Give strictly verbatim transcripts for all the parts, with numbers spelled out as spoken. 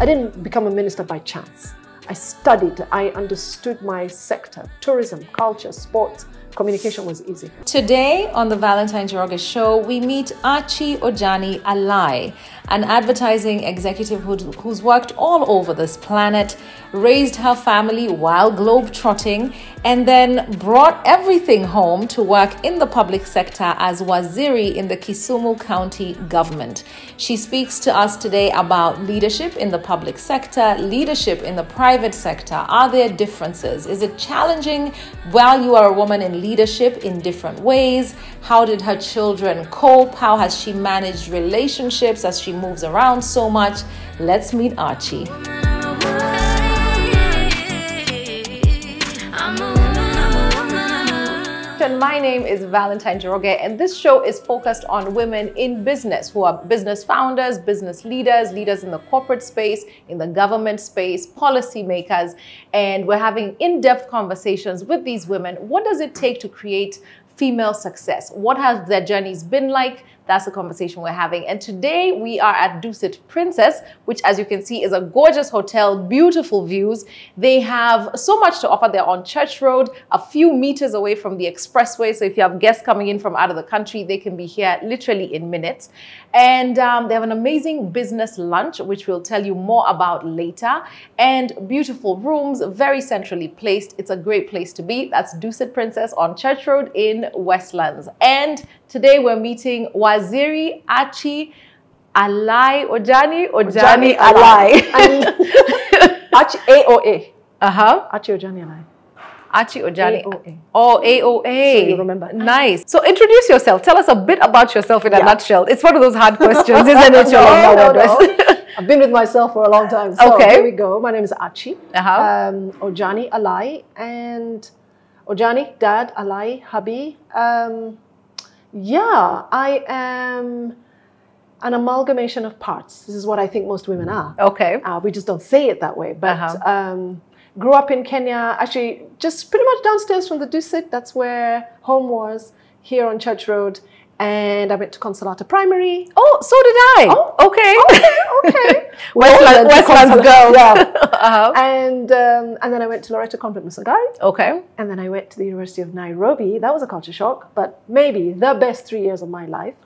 I didn't become a minister by chance. I studied, I understood my sector, tourism, culture, sports, communication was easy. Today on the Valentine Njoroge Show, we meet Achieng Ojany Alai, an advertising executive who, who's worked all over this planet, raised her family while globe-trotting, and then brought everything home to work in the public sector as waziri in the Kisumu County government. She speaks to us today about leadership in the public sector, leadership in the private sector. Are there differences? Is it challenging while you are a woman in leadership in different ways? How did her children cope? How has she managed relationships as she moves around so much? Let's meet Achieng. My name is Valentine Njoroge, and this show is focused on women in business who are business founders, business leaders, leaders in the corporate space, in the government space, policymakers, and we're having in-depth conversations with these women. What does it take to create female success? What has their journeys been like? That's the conversation we're having. And today we are at Dusit Princess, which as you can see is a gorgeous hotel, beautiful views. They have so much to offer. They're on Church Road, a few meters away from the expressway. So if you have guests coming in from out of the country, they can be here literally in minutes. And um, they have an amazing business lunch, which we'll tell you more about later. And beautiful rooms, very centrally placed. It's a great place to be. That's Dusit Princess on Church Road in Westlands. And today we're meeting Waziri Achieng Alai Ojany Ojany Alai. A O A. Uh-huh. Achieng Ojany Alai. Achieng Ojany. A O A. Oh, A O A. So you remember. Nice. So introduce yourself. Tell us a bit about yourself in a yeah. nutshell. It's one of those hard questions, isn't it? no, no, no. I've been with myself for a long time. So okay. Here we go. My name is Achieng uh-huh. um, Ojany Alai, and Ojany, Dad, Alai, Habi. Um, Yeah, I am an amalgamation of parts. This is what I think most women are. Okay. Uh, we just don't say it that way. But uh-huh. um, grew up in Kenya, actually just pretty much downstairs from the Dusit. That's where home was, here on Church Road. And I went to Consolata Primary. Oh, so did I. Oh, okay. Okay, okay. Westlands, Westlands girl. Yeah. Uh-huh. And, um, and then I went to Loresho Convent, Musangari. Okay. And then I went to the University of Nairobi. That was a culture shock, but maybe the best three years of my life.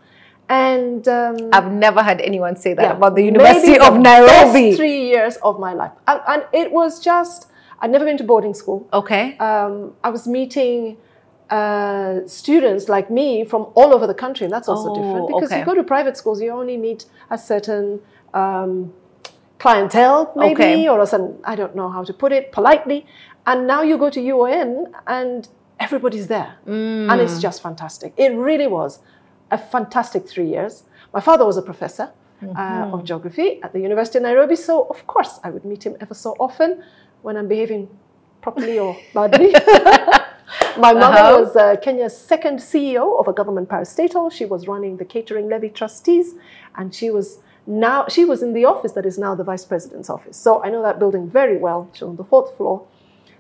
And um, I've never had anyone say that yeah, about the University of the Nairobi. Best three years of my life. And, and it was just, I'd never been to boarding school. Okay. Um, I was meeting... Uh, students like me from all over the country, and that's also oh, different because okay. you go to private schools, you only meet a certain um, clientele, maybe, okay. or a certain, I don't know how to put it politely. And now you go to U O N and everybody's there, mm. and it's just fantastic. It really was a fantastic three years. My father was a professor mm-hmm. uh, of geography at the University of Nairobi, so of course I would meet him ever so often when I'm behaving properly or badly. My mother uh-huh. was uh, Kenya's second C E O of a government parastatal. She was running the catering levy trustees, and she was now she was in the office that is now the vice president's office. So I know that building very well. She's on the fourth floor.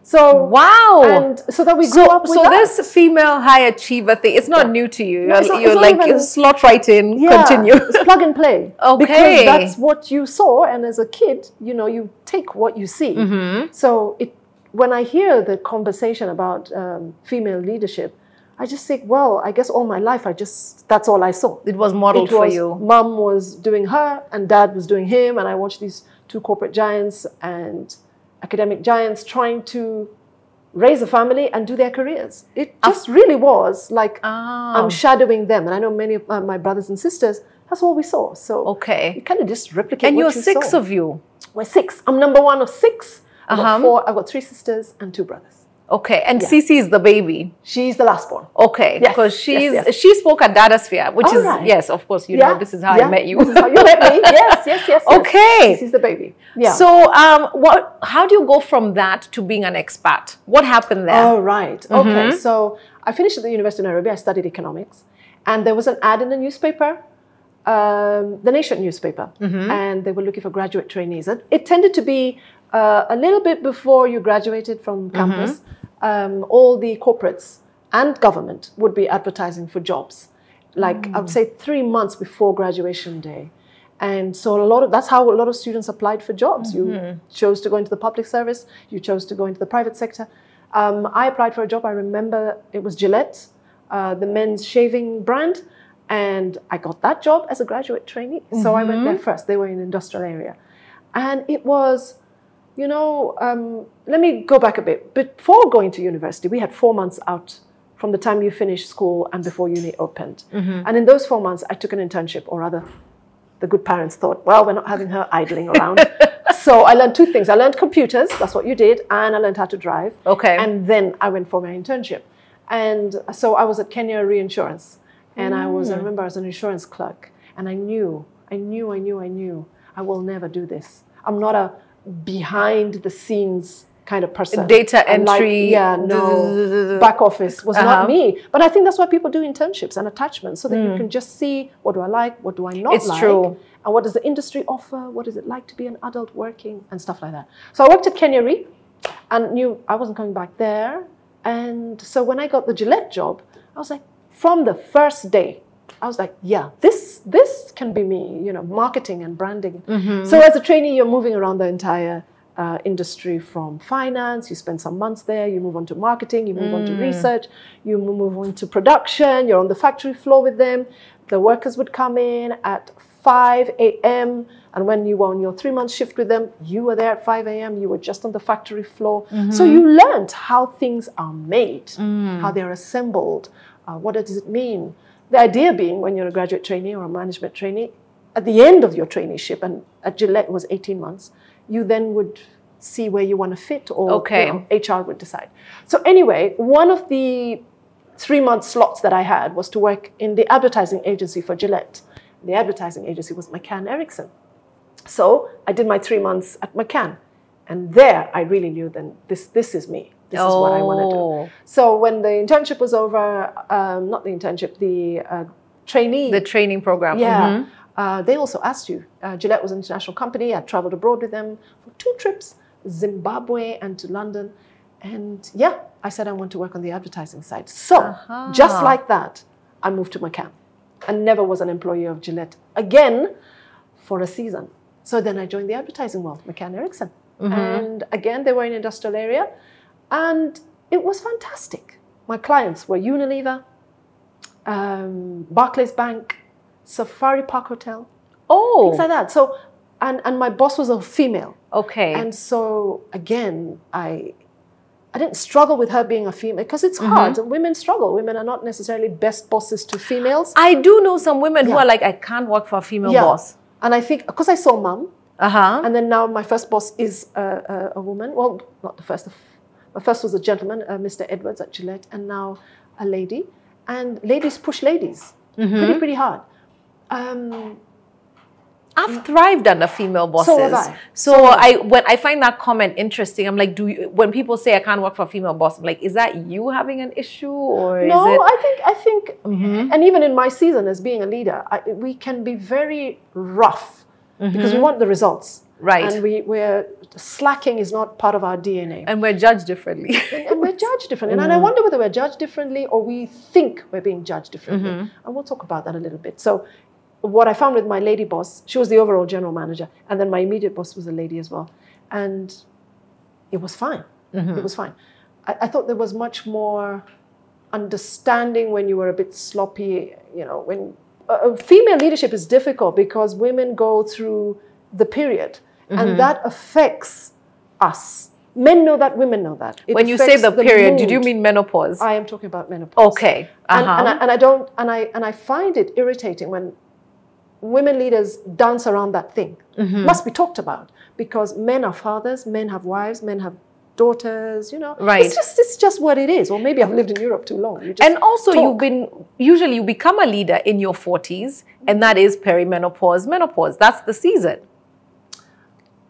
So wow, and so that we grew so, up. With so that. This female high achiever thing—it's not yeah. new to you. No, it's not, you're it's like you slot right in, yeah, continue. It's plug and play. Okay, because that's what you saw, and as a kid, you know, you take what you see. Mm-hmm. So it. When I hear the conversation about um, female leadership, I just think, well, I guess all my life, I just, that's all I saw. It was modeled it was, for you. Mom was doing her and dad was doing him. And I watched these two corporate giants and academic giants trying to raise a family and do their careers. It just uh, really was like, oh. I'm shadowing them. And I know many of my brothers and sisters, that's all we saw. So okay. you kind of just replicate and what you saw. And you're six saw. Of you. We're six. I'm number one of six. I've got, uh-huh. four, I've got three sisters and two brothers. Okay, and yeah. Cece is the baby. She's the last born. Okay, because yes. she's yes, yes. she spoke at Dadasphere, which all is right. yes, of course, you yeah. know, this is how yeah. I met you. This is how you met me. Yes, yes, yes. Okay, Cece's the baby. Yeah. So, um, what? How do you go from that to being an expat? What happened there? All right. Mm-hmm. Okay. So I finished at the University of Nairobi. I studied economics, and there was an ad in the newspaper. Um, the Nation newspaper, mm-hmm. and they were looking for graduate trainees. It, it tended to be uh, a little bit before you graduated from campus. Mm-hmm. um, all the corporates and government would be advertising for jobs, like mm. I would say three months before graduation day. And so a lot of, that's how a lot of students applied for jobs. Mm-hmm. You chose to go into the public service, you chose to go into the private sector. Um, I applied for a job, I remember it was Gillette, uh, the men's shaving brand, and I got that job as a graduate trainee. Mm-hmm. So I went there first, they were in an industrial area. And it was, you know, um, let me go back a bit. Before going to university, we had four months out from the time you finished school and before uni opened. Mm-hmm. And in those four months, I took an internship, or rather, the good parents thought, well, we're not having her idling around. So I learned two things. I learned computers, that's what you did, and I learned how to drive. Okay. And then I went for my internship. And so I was at Kenya Reinsurance. And mm. I was, I remember, I was an insurance clerk. And I knew, I knew, I knew, I knew, I will never do this. I'm not a behind-the-scenes kind of person. Data entry. Like, yeah, no. Back office was uh-huh. not me. But I think that's why people do internships and attachments, so that mm. you can just see, what do I like, what do I not it's like. It's true. And what does the industry offer? What is it like to be an adult working? And stuff like that. So I worked at Kenya Re and knew I wasn't coming back there. And so when I got the Gillette job, I was like, from the first day, I was like, yeah, this this can be me, you know, marketing and branding. Mm-hmm. So as a trainee, you're moving around the entire Uh, industry, from finance, you spend some months there, you move on to marketing, you move mm. on to research, you move on to production, you're on the factory floor with them. The workers would come in at five A M and when you were on your three-month shift with them, you were there at five A M, you were just on the factory floor. Mm-hmm. So you learned how things are made, mm. how they're assembled, uh, what does it mean? The idea being, when you're a graduate trainee or a management trainee, at the end of your traineeship, and at Gillette it was eighteen months, you then would see where you want to fit, or okay. you know, H R would decide. So anyway, one of the three-month slots that I had was to work in the advertising agency for Gillette. The advertising agency was McCann Erickson. So I did my three months at McCann. And there I really knew then this, this is me. This oh. is what I want to do. So when the internship was over, um, not the internship, the uh, trainee. The training program. Yeah. Mm-hmm. Uh, they also asked you. Uh, Gillette was an international company. I traveled abroad with them for two trips, Zimbabwe and to London. And yeah, I said I want to work on the advertising side. So uh-huh. just like that, I moved to McCann and never was an employee of Gillette again for a season. So then I joined the advertising world, McCann Erickson. Mm-hmm. And again, they were in an industrial area. And it was fantastic. My clients were Unilever, um, Barclays Bank, Safari Park Hotel, oh, things like that. So, and and my boss was a female. Okay. And so again, I, I didn't struggle with her being a female, because it's mm-hmm. hard. Women struggle. Women are not necessarily best bosses to females. I do know some women yeah. who are like, I can't work for a female yeah. boss. And I think because I saw Mum, uh huh, and then now my first boss is a, a, a woman. Well, not the first. My first was a gentleman, uh, Mister Edwards at Gillette, and now a lady. And ladies push ladies mm-hmm. pretty pretty hard. Um, I've thrived under female bosses. So have I. So, so I, when I find that comment interesting, I'm like, do you, when people say I can't work for a female boss, I'm like, is that you having an issue, or no? Is it... I think I think, mm-hmm. and even in my season as being a leader, I, we can be very rough mm-hmm. because we want the results, right? And we we're slacking is not part of our D N A, and we're judged differently. and, and we're judged differently, mm-hmm. and I wonder whether we're judged differently or we think we're being judged differently, mm-hmm. and we'll talk about that a little bit. So. What I found with my lady boss, she was the overall general manager, and then my immediate boss was a lady as well. And it was fine. Mm-hmm. It was fine. I, I thought there was much more understanding when you were a bit sloppy. You know, when uh, female leadership is difficult because women go through the period, mm-hmm. and that affects us. Men know that, women know that. It when you say the, the period, did you mean menopause? I am talking about menopause. Okay. Uh-huh. And, and, I, and I don't, and I, and I find it irritating when women leaders dance around that thing. Mm-hmm. Must be talked about, because men are fathers, men have wives, men have daughters, you know. Right. It's just, it's just what it is. Or maybe I've lived in Europe too long. You just and also talk. You've been, usually you become a leader in your forties, and that is perimenopause, menopause. That's the season.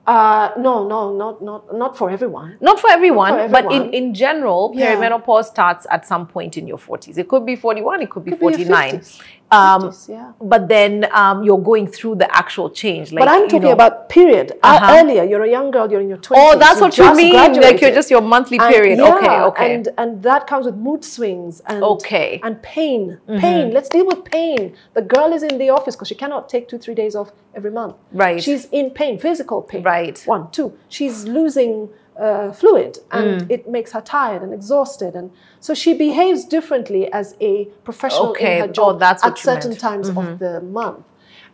Uh, no, no, not, not, not for everyone. Not for everyone, not for everyone. But in, in general, yeah. perimenopause starts at some point in your forties. It could be forty-one, it could be forty-nine. fifties, um, fifties, yeah. But then um, you're going through the actual change. Like, but I'm talking you know, about period. Uh-huh. Earlier, you're a young girl, you're in your twenties. Oh, that's you what you mean. Graduated. Like you're just your monthly period. And, yeah, okay, okay. And, and that comes with mood swings and, okay. and pain. Mm-hmm. Pain. Let's deal with pain. The girl is in the office because she cannot take two, three days off every month. Right. She's in pain, physical pain. Right. Right. One, two. She's losing uh, fluid and mm. it makes her tired and exhausted. And so she behaves differently as a professional okay. in her job oh, that's at certain meant. times mm-hmm. of the month.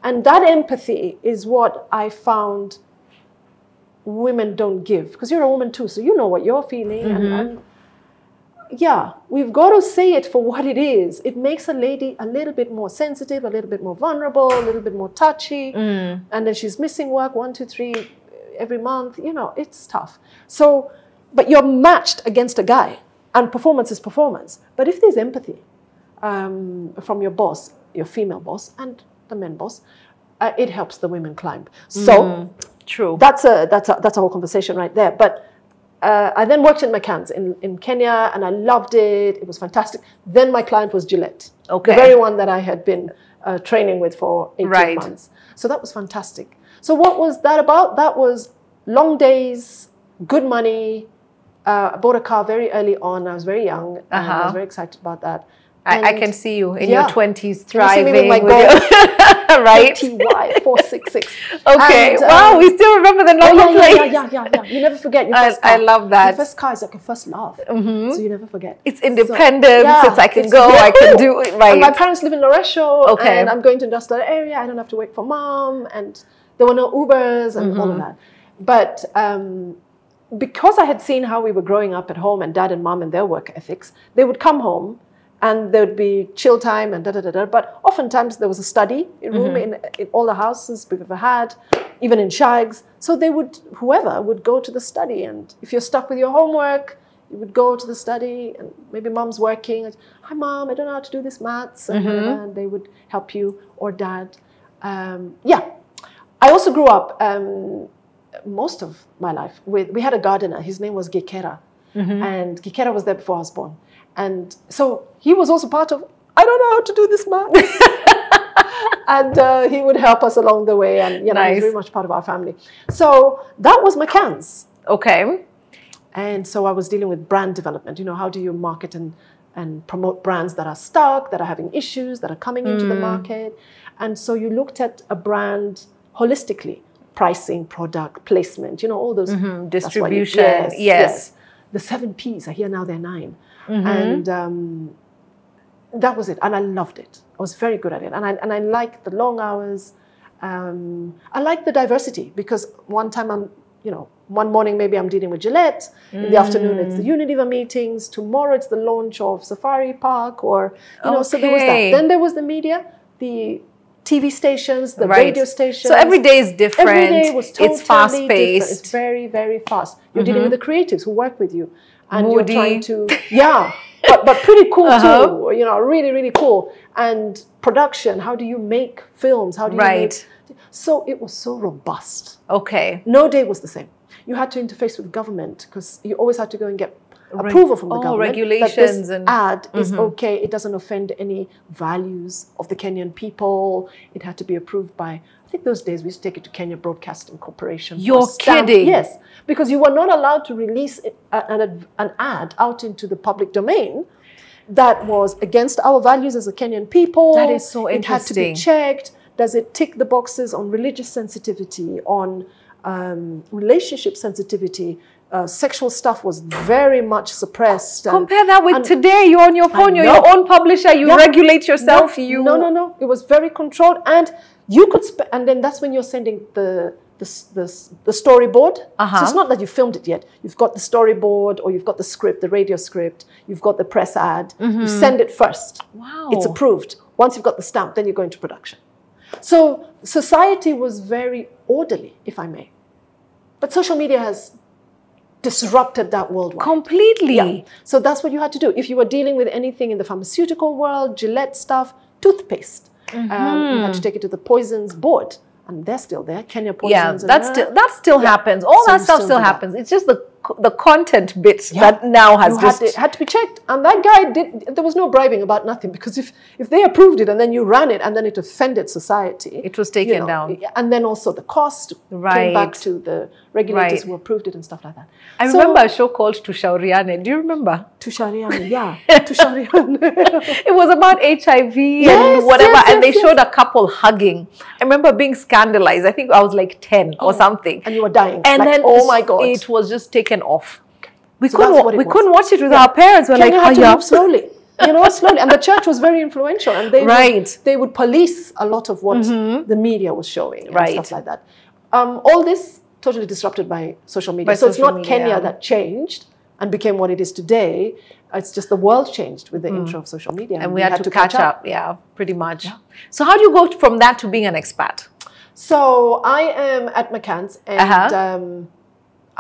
And that empathy is what I found women don't give. Because you're a woman too, so you know what you're feeling. Mm-hmm. and, and yeah, we've got to say it for what it is. It makes a lady a little bit more sensitive, a little bit more vulnerable, a little bit more touchy. Mm. And then she's missing work, one, two, three... every month, you know, it's tough. So, but you're matched against a guy and performance is performance. But if there's empathy um, from your boss, your female boss and the men boss, uh, it helps the women climb. So mm, true. That's a, that's a, that's a whole conversation right there. But uh, I then worked at McCann's in, in Kenya and I loved it. It was fantastic. Then my client was Gillette, okay. the very one that I had been uh, training with for eighteen right. months. So that was fantastic. So what was that about? That was long days, good money. Uh, I bought a car very early on. I was very young. And uh-huh. I was very excited about that. I, I can see you in yeah. your twenties thriving. You see me with my goal. Right? T Y four six six. Okay. And, wow, um, we still remember the number yeah, yeah, plate. Yeah, yeah, yeah, yeah, yeah. You never forget your first I, car. I love that. Your first car is like your first love. Mm-hmm. So you never forget. It's independence. So, yeah, it's I can it's, go, yeah, I can do it. Right. And my parents live in Loresho. Okay. And I'm going to industrial area. I don't have to wait for mom. And there were no Ubers and mm-hmm. all of that. But um, because I had seen how we were growing up at home and dad and mom and their work ethics, they would come home and there would be chill time and da-da-da-da. But oftentimes there was a study room mm-hmm. in, in all the houses we've ever had, even in shags. So they would, whoever would go to the study. And if you're stuck with your homework, you would go to the study and maybe mom's working. And, hi, mom, I don't know how to do this maths. And, mm-hmm. and they would help you or dad. Um, yeah. I also grew up um, most of my life with, we had a gardener, his name was Gikera. Mm-hmm. And Gikera was there before I was born. And so he was also part of, I don't know how to do this math. And uh, he would help us along the way. And you know, nice. He was very much part of our family. So that was McCann's. Okay. And so I was dealing with brand development. You know, how do you market and, and promote brands that are stuck, that are having issues, that are coming mm. into the market. And so you looked at a brand holistically, pricing, product, placement, you know, all those. Mm-hmm. Distribution, yes, yes. yes. The seven Ps, I hear now they're nine. Mm-hmm. And um, that was it. And I loved it. I was very good at it. And I, and I liked the long hours. Um, I liked the diversity because one time I'm, you know, one morning maybe I'm dealing with Gillette. Mm. In the afternoon, it's the Unilever meetings. Tomorrow, it's the launch of Safari Park or, you know, okay. so there was that. Then there was the media, the T V stations, the right. radio stations. So every day is different. Every day was totally it's fast paced. It's very, very fast. You're mm-hmm. dealing with the creatives who work with you. And Moody. You're trying to, yeah, but, but pretty cool uh-huh. too, you know, really, really cool. And production, how do you make films? How do you right. make? So it was so robust. Okay. No day was the same. You had to interface with government because you always had to go and get Re approval from the oh, government regulations that this and ad mm-hmm. is okay. It doesn't offend any values of the Kenyan people. It had to be approved by, I think those days we used to take it to Kenya Broadcasting Corporation. You're kidding. Yes, because you were not allowed to release an, an ad out into the public domain that was against our values as a Kenyan people. That is so interesting. It had to be checked. Does it tick the boxes on religious sensitivity, on um, relationship sensitivity? Uh, sexual stuff was very much suppressed. And, compare that with today. You're on your phone. You're your own publisher. You yeah, regulate yourself. No, you no, no, no. It was very controlled, and you could. Sp and then that's when you're sending the the the, the storyboard. Uh-huh. So it's not that you filmed it yet. You've got the storyboard, or you've got the script, the radio script. You've got the press ad. Mm-hmm. You send it first. Wow. It's approved. Once you've got the stamp, then you go into production. So society was very orderly, if I may, but social media has disrupted that worldwide. Completely. Yeah. So that's what you had to do. If you were dealing with anything in the pharmaceutical world, Gillette stuff, toothpaste, mm-hmm. um, you had to take it to the poisons board and they're still there. Kenya poisons. Yeah, that's still, that still yeah. happens. All so that stuff still, still happens. That. It's just the the content bits yeah. that now has you just... Had to, had to be checked. And that guy did... There was no bribing about nothing, because if, if they approved it and then you ran it and then it offended society... It was taken you know, down. And then also the cost right. came back to the regulators right. who approved it and stuff like that. I so, remember a show called Tushariane. Do you remember? Tushariane, yeah. Tushariane. It was about H I V yes, and whatever. Yes, yes, and they yes. showed a couple hugging. I remember being scandalized. I think I was like ten or something. And you were dying. And like, then, oh my God. It was just taken off. We, so couldn't, we couldn't watch it with yeah. our parents. We're Kenya like, had oh, to yeah. move slowly, you know, slowly. And the church was very influential, and they right. would, they would police a lot of what mm-hmm. the media was showing and right. stuff like that. Um, all this totally disrupted by social media. By so social it's not media, Kenya yeah. that changed and became what it is today. It's just the world changed with the mm. intro of social media, and, and we, we had, had to, to catch up. up. Yeah, pretty much. Yeah. So how do you go from that to being an expat? So I am at McCann's, and. Uh-huh. um,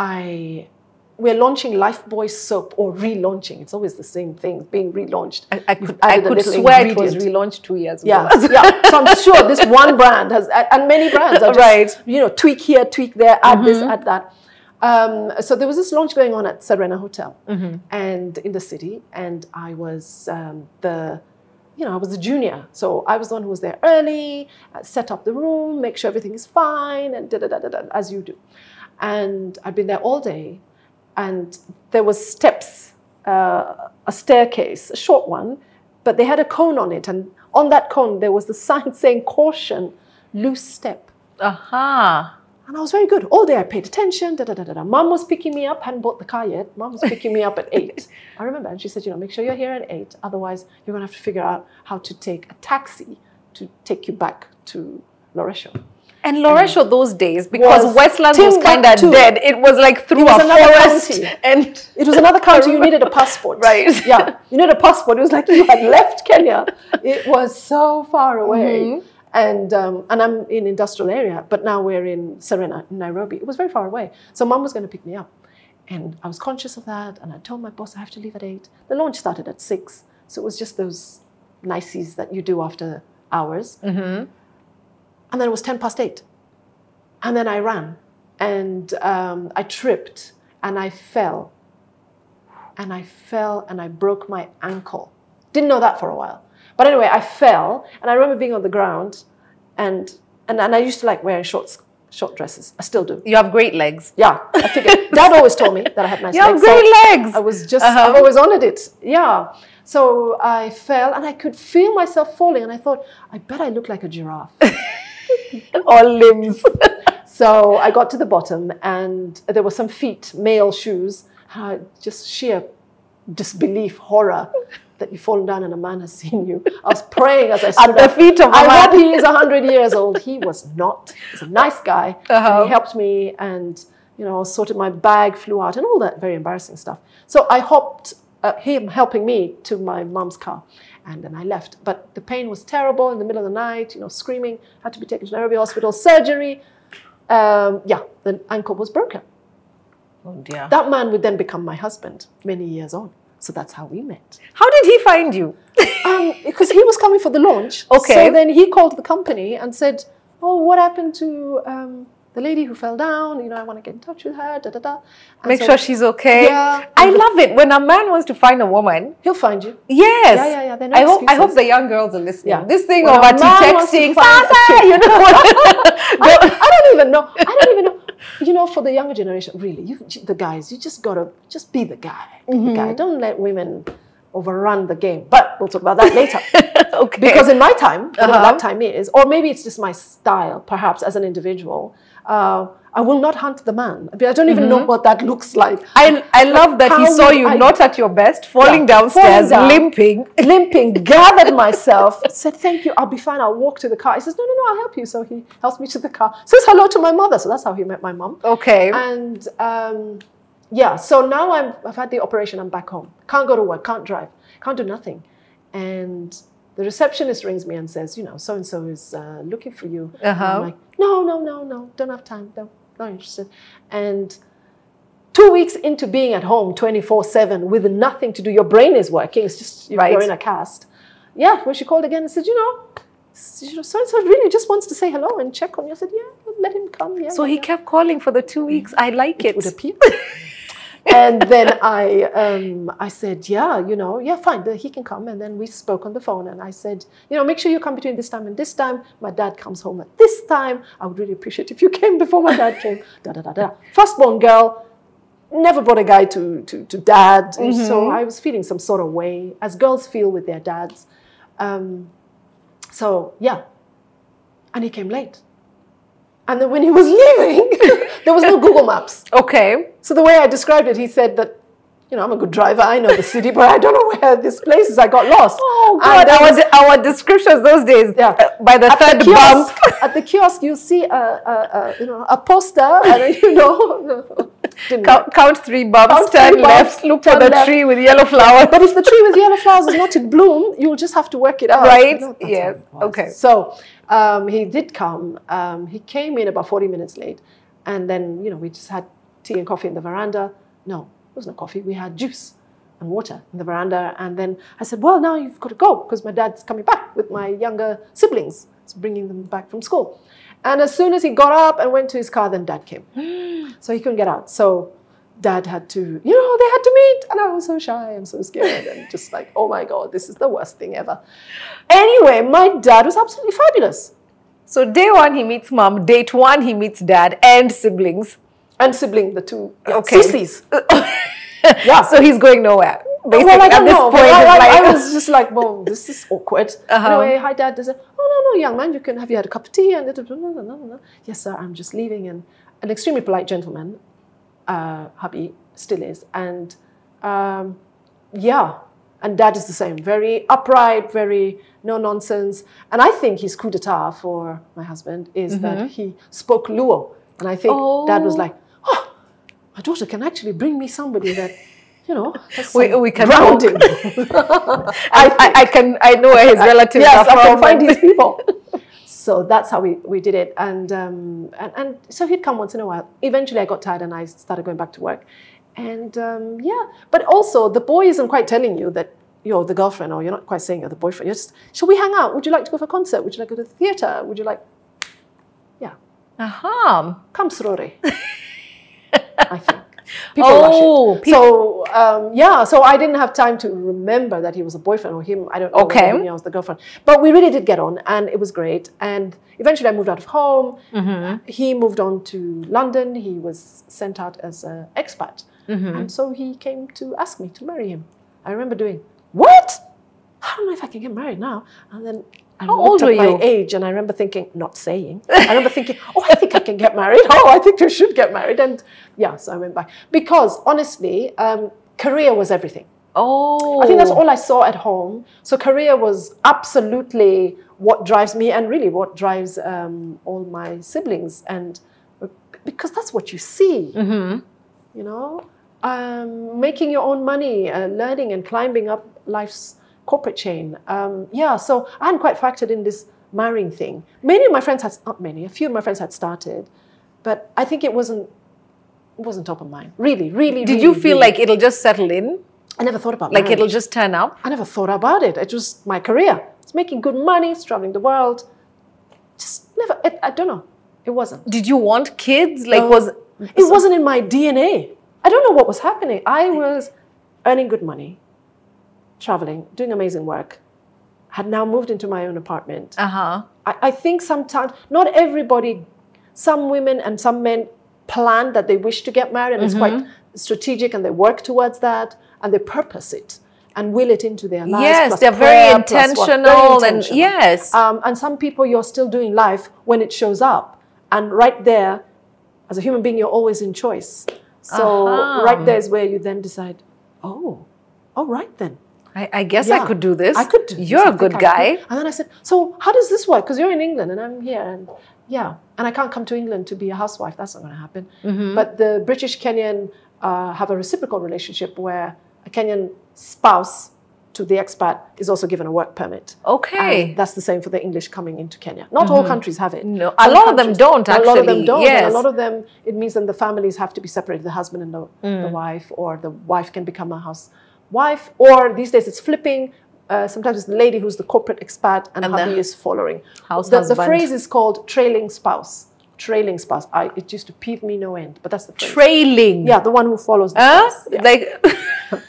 I, we're launching Lifebuoy soap, or relaunching. It's always the same thing, being relaunched. I, I could, I could swear ingredient. It was relaunched two years ago. Yeah, yeah. So I'm sure this one brand has, and many brands are just, right. you know, tweak here, tweak there, add mm-hmm. this, add that. Um, so there was this launch going on at Serena Hotel mm-hmm. and in the city, and I was um, the... You know, I was a junior, so I was the one who was there early, uh, set up the room, make sure everything is fine, and da da da da da, as you do. And I'd been there all day, and there was steps, uh, a staircase, a short one, but they had a cone on it, and on that cone there was the sign saying "Caution, loose step." Aha. Uh-huh. And I was very good. All day I paid attention, da da da da da. Mum was picking me up, hadn't bought the car yet. Mum was picking me up at eight. I remember, and she said, you know, make sure you're here at eight. Otherwise, you're going to have to figure out how to take a taxi to take you back to Loresho. And Loresho um, those days, because Westlands was kind of dead, it was like through was a forest. County. And it was another county, you needed a passport. Right. Yeah, you needed a passport. It was like you had left Kenya. It was so far away. Mm-hmm. And, um, and I'm in industrial area, but now we're in Serena, Nairobi. It was very far away. So mum was going to pick me up. And I was conscious of that. And I told my boss, I have to leave at eight. The launch started at six. So it was just those niceties that you do after hours. Mm-hmm. And then it was ten past eight. And then I ran. And um, I tripped. And I fell. And I fell and I broke my ankle. Didn't know that for a while. But anyway, I fell, and I remember being on the ground, and and, and I used to like wearing shorts, short dresses. I still do. You have great legs. Yeah, I figured. Dad always told me that I had nice you legs. You have great so legs. I was just, uh-huh. I've always honored it. Yeah. So I fell, and I could feel myself falling, and I thought, I bet I look like a giraffe. All limbs. So I got to the bottom, and there were some feet, male shoes, uh, just sheer disbelief, horror. That you've fallen down and a man has seen you. I was praying as I stood at the feet of a man. I hope he is one hundred years old. He was not. He's a nice guy. Uh-huh. He helped me and, you know, sorted my bag, flew out and all that very embarrassing stuff. So I hopped, uh, him helping me to my mum's car and then I left. But the pain was terrible in the middle of the night, you know, screaming. Had to be taken to Nairobi Hospital, surgery. Um, yeah, the ankle was broken. Oh dear. That man would then become my husband many years on. So that's how we met. How did he find you? um, because he was coming for the launch. Okay. So then he called the company and said, oh, what happened to um, the lady who fell down? You know, I want to get in touch with her, da, da, da. And Make so, sure she's okay. Yeah. I love it. When a man wants to find a woman. He'll find you. Yes. Yeah, yeah, yeah. There are no I, hope, I hope the young girls are listening. Yeah. This thing well, over texting, Sasa, you know. I, I don't even know. I don't even know. You know, for the younger generation, really, you, the guys, you just got to just be the guy. Be mm-hmm. the guy. Don't let women overrun the game. But we'll talk about that later. Okay. Because in my time, uh-huh. whatever that time is, or maybe it's just my style, perhaps, as an individual, uh, I will not hunt the man. I don't even mm-hmm. know what that looks like. I, I love that he saw you I, not at your best, falling yeah, downstairs, falling down, limping. Limping, gathered myself, said, thank you, I'll be fine, I'll walk to the car. He says, no, no, no, I'll help you. So he helps me to the car. Says hello to my mother. So that's how he met my mom. Okay. And um, yeah, so now I'm, I've had the operation, I'm back home. Can't go to work, can't drive, can't do nothing. And the receptionist rings me and says, you know, so-and-so is uh, looking for you. Uh-huh. And I'm like, no, no, no, no, don't have time, no, not interested. And two weeks into being at home twenty-four seven with nothing to do, your brain is working, it's just, you're right. in a cast. Yeah, when she called again and said, you know, so, so really just wants to say hello and check on you. I said, yeah, let him come. Yeah, so yeah, he yeah. kept calling for the two weeks. I like it. It would appear. And then I, um, I said, yeah, you know, yeah, fine, he can come. And then we spoke on the phone and I said, you know, make sure you come between this time and this time. My dad comes home at this time. I would really appreciate if you came before my dad came. Da, da, da, da. Firstborn girl, never brought a guy to, to, to dad. Mm-hmm. So I was feeling some sort of way, as girls feel with their dads. Um, so, yeah. And he came late. And then when he was leaving, there was no Google Maps. Okay. So the way I described it, he said that, you know, I'm a good driver. I know the city, but I don't know where this place is. I got lost. Oh, God. Our, was, our descriptions those days, yeah. uh, by the at third the kiosk, bump. At the kiosk, you see a, a, a, you know, a poster, and you know. Count, count three bumps, count turn three left, bumps, look for the left. Tree with yellow flowers. But if the tree with yellow flowers is not in bloom, you'll just have to work it out. Right? No, yes. Okay. So um, he did come. Um, he came in about forty minutes late. And then, you know, we just had tea and coffee in the veranda. No, it was not coffee. We had juice and water in the veranda. And then I said, well, now you've got to go because my dad's coming back with my younger siblings. He's bringing them back from school. And as soon as he got up and went to his car, then dad came. So he couldn't get out. So dad had to, you know, they had to meet. And I was so shy. I'm so scared. And just like, oh, my God, this is the worst thing ever. Anyway, my dad was absolutely fabulous. So day one, he meets mom. Date one, he meets dad and siblings. And sibling, the two yeah, okay. sissies. Yeah. So he's going nowhere. Basically. Well, I don't At know. This point, I, I, like, I was just like, well, this is awkward. Uh-huh. Anyway, hi, dad. They said, oh, no, no, young man, you can have you had a cup of tea? And no, no, no, no. Yes, sir, I'm just leaving. And an extremely polite gentleman, uh, hubby, still is. And um, yeah, and dad is the same. Very upright, very no nonsense. And I think his coup d'etat for my husband is mm-hmm. that he spoke Luo. And I think oh. dad was like, oh, my daughter can actually bring me somebody that... You know, we, we can grounding. I, I, I can. I know where his relatives I, yes, are from. Yes, I can find these people. So that's how we, we did it, and, um, and and so he'd come once in a while. Eventually, I got tired and I started going back to work, and um, yeah. But also, the boy isn't quite telling you that you're the girlfriend, or you're not quite saying you're the boyfriend. You're just, shall we hang out? Would you like to go for a concert? Would you like to go to the theater? Would you like, yeah. Aha. Come sorore. I think. People oh, rush it. People. So, um, yeah, so I didn't have time to remember that he was a boyfriend or him. I don't know okay. whether I was the girlfriend. But we really did get on and it was great. And eventually I moved out of home. Mm-hmm. He moved on to London. He was sent out as an expat. Mm-hmm. And so he came to ask me to marry him. I remember doing, what? I don't know if I can get married now. And then I How old were you? My age, and I remember thinking, not saying. I remember thinking, oh, I think I can get married. Oh, I think you should get married. And yeah, so I went back. Because honestly, um, career was everything. Oh. I think that's all I saw at home. So career was absolutely what drives me and really what drives um, all my siblings. And because that's what you see, mm-hmm. you know, um, making your own money, uh, learning and climbing up life's corporate chain. Um, yeah, so I hadn't quite factored in this marrying thing. Many of my friends had, not many, a few of my friends had started, but I think it wasn't, it wasn't top of mind. Really, really, Did really, you feel really. like it'll just settle in? I never thought about it. Like marriage. It'll just turn up? I never thought about it. It was my career. It's making good money, it's traveling the world. Just never, it, I don't know. It wasn't. Did you want kids? Like um, was... It so, wasn't in my D N A. I don't know what was happening. I was earning good money. Traveling, doing amazing work, had now moved into my own apartment. Uh-huh. I, I think sometimes, not everybody, some women and some men plan that they wish to get married, and mm-hmm. it's quite strategic and they work towards that and they purpose it and will it into their lives. Yes, they're prayer, very, intentional very intentional and yes. Um, and some people you're still doing life when it shows up, and right there, as a human being, you're always in choice. So uh-huh. right there is where you then decide, oh, all right then. I, I guess yeah. I could do this. I could do this. You're I a good guy. Could. And then I said, so how does this work? Because you're in England and I'm here. And yeah, and I can't come to England to be a housewife. That's not going to happen. Mm-hmm. But the British Kenyan uh, have a reciprocal relationship where a Kenyan spouse to the expat is also given a work permit. Okay. And that's the same for the English coming into Kenya. Not mm-hmm. all countries have it. No, a Some lot of them don't actually. A lot of them don't. Yes. A lot of them, it means that the families have to be separated, the husband and the, mm. the wife, or the wife can become a house. wife, or these days it's flipping, Uh, sometimes it's the lady who's the corporate expat and, and hubby is following. House the, the phrase is called trailing spouse. Trailing spouse. I, it used to peeve me no end, but that's the phrase. Trailing? Yeah, the one who follows the huh? spouse. Yeah. Like,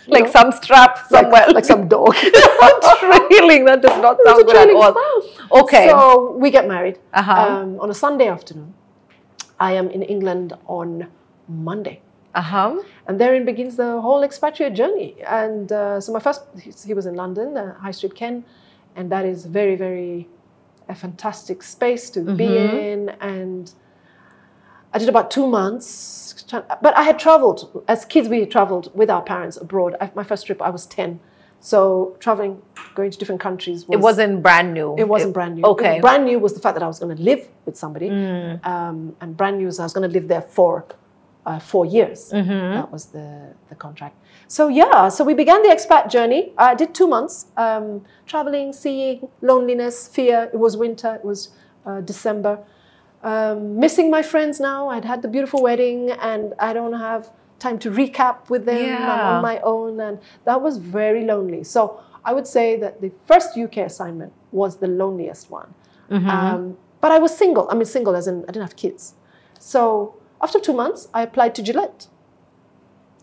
like know? some strap somewhere. Like, like some dog. Trailing, that does not sound good at all. Spouse. Okay. So we get married uh-huh. um, on a Sunday afternoon. I am in England on Monday. Uh-huh. And therein begins the whole expatriate journey. And uh, so my first, he, he was in London, uh, High Street Ken, and that is very, very a fantastic space to mm-hmm. be in. And I did about two months, but I had traveled. As kids, we traveled with our parents abroad. I, my first trip, I was ten. So traveling, going to different countries. Was, it wasn't brand new. It wasn't it, brand new. Okay. It, brand new was the fact that I was going to live with somebody. Mm. Um, and brand new is I was going to live there for Uh, four years. Mm-hmm. That was the, the contract. So yeah, so we began the expat journey. I did two months, um, traveling, seeing, loneliness, fear. It was winter, it was uh, December. Um, missing my friends now. I'd had the beautiful wedding and I don't have time to recap with them. Yeah. I'm on my own, and that was very lonely. So I would say that the first U K assignment was the loneliest one. Mm-hmm. Um, but I was single. I mean single as in I didn't have kids. So after two months, I applied to Gillette.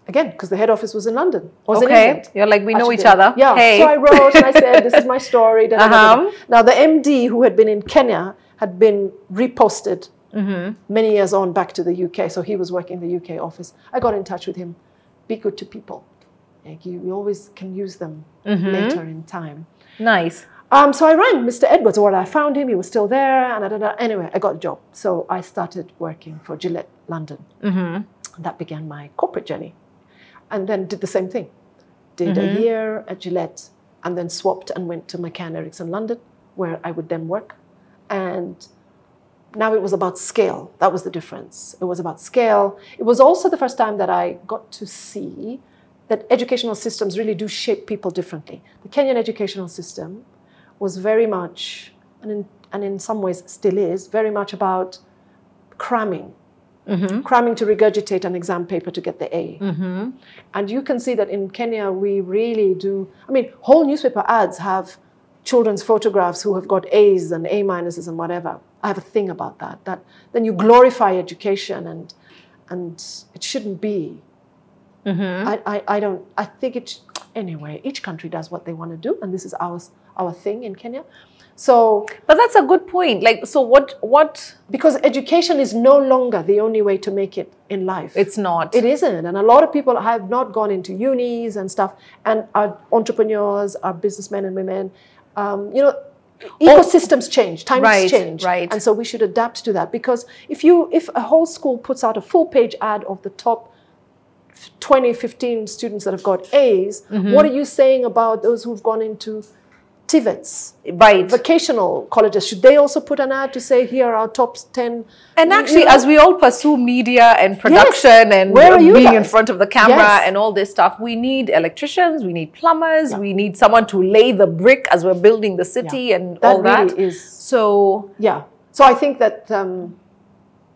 Again, because the head office was in London. Was okay. In You're like, we know Actually, each other. Yeah. Hey. So I wrote and I said, this is my story. Da, da, uh-huh. da, da. Now, the M D who had been in Kenya had been reposted mm-hmm. many years on back to the U K. So he was working in the U K office. I got in touch with him. Be good to people. Like you, you always can use them mm-hmm. later in time. Nice. Um, so I rang Mister Edwards. Well, I found him. He was still there. And da, da, da. Anyway, I got a job. So I started working for Gillette London. Mm-hmm. And that began my corporate journey. And then did the same thing. Did mm-hmm. a year at Gillette and then swapped and went to McCann Erickson London, where I would then work. And now it was about scale. That was the difference. It was about scale. It was also the first time that I got to see that educational systems really do shape people differently. The Kenyan educational system was very much, and in, and in some ways still is, very much about cramming. Mm-hmm. Cramming to regurgitate an exam paper to get the A. Mm-hmm. And you can see that in Kenya, we really do. I mean, whole newspaper ads have children's photographs who have got A's and A minuses and whatever. I have a thing about that. That then you glorify education, and and it shouldn't be. Mm-hmm. I, I, I don't, I think it, anyway, each country does what they want to do. And this is our, our thing in Kenya. So, but that's a good point. Like, so what, what? Because education is no longer the only way to make it in life. It's not. It isn't. And a lot of people have not gone into unis and stuff and are entrepreneurs, are businessmen and women. Um, you know, ecosystems oh, change, times right, change. Right. And so we should adapt to that, because if you, if a whole school puts out a full page ad of the top twenty, fifteen students that have got A's, mm-hmm. what are you saying about those who've gone into T V E Ts, right? Vocational colleges, should they also put an ad to say, here are our top ten? And actually, you know, as we all pursue media and production yes. and Where are you being guys? in front of the camera yes. and all this stuff, we need electricians, we need plumbers, yeah. we need someone to lay the brick as we're building the city yeah. and that all really that. Is, so yeah, so I think that um,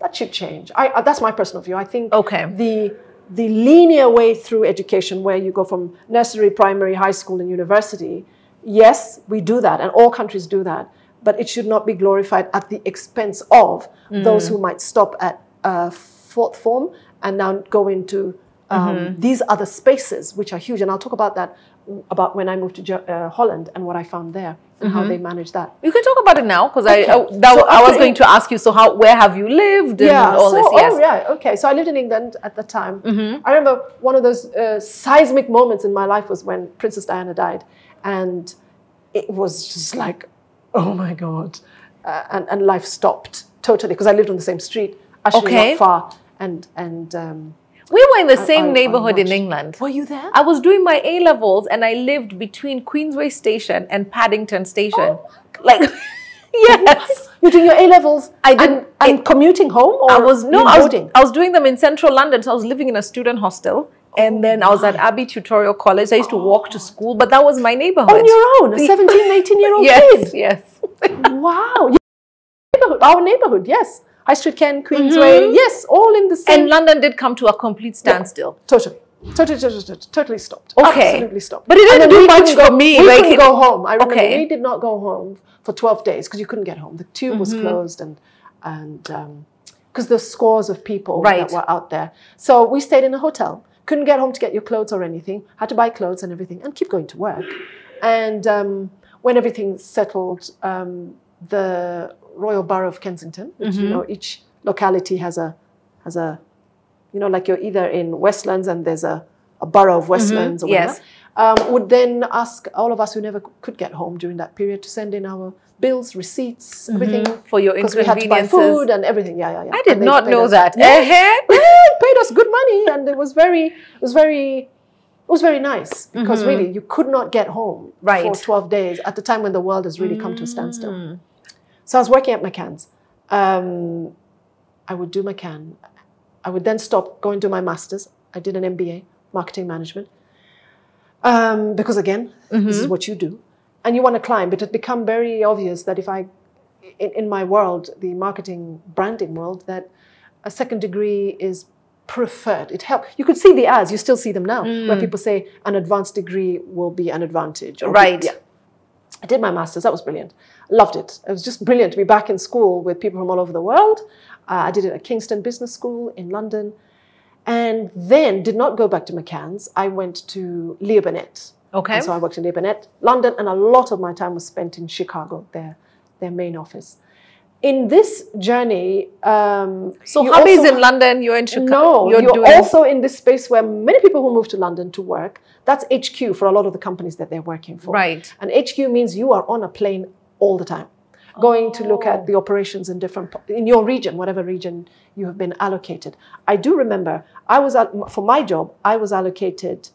that should change. I uh, that's my personal view. I think okay. the the linear way through education, where you go from nursery, primary, high school, and university. Yes, we do that, and all countries do that, but it should not be glorified at the expense of mm. those who might stop at uh, fourth form and now go into um, mm-hmm. these other spaces, which are huge. And I'll talk about that, about when I moved to uh, Holland and what I found there and mm-hmm. how they manage that. You can talk about it now, because okay. I, I, that, so I was going to ask you, so how, where have you lived and yeah, all so, this? Yes. Oh, yeah, okay. So I lived in England at the time. Mm-hmm. I remember one of those uh, seismic moments in my life was when Princess Diana died. And it was just like, oh my God. Uh, and, and life stopped totally, because I lived on the same street, actually okay. not far. And, and um, we were in the I, same I, neighborhood I in England. Were you there? I was doing my A levels and I lived between Queensway Station and Paddington Station. Oh like, yes. You're doing your A levels? I didn't. I'm, I'm commuting home? Or I was, no, I was, I was doing them in central London. So I was living in a student hostel. And oh then I was at Abbey Tutorial College. I used to walk to school, but that was my neighborhood. On your own, a seventeen, eighteen-year-old yes, kid? Yes, yes. Wow. Neighborhood, our neighborhood, yes. High Street Ken, Queensway, mm-hmm. yes, all in the same. And London did come to a complete standstill. Yeah, totally. Totally, totally, totally stopped. Okay. Absolutely stopped. But it didn't do much for me. We couldn't go home. I remember okay. we did not go home for twelve days because you couldn't get home. The tube mm-hmm. was closed and and because um, there's scores of people right. that were out there. So we stayed in a hotel. Couldn't get home to get your clothes or anything. Had to buy clothes and everything and keep going to work. And um, when everything settled, um, the Royal Borough of Kensington, which mm-hmm. you know each locality has a has a you know, like you're either in Westlands and there's a, a borough of Westlands mm-hmm. or whatever, yes. um, would then ask all of us who never could get home during that period to send in our bills, receipts, mm-hmm. everything. For your inconveniences. Because we had to buy food and everything. Yeah, yeah, yeah. I did not know us. That. Yeah. They paid us good money and it was very, it was very... It was very nice because mm-hmm. really you could not get home right. for twelve days at the time when the world has really come mm-hmm. to a standstill. So I was working at McCann's. Um, I would do McCann. I would then stop, go and do my master's. I did an M B A, marketing management. Um, because again, mm-hmm. this is what you do. And you want to climb, but it became very obvious that if I, in, in my world, the marketing branding world, that a second degree is preferred. It helped. You could see the ads, you still see them now, mm. where people say an advanced degree will be an advantage. Or right. Be, yeah. I did my master's, that was brilliant. Loved it. It was just brilliant to be back in school with people from all over the world. Uh, I did it at Kingston Business School in London. And then did not go back to McCann's. I went to Leo Burnett. Okay. And so I worked in Leo Burnett, London, and a lot of my time was spent in Chicago, their, their main office. In this journey... Um, so hubby is in London, you're in Chicago. No, you're, you're doing... also in this space where many people who move to London to work, that's H Q for a lot of the companies that they're working for. Right. And H Q means you are on a plane all the time, going oh. to look at the operations in different... in your region, whatever region you have been allocated. I do remember, I was for my job, I was allocated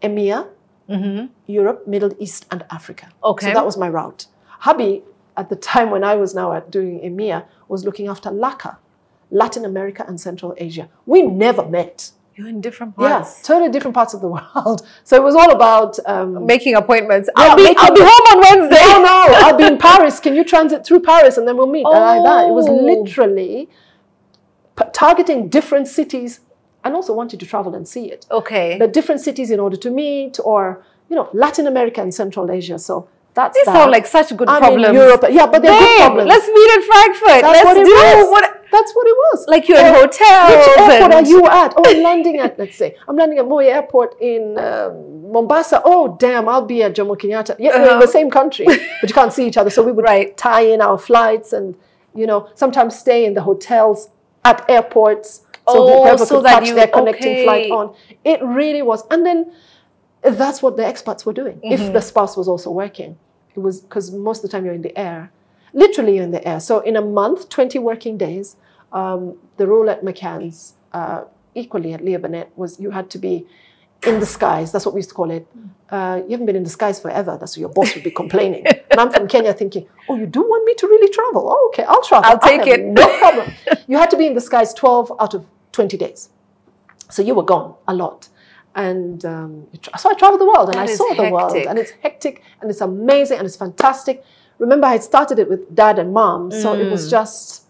EMEA, mm-hmm. Europe, Middle East and Africa. Okay. So that was my route. Hubby... at the time when I was now at doing EMEA, was looking after LACA, Latin America and Central Asia. We never met. You're in different parts. Yeah, totally different parts of the world. So it was all about... Um, making appointments. Yeah, I'll, be, making, I'll be home on Wednesday. No, no, I'll be in Paris. Can you transit through Paris and then we'll meet? Oh. Like that. It was literally targeting different cities and also wanted to travel and see it. Okay. But different cities in order to meet or, you know, Latin America and Central Asia. So... That's These that. sound like such good I'm problems. In Europe, yeah, but they're Babe, good problems. Let's meet in Frankfurt. That's let's what it do was. What, that's what it was. Like you're uh, in hotels. Which airport and... are you at? Oh, I'm landing at, let's say, I'm landing at Moi Airport in uh, Mombasa. Oh, damn, I'll be at Jomo Kenyatta. Yeah, uh-huh. we're in the same country, but you can't see each other. So we would right. tie in our flights and, you know, sometimes stay in the hotels at airports. So oh, so could that you... their connecting okay. flight on. It really was. And then... that's what the expats were doing. Mm-hmm. If the spouse was also working, it was because most of the time you're in the air, literally you're in the air. So in a month, twenty working days, um, the rule at McCann's, uh, equally at Leo Burnett, was you had to be in the skies. That's what we used to call it. Uh, you haven't been in the skies forever. That's what your boss would be complaining. And I'm from Kenya thinking, oh, you do want me to really travel? Oh, okay, I'll travel. I'll take it. No problem. You had to be in the skies twelve out of twenty days. So you were gone a lot. And um, so I traveled the world and that I saw hectic. the world and it's hectic and it's amazing and it's fantastic. Remember, I had started it with dad and mom. Mm. So it was just,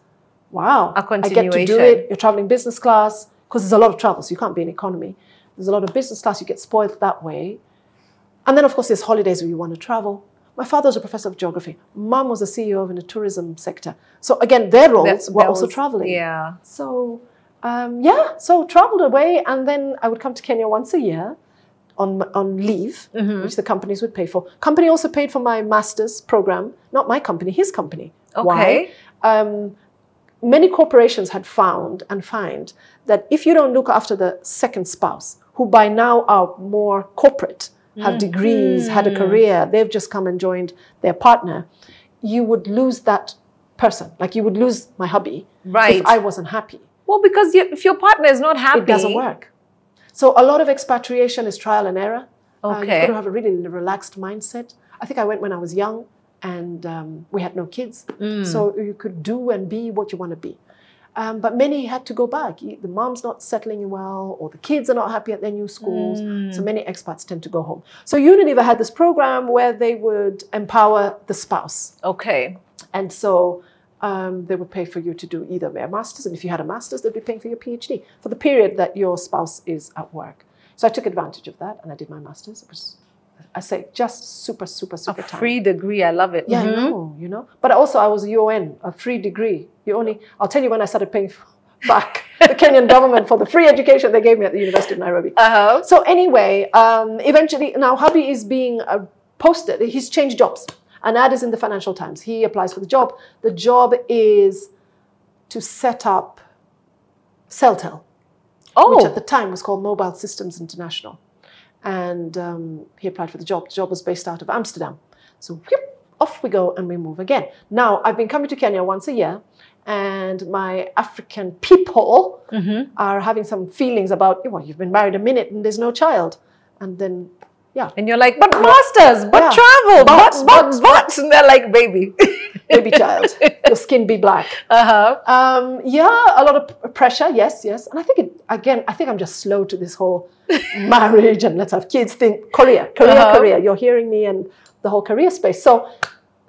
wow, a continuation. I get to do it. You're traveling business class because there's a lot of travel. So you can't be in economy. There's a lot of business class. You get spoiled that way. And then, of course, there's holidays where you want to travel. My father was a professor of geography. Mom was a C E O in the tourism sector. So again, their roles that, were that also was, traveling. Yeah. So... Um, yeah, so traveled away and then I would come to Kenya once a year on, on leave, mm-hmm. which the companies would pay for. Company also paid for my master's program, not my company, his company. Okay. Why? Um, many corporations had found and find that if you don't look after the second spouse, who by now are more corporate, have mm-hmm. degrees, had a career, they've just come and joined their partner, you would lose that person. Like you would lose my hubby right. if I wasn't happy. Well, because you, if your partner is not happy... it doesn't work. So a lot of expatriation is trial and error. Okay. Uh, you've got to have a really relaxed mindset. I think I went when I was young and um, we had no kids. Mm. So you could do and be what you want to be. Um, but many had to go back. The mom's not settling well or the kids are not happy at their new schools. Mm. So many expats tend to go home. So Unilever had this program where they would empower the spouse. Okay. And so... Um, they would pay for you to do either their master's, and if you had a master's, they'd be paying for your PhD for the period that your spouse is at work. So I took advantage of that and I did my master's. It was, I say, just super, super, super time. A free degree, I love it. Yeah, mm-hmm. I know, you know. But also I was a U N, a free degree. You only, I'll tell you when I started paying back the Kenyan government for the free education they gave me at the University of Nairobi. Uh-huh. So anyway, um, eventually, now hubby is being uh, posted. He's changed jobs. An ad is in the Financial Times. He applies for the job. The job is to set up CellTel, oh. which at the time was called Mobile Systems International. And um, he applied for the job. The job was based out of Amsterdam. So whoop, off we go and we move again. Now, I've been coming to Kenya once a year, and my African people mm-hmm. are having some feelings about, well, you've been married a minute and there's no child. And then, yeah. And you're like, but masters, but yeah. travel, but, but, but, but. And they're like, baby. Baby child, your skin be black. Uh-huh. Um, yeah, a lot of pressure, yes, yes. And I think, it, again, I think I'm just slow to this whole marriage and let's have kids thing. Career, career, uh-huh. career. You're hearing me and the whole career space. So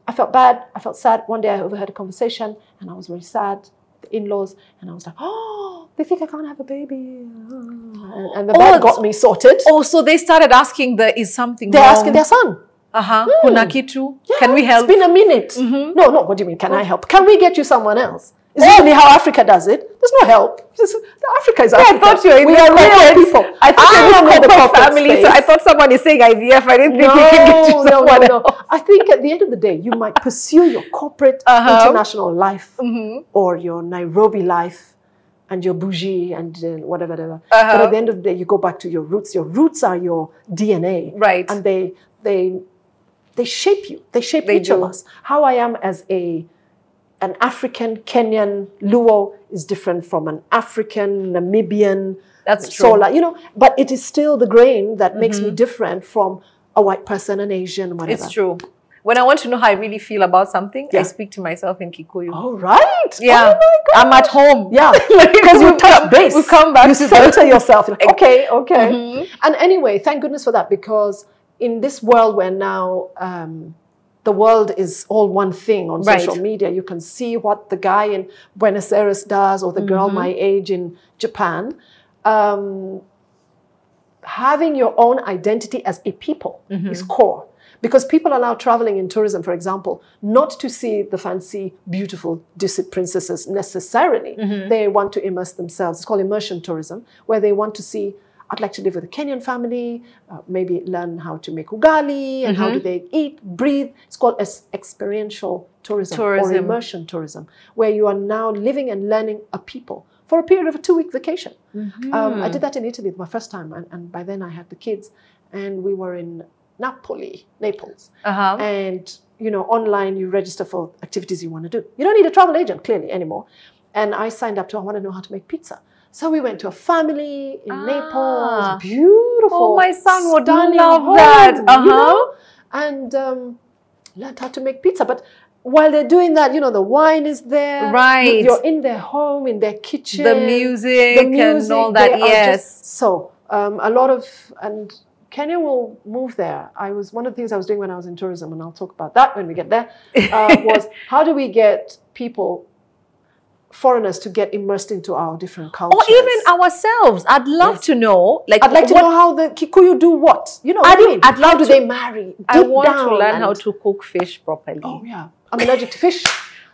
I felt bad. I felt sad. One day I overheard a conversation and I was really sad. The in-laws. And I was like, oh, they think I can't have a baby. Oh. And, and the dad oh, got me sorted. Oh, so they started asking, there is something They're wrong. Asking their son. Uh-huh. Mm. Kuna kitu. Yeah, can we help? It's been a minute. Mm-hmm. No, no. What do you mean? Can oh. I help? Can we get you someone else? Is oh. really how Africa does it. There's no help. Just, Africa is Africa. Yeah, I thought you were in we the are real people. I thought I am a family. Space. So I thought someone is saying I V F. I didn't no, think you can get you someone no, no, no. I think at the end of the day, you might pursue your corporate uh-huh. international life mm-hmm. or your Nairobi life. And your bougie and uh, whatever, whatever. Uh-huh. But at the end of the day, you go back to your roots. Your roots are your D N A, right? And they, they, they shape you. They shape they each do. Of us. How I am as a, an African Kenyan Luo is different from an African Namibian. That's true. Sola, you know, but it is still the grain that mm-hmm. makes me different from a white person, an Asian, whatever. It's true. When I want to know how I really feel about something, yeah. I speak to myself in Kikuyu. Oh, right. Yeah. Oh, my God. I'm at home. Yeah. Because you touch base. You come back you to center yourself. Like, okay, okay. Mm-hmm. And anyway, thank goodness for that, because in this world where now um, the world is all one thing on right. social media, you can see what the guy in Buenos Aires does or the mm-hmm. girl my age in Japan. Um, having your own identity as a people mm-hmm. is core. Because people are now traveling in tourism, for example, not to see the fancy, beautiful Dusit princesses necessarily. Mm-hmm. They want to immerse themselves. It's called immersion tourism, where they want to see, I'd like to live with a Kenyan family, uh, maybe learn how to make ugali, and mm-hmm. how do they eat, breathe. It's called experiential tourism, tourism or immersion tourism, where you are now living and learning a people for a period of a two-week vacation. Mm-hmm. um, I did that in Italy my first time, and, and by then I had the kids, and we were in Napoli, Naples. Uh-huh. And, you know, online you register for activities you want to do. You don't need a travel agent, clearly, anymore. And I signed up to, I want to know how to make pizza. So we went to a family in ah. Naples. Beautiful. Oh, my son would love home, that. Uh-huh. You know? And um, learned how to make pizza. But while they're doing that, you know, the wine is there. Right. You're in their home, in their kitchen. The music, the music and all that, yes. Just, so, um, a lot of... and. Kenya will move there. I was one of the things I was doing when I was in tourism, and I'll talk about that when we get there, uh, was how do we get people, foreigners, to get immersed into our different cultures? Or even ourselves. I'd love yes. to know. Like, I'd like to what, know how the Kikuyu do what? You know what I mean? I'd how do to, they marry? I want to learn and, how to cook fish properly. Oh, yeah. I'm allergic to fish.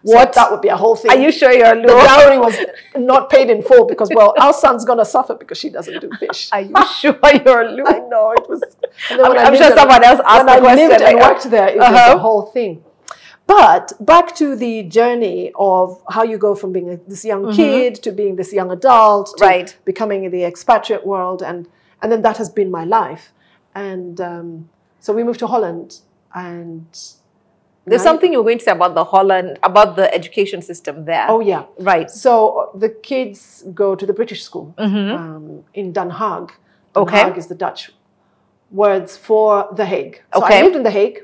What? So that would be a whole thing. Are you sure you're low? The dowry was not paid in full because, well, our son's going to suffer because she doesn't do fish. Are you sure you're low? I know. It was. I'm, I'm sure and, someone else asked the question. When I lived and worked there, it uh-huh. was a whole thing. But back to the journey of how you go from being a, this young mm-hmm. kid to being this young adult, to right. becoming in the expatriate world. And, and then that has been my life. And um, so we moved to Holland and... There's right. something you're going to say about the Holland, about the education system there. Oh, yeah. Right. So the kids go to the British school mm-hmm. um, in Den Haag. Okay. Den Haag is the Dutch words for The Hague. So okay. I lived in The Hague.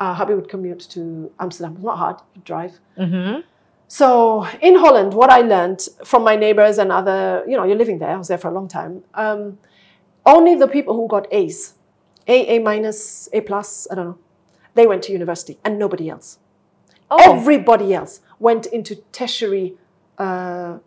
Uh, hubby would commute to Amsterdam. It's not hard to drive. Mm-hmm. So in Holland, what I learned from my neighbors and other, you know, you're living there. I was there for a long time. Um, only the people who got A's, A, A minus, A plus, I don't know. They went to university and nobody else. Oh. Everybody else went into tertiary uh,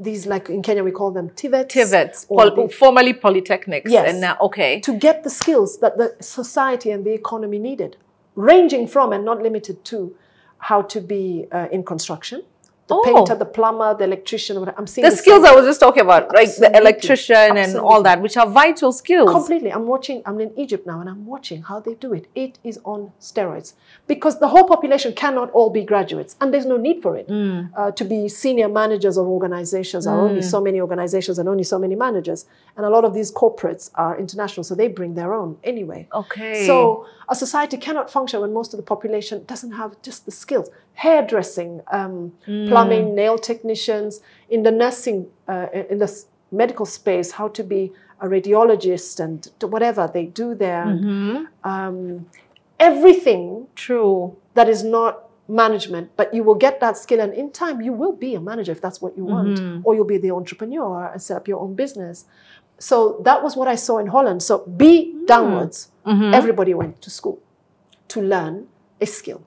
these, like in Kenya, we call them TVETs. TVETs, Pol formerly polytechnics. Yes. And now, okay. To get the skills that the society and the economy needed, ranging from and not limited to how to be uh, in construction, the oh. painter, the plumber, the electrician. I'm seeing the, the skills I was just talking about, like right? The electrician. Absolutely. And all that, which are vital skills. Completely. I'm watching, I'm in Egypt now, and I'm watching how they do it. It is on steroids because the whole population cannot all be graduates, and there's no need for it mm. uh, to be senior managers of organizations. There mm. are only so many organizations and only so many managers, and a lot of these corporates are international, so they bring their own anyway. Okay. So a society cannot function when most of the population doesn't have just the skills. Hairdressing, um, mm. plumbing, nail technicians, in the nursing, uh, in the medical space, how to be a radiologist and whatever they do there. Mm-hmm. um, everything true that is not management, but you will get that skill, and in time you will be a manager if that's what you want, mm-hmm. or you'll be the entrepreneur and set up your own business. So that was what I saw in Holland. So B mm. downwards, mm-hmm. everybody went to school to learn a skill.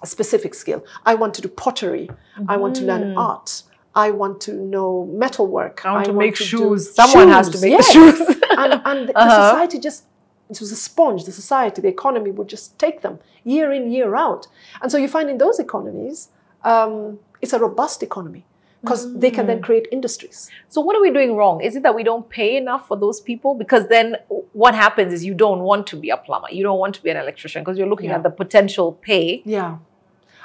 A specific skill. I want to do pottery. Mm-hmm. I want to learn art. I want to know metalwork. I want to I want make to shoes. Someone shoes. has to make yes. the shoes. and and the, uh-huh. the society just, it was a sponge. The society, the economy would just take them year in, year out. And so you find in those economies, um, it's a robust economy because mm-hmm. they can then create industries. So what are we doing wrong? Is it that we don't pay enough for those people? Because then what happens is you don't want to be a plumber. You don't want to be an electrician because you're looking yeah. at the potential pay. Yeah.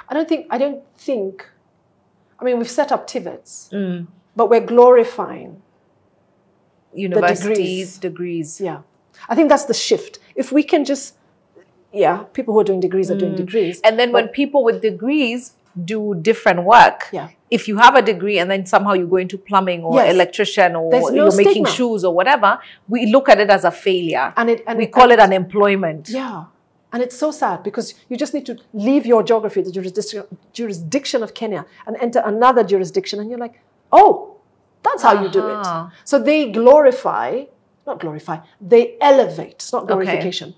I don't think, I don't think, I mean, we've set up TVETs, mm. but we're glorifying universities, the degrees. degrees. Yeah. I think that's the shift. If we can just, yeah, people who are doing degrees mm. are doing degrees. And then when people with degrees do different work, yeah. if you have a degree and then somehow you go into plumbing or yes. electrician or no you're stigma. making shoes or whatever, we look at it as a failure. And, it, and we it, call and it unemployment. Yeah. And it's so sad because you just need to leave your geography, the jurisdiction, jurisdiction of Kenya, and enter another jurisdiction. And you're like, oh, that's how uh-huh. you do it. So they glorify, not glorify, they elevate. It's not glorification. Okay.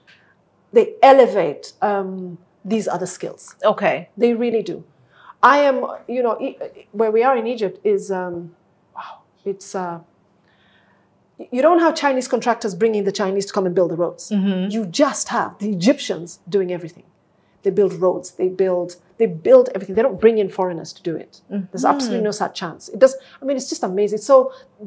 They elevate um, these other skills. Okay. They really do. I am, you know, e where we are in Egypt is, um, wow, it's... Uh, You don't have Chinese contractors bringing the Chinese to come and build the roads. Mm-hmm. You just have the Egyptians doing everything. They build roads. They build. They build everything. They don't bring in foreigners to do it. Mm-hmm. There's absolutely no such chance. It does. I mean, it's just amazing. So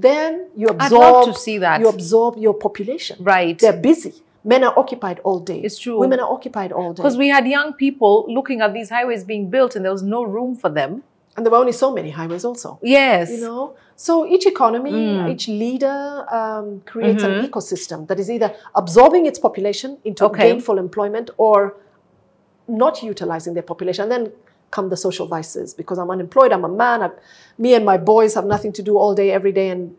then you absorb. I'd love to see that. You absorb your population. Right. They're busy. Men are occupied all day. It's true. Women are occupied all day. Because we had young people looking at these highways being built, and there was no room for them. And there were only so many highways also. Yes. You know, so each economy, mm. each leader um, creates mm-hmm. an ecosystem that is either absorbing its population into okay. gainful employment or not utilizing their population. And then come the social vices because I'm unemployed, I'm a man, I, me and my boys have nothing to do all day, every day. And,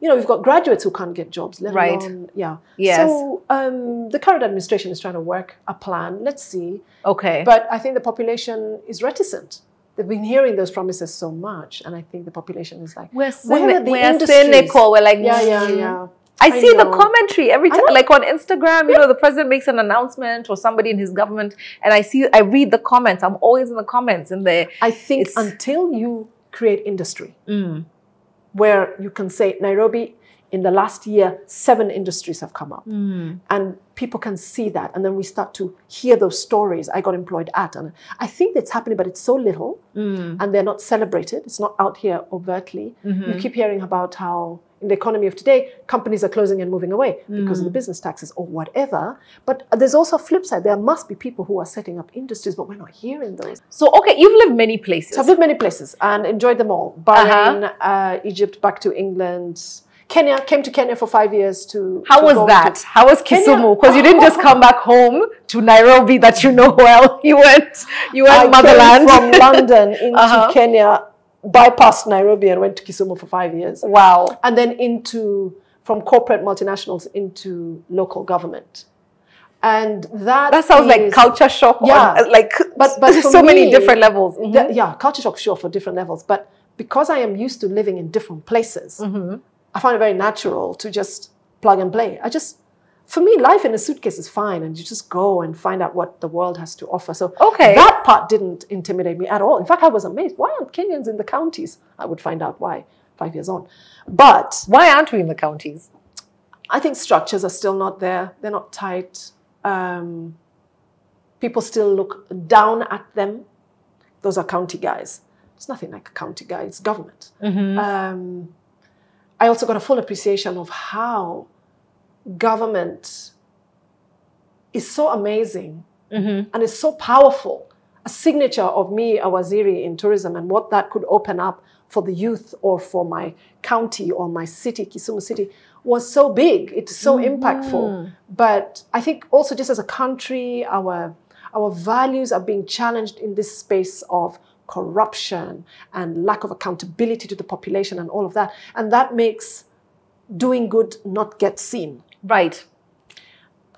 you know, we've got graduates who can't get jobs. Let right. alone, yeah. Yes. So um, the current administration is trying to work a plan. Let's see. Okay. But I think the population is reticent. They've been hearing those promises so much, and I think the population is like, we're, cynic the we're cynical. We're like, yeah, yeah, yeah. I, I see know. the commentary every time, like on Instagram. You yeah. know, the president makes an announcement or somebody in his government, and I see, I read the comments. I'm always in the comments, and there. I think it's... until you create industry, mm. where you can say Nairobi, in the last year, seven industries have come up, mm. and people can see that, and then we start to hear those stories. I got employed at, and I think it's happening, but it's so little, mm. and they're not celebrated. It's not out here overtly. Mm-hmm. You keep hearing about how, in the economy of today, companies are closing and moving away mm. because of the business taxes or whatever. But there's also a flip side. There must be people who are setting up industries, but we're not hearing those. So, okay, you've lived many places. So I've lived many places and enjoyed them all. Bahrain, uh-huh. uh, Egypt, back to England. Kenya, came to Kenya for five years to... How to was that? To, How was Kisumu? Because you didn't just come back home to Nairobi that you know well. You went, you went I motherland. Came from London into uh -huh. Kenya, bypassed Nairobi and went to Kisumu for five years. Wow. And then into, from corporate multinationals into local government. And that That sounds is, like culture shock. Yeah. On, like, but, but so me, many different levels. Mm -hmm. the, yeah, culture shock, sure, for different levels. But because I am used to living in different places... Mm -hmm. I find it very natural to just plug and play. I just, for me, life in a suitcase is fine, and you just go and find out what the world has to offer. So okay. that part didn't intimidate me at all. In fact, I was amazed. Why aren't Kenyans in the counties? I would find out why. five years on. But why aren't we in the counties? I think structures are still not there. They're not tight. Um, people still look down at them. Those are county guys. It's nothing like a county guy. It's government. Mm-hmm. um, I also got a full appreciation of how government is so amazing mm-hmm. and is so powerful. A signature of me, a waziri in tourism, and what that could open up for the youth or for my county or my city, Kisumu City, was so big. It's so mm-hmm. impactful. But I think also just as a country, our, our values are being challenged in this space of corruption and lack of accountability to the population and all of that. And that makes doing good not get seen. Right.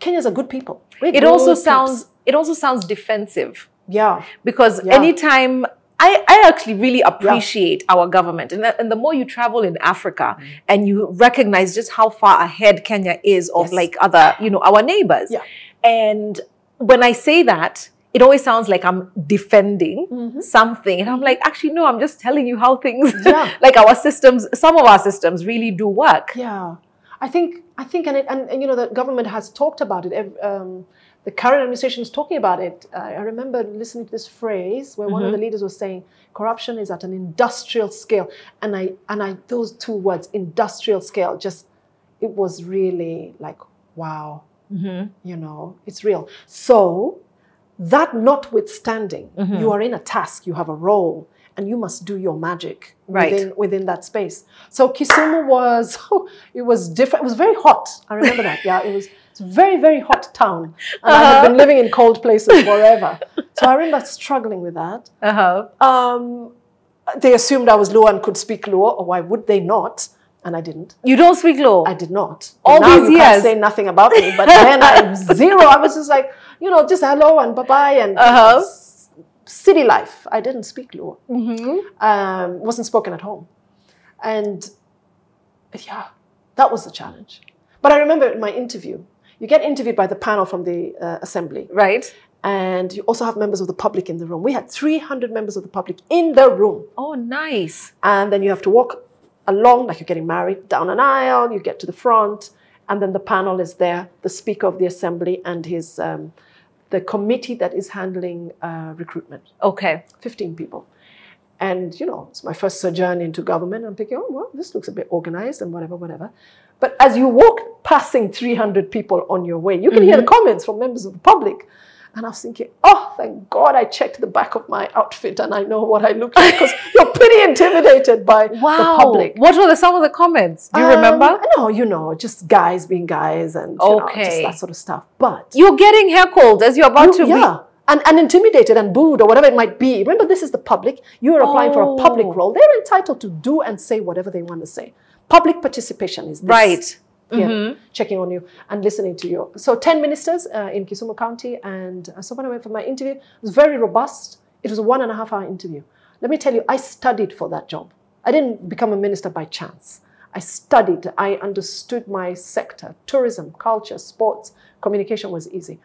Kenyans are good people. We're it also sounds types. It also sounds defensive. Yeah. Because yeah. anytime I, I actually really appreciate yeah. our government. And, and the more you travel in Africa mm. and you recognize just how far ahead Kenya is of yes. like other, you know, our neighbors. Yeah. And when I say that, it always sounds like I'm defending mm-hmm. something. And I'm like, actually, no, I'm just telling you how things, yeah. like our systems, some of our systems really do work. Yeah, I think, I think, and, it, and, and you know, the government has talked about it. Um, the current administration is talking about it. Uh, I remember listening to this phrase where mm-hmm. one of the leaders was saying, corruption is at an industrial scale. And I, and I, those two words, industrial scale, just, it was really like, wow, mm-hmm. you know, it's real. So, that notwithstanding, mm-hmm. you are in a task, you have a role, and you must do your magic right. within, within that space. So Kisumu was, oh, it was different. It was very hot. I remember that. Yeah, it was it's a very, very hot town. And uh-huh. I had been living in cold places forever. So I remember struggling with that. Uh-huh. Um, they assumed I was Luo and could speak Luo, or why would they not? And I didn't. You don't speak Luo? I did not. All now these you years. Can't say nothing about me, but then I zero. I was just like, you know, just hello and bye-bye and uh-huh. city life. I didn't speak Luo. Mm-hmm. Um, wasn't spoken at home. And yeah, that was the challenge. But I remember in my interview, you get interviewed by the panel from the uh, assembly. Right. And you also have members of the public in the room. We had three hundred members of the public in the room. Oh, nice. And then you have to walk along, like you're getting married, down an aisle, you get to the front, and then the panel is there, the Speaker of the Assembly and his, um, the committee that is handling uh, recruitment. Okay. fifteen people. And, you know, it's my first sojourn into government. I'm thinking, oh, well, this looks a bit organized and whatever, whatever. But as you walk passing three hundred people on your way, you can mm-hmm. hear the comments from members of the public. And I was thinking, oh, thank God I checked the back of my outfit and I know what I look like, because you're pretty intimidated by wow. the public. What were the, some of the comments? Do you um, remember? No, you know, just guys being guys and okay. you know, just that sort of stuff. But you're getting heckled as you're about you, to yeah. be. Yeah, and, and intimidated and booed or whatever it might be. Remember, this is the public. You are applying oh. for a public role. They're entitled to do and say whatever they want to say. Public participation is this. Right. Yeah, mm-hmm. checking on you and listening to you. So ten ministers uh, in Kisumu County, and so when I went for my interview, it was very robust. It was a one and a half hour interview. Let me tell you, I studied for that job. I didn't become a minister by chance. I studied, I understood my sector. Tourism, culture, sports, communication was easy.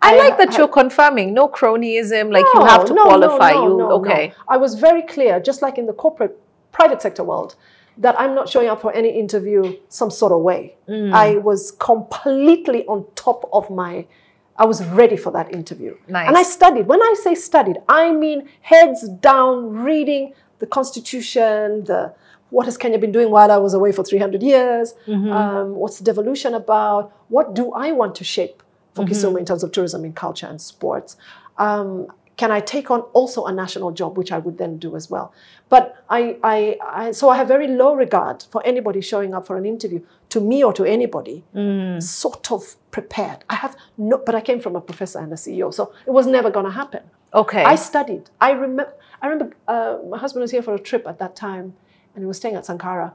I, I like that I, you're confirming, no cronyism, like no, you have to no, qualify. No, no, you, no, okay. No. I was very clear, just like in the corporate, private sector world, that I'm not showing up for any interview some sort of way. Mm. I was completely on top of my, I was ready for that interview. Nice. And I studied. When I say studied, I mean heads down, reading the Constitution, the what has Kenya been doing while I was away for three hundred years, mm-hmm. um, what's devolution about, what do I want to shape for mm-hmm. Kisumu in terms of tourism and culture and sports. Um, Can I take on also a national job, which I would then do as well? But I, I, I, so I have very low regard for anybody showing up for an interview, to me or to anybody, mm. sort of prepared. I have no, but I came from a professor and a C E O, so it was never going to happen. Okay. I studied. I remember, I remember uh, my husband was here for a trip at that time, and he was staying at Sankara.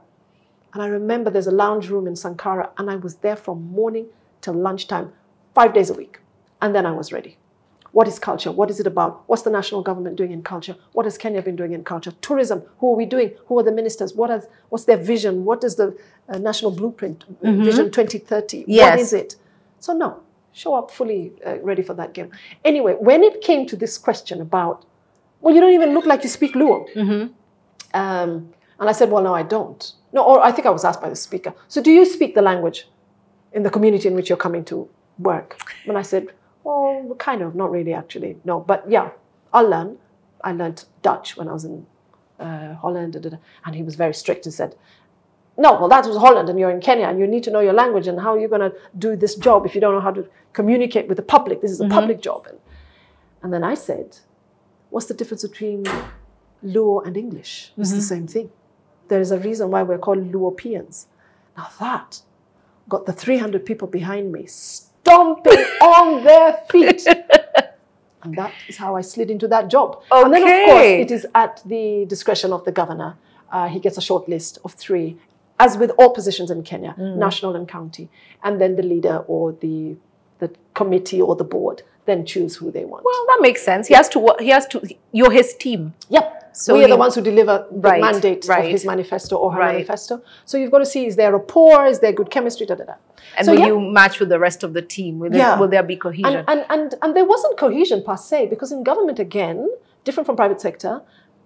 And I remember there's a lounge room in Sankara, and I was there from morning till lunchtime, five days a week. And then I was ready. What is culture? What is it about? What's the national government doing in culture? What has Kenya been doing in culture? Tourism, who are we doing? Who are the ministers? What has, what's their vision? What is the uh, national blueprint, mm-hmm. vision twenty thirty? Yes. What is it? So no, show up fully uh, ready for that game. Anyway, when it came to this question about, well, you don't even look like you speak Luo. Mm-hmm. um, And I said, well, no, I don't. No, or I think I was asked by the speaker, so do you speak the language in the community in which you're coming to work? And I said, well, kind of, not really actually, no. But yeah, I'll learn. I learned Dutch when I was in uh, Holland. Da, da, da. And he was very strict and said, no, well, that was Holland and you're in Kenya and you need to know your language, and how are you going to do this job if you don't know how to communicate with the public? This is a mm-hmm. public job. And, and then I said, what's the difference between Luo and English? It's mm-hmm. the same thing. There is a reason why we're called Luopeans. Now that got the three hundred people behind me stomping on their feet. And that is how I slid into that job. Okay. And then, of course, it is at the discretion of the governor. Uh, he gets a short list of three, as with all positions in Kenya, mm. national and county. And then the leader or the, the committee or the board then choose who they want. Well, that makes sense. He yeah. has to, he has to, you're his team. Yep. So we are the ones who deliver the right, mandate right. of his manifesto or her right. manifesto. So you've got to see, is there rapport, is there good chemistry, da da da. And so, will yeah. you match with the rest of the team? Will, yeah. there, will there be cohesion? And, and, and, and there wasn't cohesion per se, because in government, again, different from private sector,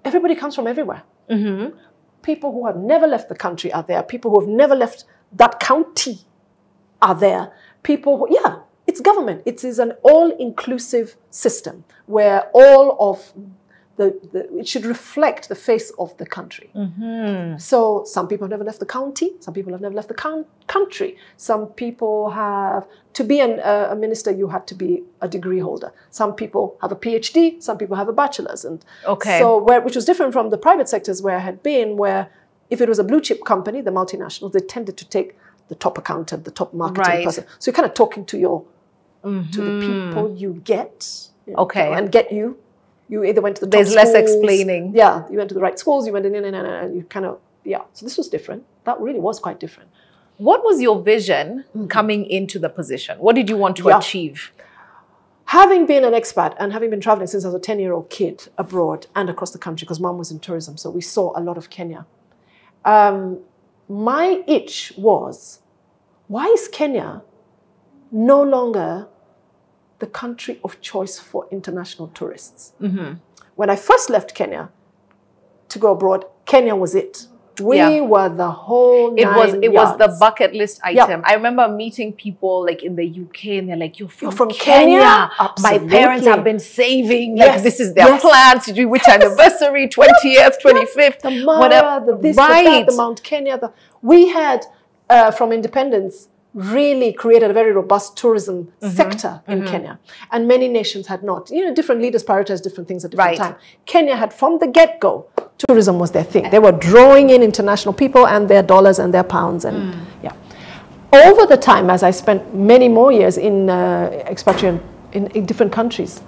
everybody comes from everywhere. Mm-hmm. People who have never left the country are there. People who have never left that county are there. People who, yeah. It's government. It is an all-inclusive system where all of the, the, it should reflect the face of the country. Mm-hmm. So some people have never left the county. Some people have never left the country. Some people have, to be an, uh, a minister, you had to be a degree holder. Some people have a PhD. Some people have a bachelor's. And okay. so where, which was different from the private sectors where I had been, where if it was a blue chip company, the multinationals, they tended to take the top accountant, the top marketing right. person. So you're kind of talking to your Mm-hmm. to the people you get, you know, okay, and get you. You either went to the top There's schools, less explaining. Yeah, you went to the right schools. You went in and and and you kind of yeah. So this was different. That really was quite different. What was your vision mm-hmm. coming into the position? What did you want to yeah. achieve? Having been an expat and having been traveling since I was a ten-year-old kid abroad and across the country, because mom was in tourism, so we saw a lot of Kenya. Um, my itch was, why is Kenya no longer the country of choice for international tourists? Mm-hmm. When I first left Kenya to go abroad, Kenya was it. We yeah. were the whole nine It was it yards. was the bucket list item. Yeah. I remember meeting people like in the U K, and they're like, "You're from, You're from Kenya. Kenya? My parents have been saving. Yes. Like this is their yes. plan to do which yes. anniversary, twentieth, twenty-fifth, the Mara, whatever. The this, right. the, that, the Mount Kenya. The, we had uh, from independence." really created a very robust tourism mm-hmm. sector in mm-hmm. Kenya. And many nations had not. You know, different leaders prioritized different things at different right. time. Kenya had, from the get-go, tourism was their thing. They were drawing in international people and their dollars and their pounds. And mm. yeah. Over the time, as I spent many more years in uh, expatriate in, in different countries,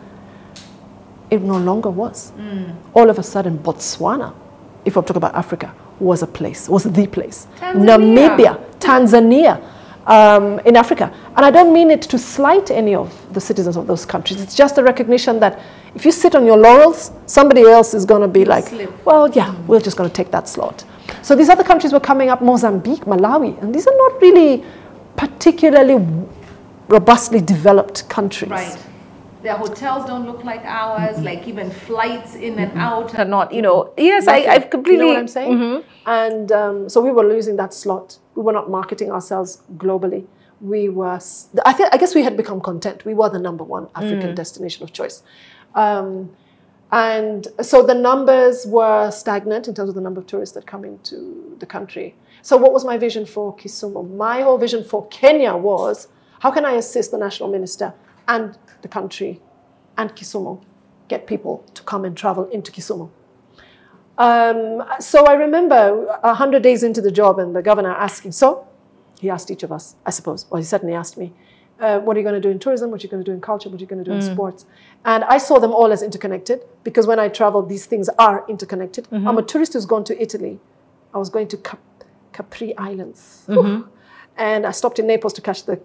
it no longer was. Mm. All of a sudden, Botswana, if I'm talking about Africa, was a place, was the place. Tanzania. Namibia, Tanzania. Um, in Africa. And I don't mean it to slight any of the citizens of those countries. It's just a recognition that if you sit on your laurels, somebody else is going to be like, Slip. well, yeah, mm. we're just going to take that slot. So these other countries were coming up, Mozambique, Malawi, and these are not really particularly robustly developed countries. Right. Their hotels don't look like ours, mm-hmm. like even flights in mm-hmm. and out are not, you know. Yes, I, I've completely... You know what I'm saying? Mm-hmm. And um, so we were losing that slot. We were not marketing ourselves globally. We were... I, think, I guess we had become content. We were the number one African mm. destination of choice. Um, and so the numbers were stagnant in terms of the number of tourists that come into the country. So what was my vision for Kisumu? My whole vision for Kenya was, how can I assist the national minister and the country and Kisumu, get people to come and travel into Kisumu. Um, so I remember one hundred days into the job and the governor asking, so he asked each of us, I suppose, or he certainly asked me, uh, what are you going to do in tourism? What are you going to do in culture? What are you going to do mm. in sports? And I saw them all as interconnected, because when I traveled, these things are interconnected. Mm-hmm. I'm a tourist who's gone to Italy. I was going to Cap Capri Islands. Mm-hmm. And I stopped in Naples to catch the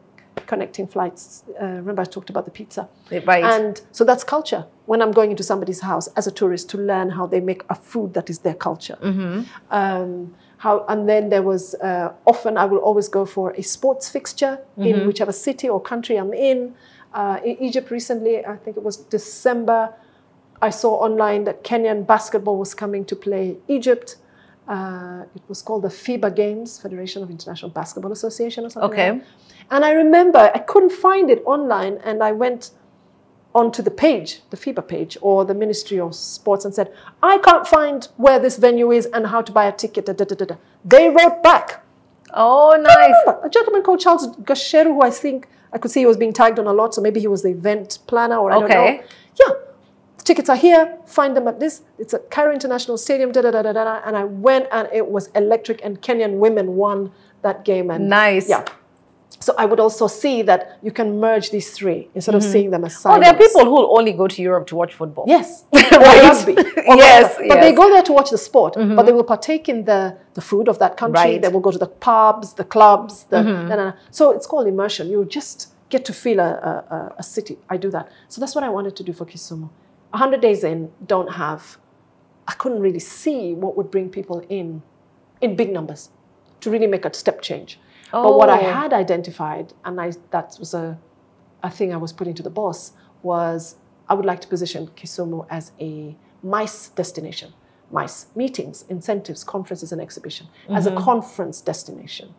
connecting flights. Uh, remember I talked about the pizza. Right. And so that's culture. When I'm going into somebody's house as a tourist to learn how they make a food that is their culture. Mm-hmm. um, how, and then there was, uh, often I will always go for a sports fixture mm-hmm. in whichever city or country I'm in. Uh, in Egypt recently, I think it was December, I saw online that Kenyan basketball was coming to play Egypt. Uh, it was called the FIBA Games, Federation of International Basketball Association or something okay. like that. And I remember I couldn't find it online, and I went onto the page, the FIBA page, or the Ministry of Sports, and said, I can't find where this venue is and how to buy a ticket. Da, da, da, da. They wrote back. Oh, nice. Oh, a gentleman called Charles Gasheru, who I think, I could see he was being tagged on a lot, so maybe he was the event planner, or I okay. don't know. Yeah. Tickets are here, find them at this. It's at Cairo International Stadium, da da da da da. And I went, and it was electric, and Kenyan women won that game. And nice. Yeah. So I would also see that you can merge these three instead mm-hmm. of seeing them as silos. Oh, there are people who only go to Europe to watch football. Yes. Right? Rugby. Yes, yes. But they go there to watch the sport, mm-hmm. but they will partake in the, the food of that country. Right. They will go to the pubs, the clubs. The, mm-hmm. da, da, da. So it's called immersion. You just get to feel a, a, a city. I do that. So that's what I wanted to do for Kisumu. one hundred days in, don't have, I couldn't really see what would bring people in, in big numbers, to really make a step change. Oh. But what I had identified, and I, that was a, a thing I was putting to the boss, was I would like to position Kisumu as a MICE destination. MICE, meetings, incentives, conferences, and exhibition, mm-hmm. as a conference destination.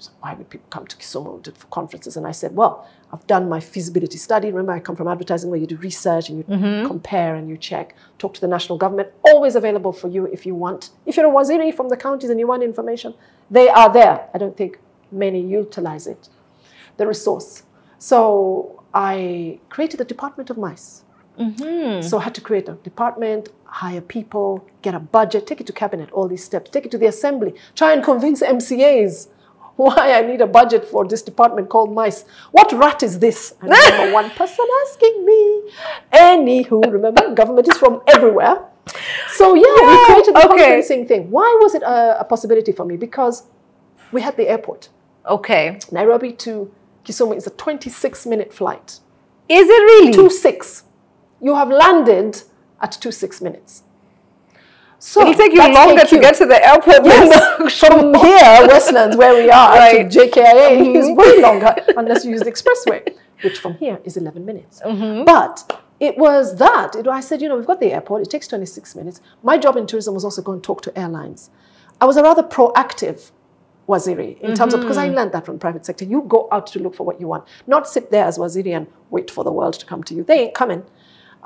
So why would people come to Kisumu for conferences? And I said, well, I've done my feasibility study. Remember, I come from advertising, where you do research and you mm-hmm. compare and you check, talk to the national government, always available for you if you want. If you're a Waziri from the counties and you want information, they are there. I don't think many utilize it, the resource. So I created the Department of MICE. Mm-hmm. So I had to create a department, hire people, get a budget, take it to cabinet, all these steps, take it to the assembly, try and convince M C As why I need a budget for this department called MICE. What rat is this? I remember one person asking me. Anywho, remember, government is from everywhere. So yeah, yeah we created the okay. conferencing thing. Why was it a, a possibility for me? Because we had the airport. Okay. Nairobi to Kisumu is a twenty-six minute flight. Is it really? two six. You have landed at two six minutes. So it'll take you longer K Q. To get to the airport. Yes. From here, Westlands, where we are, right. to J K I A mm-hmm. is way longer, unless you use the expressway, which from here is eleven minutes. Mm-hmm. But it was that. It, I said, you know, we've got the airport. It takes twenty-six minutes. My job in tourism was also go and talk to airlines. I was a rather proactive Waziri in terms mm-hmm. of, because I learned that from private sector. You go out to look for what you want, not sit there as Waziri and wait for the world to come to you. They ain't coming.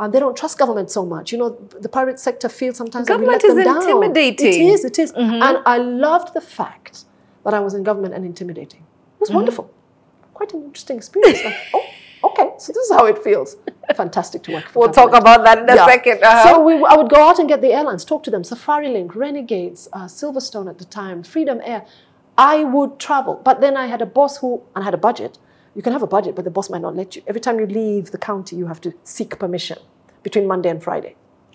And they don't trust government so much. You know, the private sector feels sometimes government that we let them down. Government is intimidating. It is, it is. Mm-hmm. And I loved the fact that I was in government and intimidating. It was mm-hmm. wonderful. Quite an interesting experience. Like, oh, okay, so this is how it feels. Fantastic to work for We'll government. Talk about that in a yeah. second. Uh-huh. So we, I would go out and get the airlines, talk to them. Safari Link, Renegades, uh, Silverstone at the time, Freedom Air. I would travel. But then I had a boss who, and I had a budget. You can have a budget, but the boss might not let you. Every time you leave the county, you have to seek permission between Monday and Friday.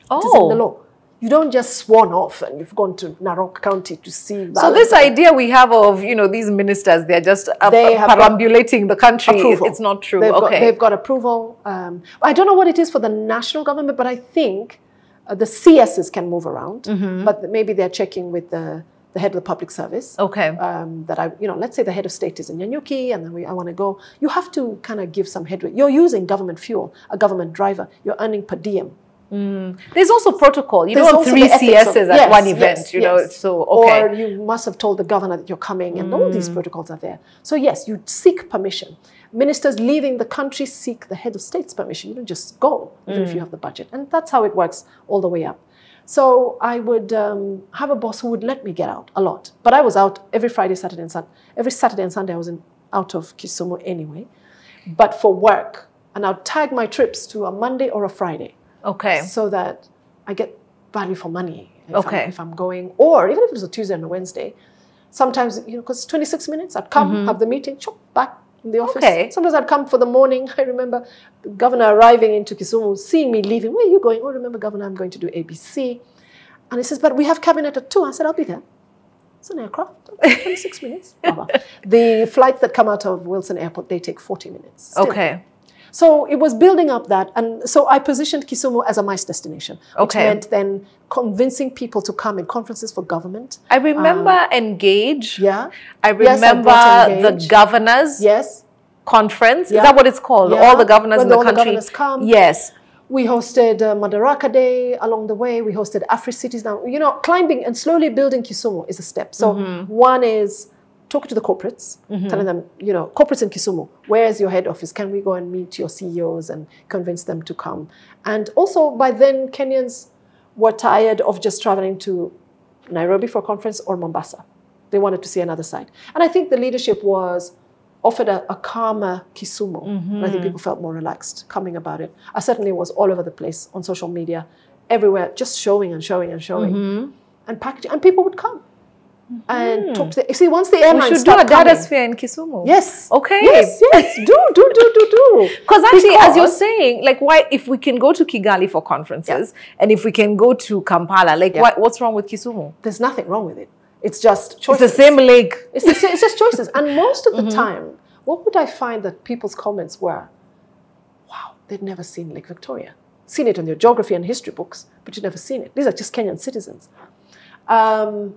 Oh. It is in the law. You don't just swan off and you've gone to Narok County to see Valentine. So this idea we have of, you know, these ministers, they're just they up, perambulating the country. Approval. It's not true. They've, okay. got, they've got approval. Um, I don't know what it is for the national government, but I think uh, the C Ss can move around, mm-hmm. but maybe they're checking with the... the head of the public service. Okay. Um, that I, you know, let's say the head of state is in Nanyuki and then we, I want to go. You have to kind of give some headway. You're using government fuel, a government driver. You're earning per diem. Mm. There's also protocol. You There's don't want three C Ss of, at yes, one event, yes, you know. Yes. So, okay. Or you must have told the governor that you're coming and mm. all these protocols are there. So yes, you seek permission. Ministers leaving the country seek the head of state's permission. You don't just go, even mm. if you have the budget. And that's how it works all the way up. So I would um, have a boss who would let me get out a lot. But I was out every Friday, Saturday and Sunday. Every Saturday and Sunday I was in, out of Kisumu anyway, but for work. And I'd tag my trips to a Monday or a Friday. Okay. So that I get value for money if, okay. I'm, if I'm going. Or even if it was a Tuesday and a Wednesday, sometimes, you know, because it's twenty-six minutes, I'd come, mm-hmm. have the meeting, chop, back in the office. Okay. Sometimes I'd come for the morning. I remember the governor arriving into Kisumu, seeing me leaving. Where are you going? Oh, remember, governor, I'm going to do A B C. And he says, but we have cabinet at two. I said, I'll be there. It's an aircraft, twenty-six minutes. The flights that come out of Wilson Airport, they take forty minutes. Still. Okay. So it was building up that. And so I positioned Kisumu as a MICE destination. Which okay. meant then convincing people to come in conferences for government. I remember um, Engage. Yeah. I remember yes, I the governors yes. conference. Yeah. Is that what it's called? Yeah. All the governors when in the all country. The governors come. Yes. We hosted uh, Madaraka Day along the way. We hosted AfriCities. Now, you know, climbing and slowly building Kisumu is a step. So mm-hmm. one is talk to the corporates, mm-hmm. telling them, you know, corporates in Kisumu, where's your head office? Can we go and meet your C E Os and convince them to come? And also by then, Kenyans were tired of just traveling to Nairobi for a conference or Mombasa. They wanted to see another side. And I think the leadership was offered a, a calmer Kisumu. Mm-hmm. And I think people felt more relaxed coming about it. I certainly was all over the place on social media, everywhere, just showing and showing and showing. Mm-hmm. And packaging. And people would come mm-hmm. and talk to them. You see, once the airlines We should do a Dadasphere in Kisumu. Yes. Okay. Yes, yes. do, do, do, do, do. Because actually, as you're saying, like, why, if we can go to Kigali for conferences yeah. and if we can go to Kampala, like, yeah. what, what's wrong with Kisumu? There's nothing wrong with it. It's just choices. It's the same lake. It's, the, it's just choices. And most of the mm-hmm. time, what would I find that people's comments were, wow, they'd never seen Lake Victoria. Seen it in your geography and history books, but you'd never seen it. These are just Kenyan citizens. Um,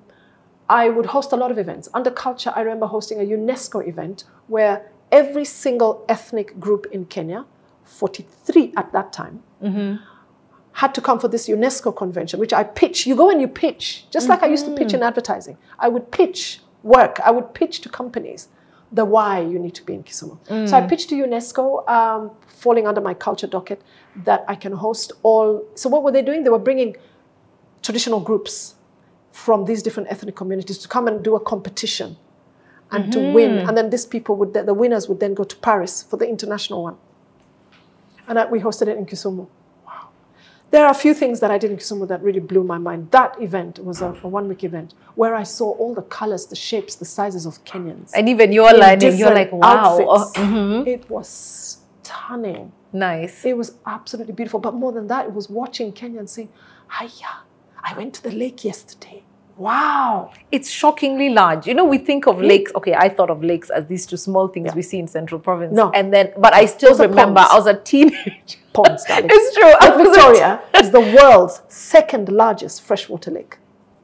I would host a lot of events. Under culture, I remember hosting a UNESCO event where every single ethnic group in Kenya, forty-three at that time, mm-hmm. had to come for this UNESCO convention, which I pitch. You go and you pitch, just like mm-hmm. I used to pitch in advertising. I would pitch work. I would pitch to companies the why you need to be in Kisumu. Mm. So I pitched to UNESCO, um, falling under my culture docket, that I can host all. So what were they doing? They were bringing traditional groups from these different ethnic communities to come and do a competition and mm-hmm. to win. And then these people, would the winners would then go to Paris for the international one. And I, we hosted it in Kisumu. There are a few things that I did in Kisumu that really blew my mind. That event was a, a one-week event where I saw all the colors, the shapes, the sizes of Kenyans. And even you're learning, you're like, wow. Oh, mm-hmm. It was stunning. Nice. It was absolutely beautiful. But more than that, it was watching Kenyans saying, hiya, I went to the lake yesterday. Wow. It's shockingly large. You know, we think of lakes. Okay, I thought of lakes as these two small things yeah. we see in Central Province. No. And then, but I still Those remember I was a teenager. Ponds, darling. It's true. Lake Victoria is the world's second largest freshwater lake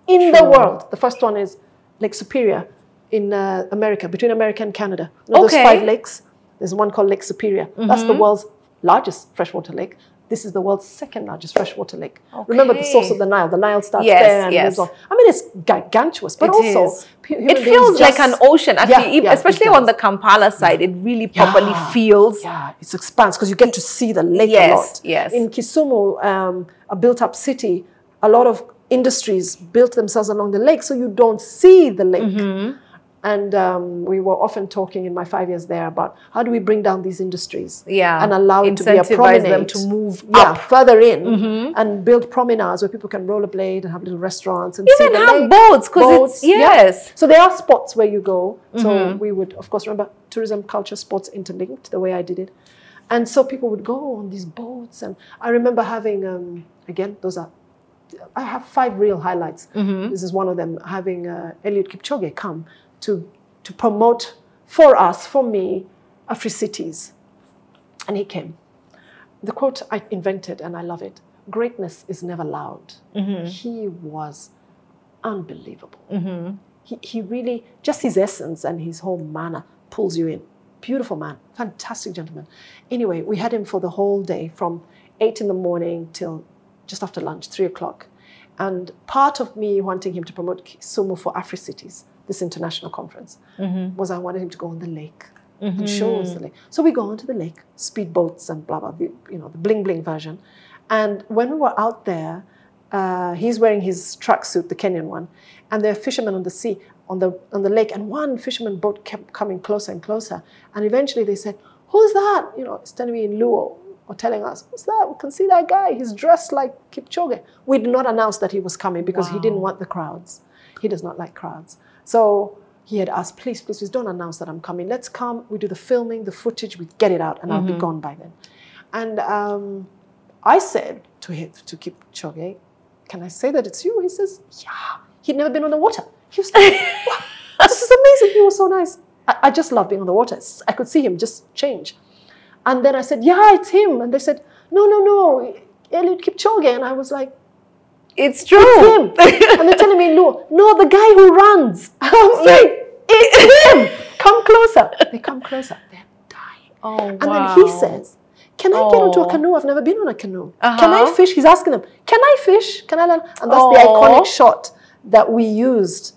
in true. the world. The first one is Lake Superior in uh, America, between America and Canada. You know, okay. Those five lakes, there's one called Lake Superior. Mm-hmm. That's the world's largest freshwater lake. This is the world's second largest freshwater lake. Okay. Remember the source of the Nile. The Nile starts yes, there and yes. moves on. I mean, it's gargantuous, but it also... Is. It feels just, like an ocean. Actually, yeah, yeah, especially on the Kampala side, yeah. it really properly yeah. feels... Yeah, it's expanse because you get to see the lake yes, a lot. Yes. In Kisumu, um, a built-up city, a lot of industries built themselves along the lake, so you don't see the lake. Mm-hmm. And um, we were often talking in my five years there about how do we bring down these industries yeah. and allow it to be a promenade. Them to move yeah, up. further in mm-hmm. and build promenades where people can rollerblade and have little restaurants. And even see the have lake. boats. boats it's, yes. Yeah. So there are spots where you go. So mm-hmm. we would, of course, remember tourism, culture, sports interlinked the way I did it. And so people would go on these boats. And I remember having, um, again, those are I have five real highlights. Mm-hmm. This is one of them, having uh, Elliot Kipchoge come to, to promote for us, for me, AfriCities. And he came. The quote I invented, and I love it, greatness is never loud. Mm-hmm. He was unbelievable. Mm-hmm. He, he really, just his essence and his whole manner pulls you in. Beautiful man, fantastic gentleman. Anyway, we had him for the whole day from eight in the morning till just after lunch, three o'clock. And part of me wanting him to promote Kisumu for AfriCities, this international conference, mm-hmm. was I wanted him to go on the lake mm-hmm. and show us the lake. So we go onto the lake, speedboats and blah, blah, you know, the bling, bling version. And when we were out there, uh, he's wearing his tracksuit, the Kenyan one, and there are fishermen on the sea, on the, on the lake. And one fisherman boat kept coming closer and closer. And eventually they said, who's that? You know, it's telling me in Luo. Or telling us, what's that? We can see that guy. He's dressed like Kipchoge. We did not announce that he was coming because wow. he didn't want the crowds. He does not like crowds. So he had asked, please, please, please don't announce that I'm coming. Let's come. We do the filming, the footage. We get it out and mm-hmm. I'll be gone by then. And um, I said to him, to Kipchoge, can I say that it's you? He says, yeah. He'd never been on the water. He was like, wow, this is amazing. He was so nice. I, I just love being on the water. I could see him just change. And then I said, yeah, it's him. And they said, no, no, no, Eliud Kipchoge. And I was like, it's true. It's him. And they're telling me, no, no, the guy who runs. I was like, it's him. Come closer. They come closer. They're dying. Oh, and wow. then he says, Can I oh. get into a canoe? I've never been on a canoe. Uh-huh. Can I fish? He's asking them, can I fish? Can I learn? And that's oh. the iconic shot that we used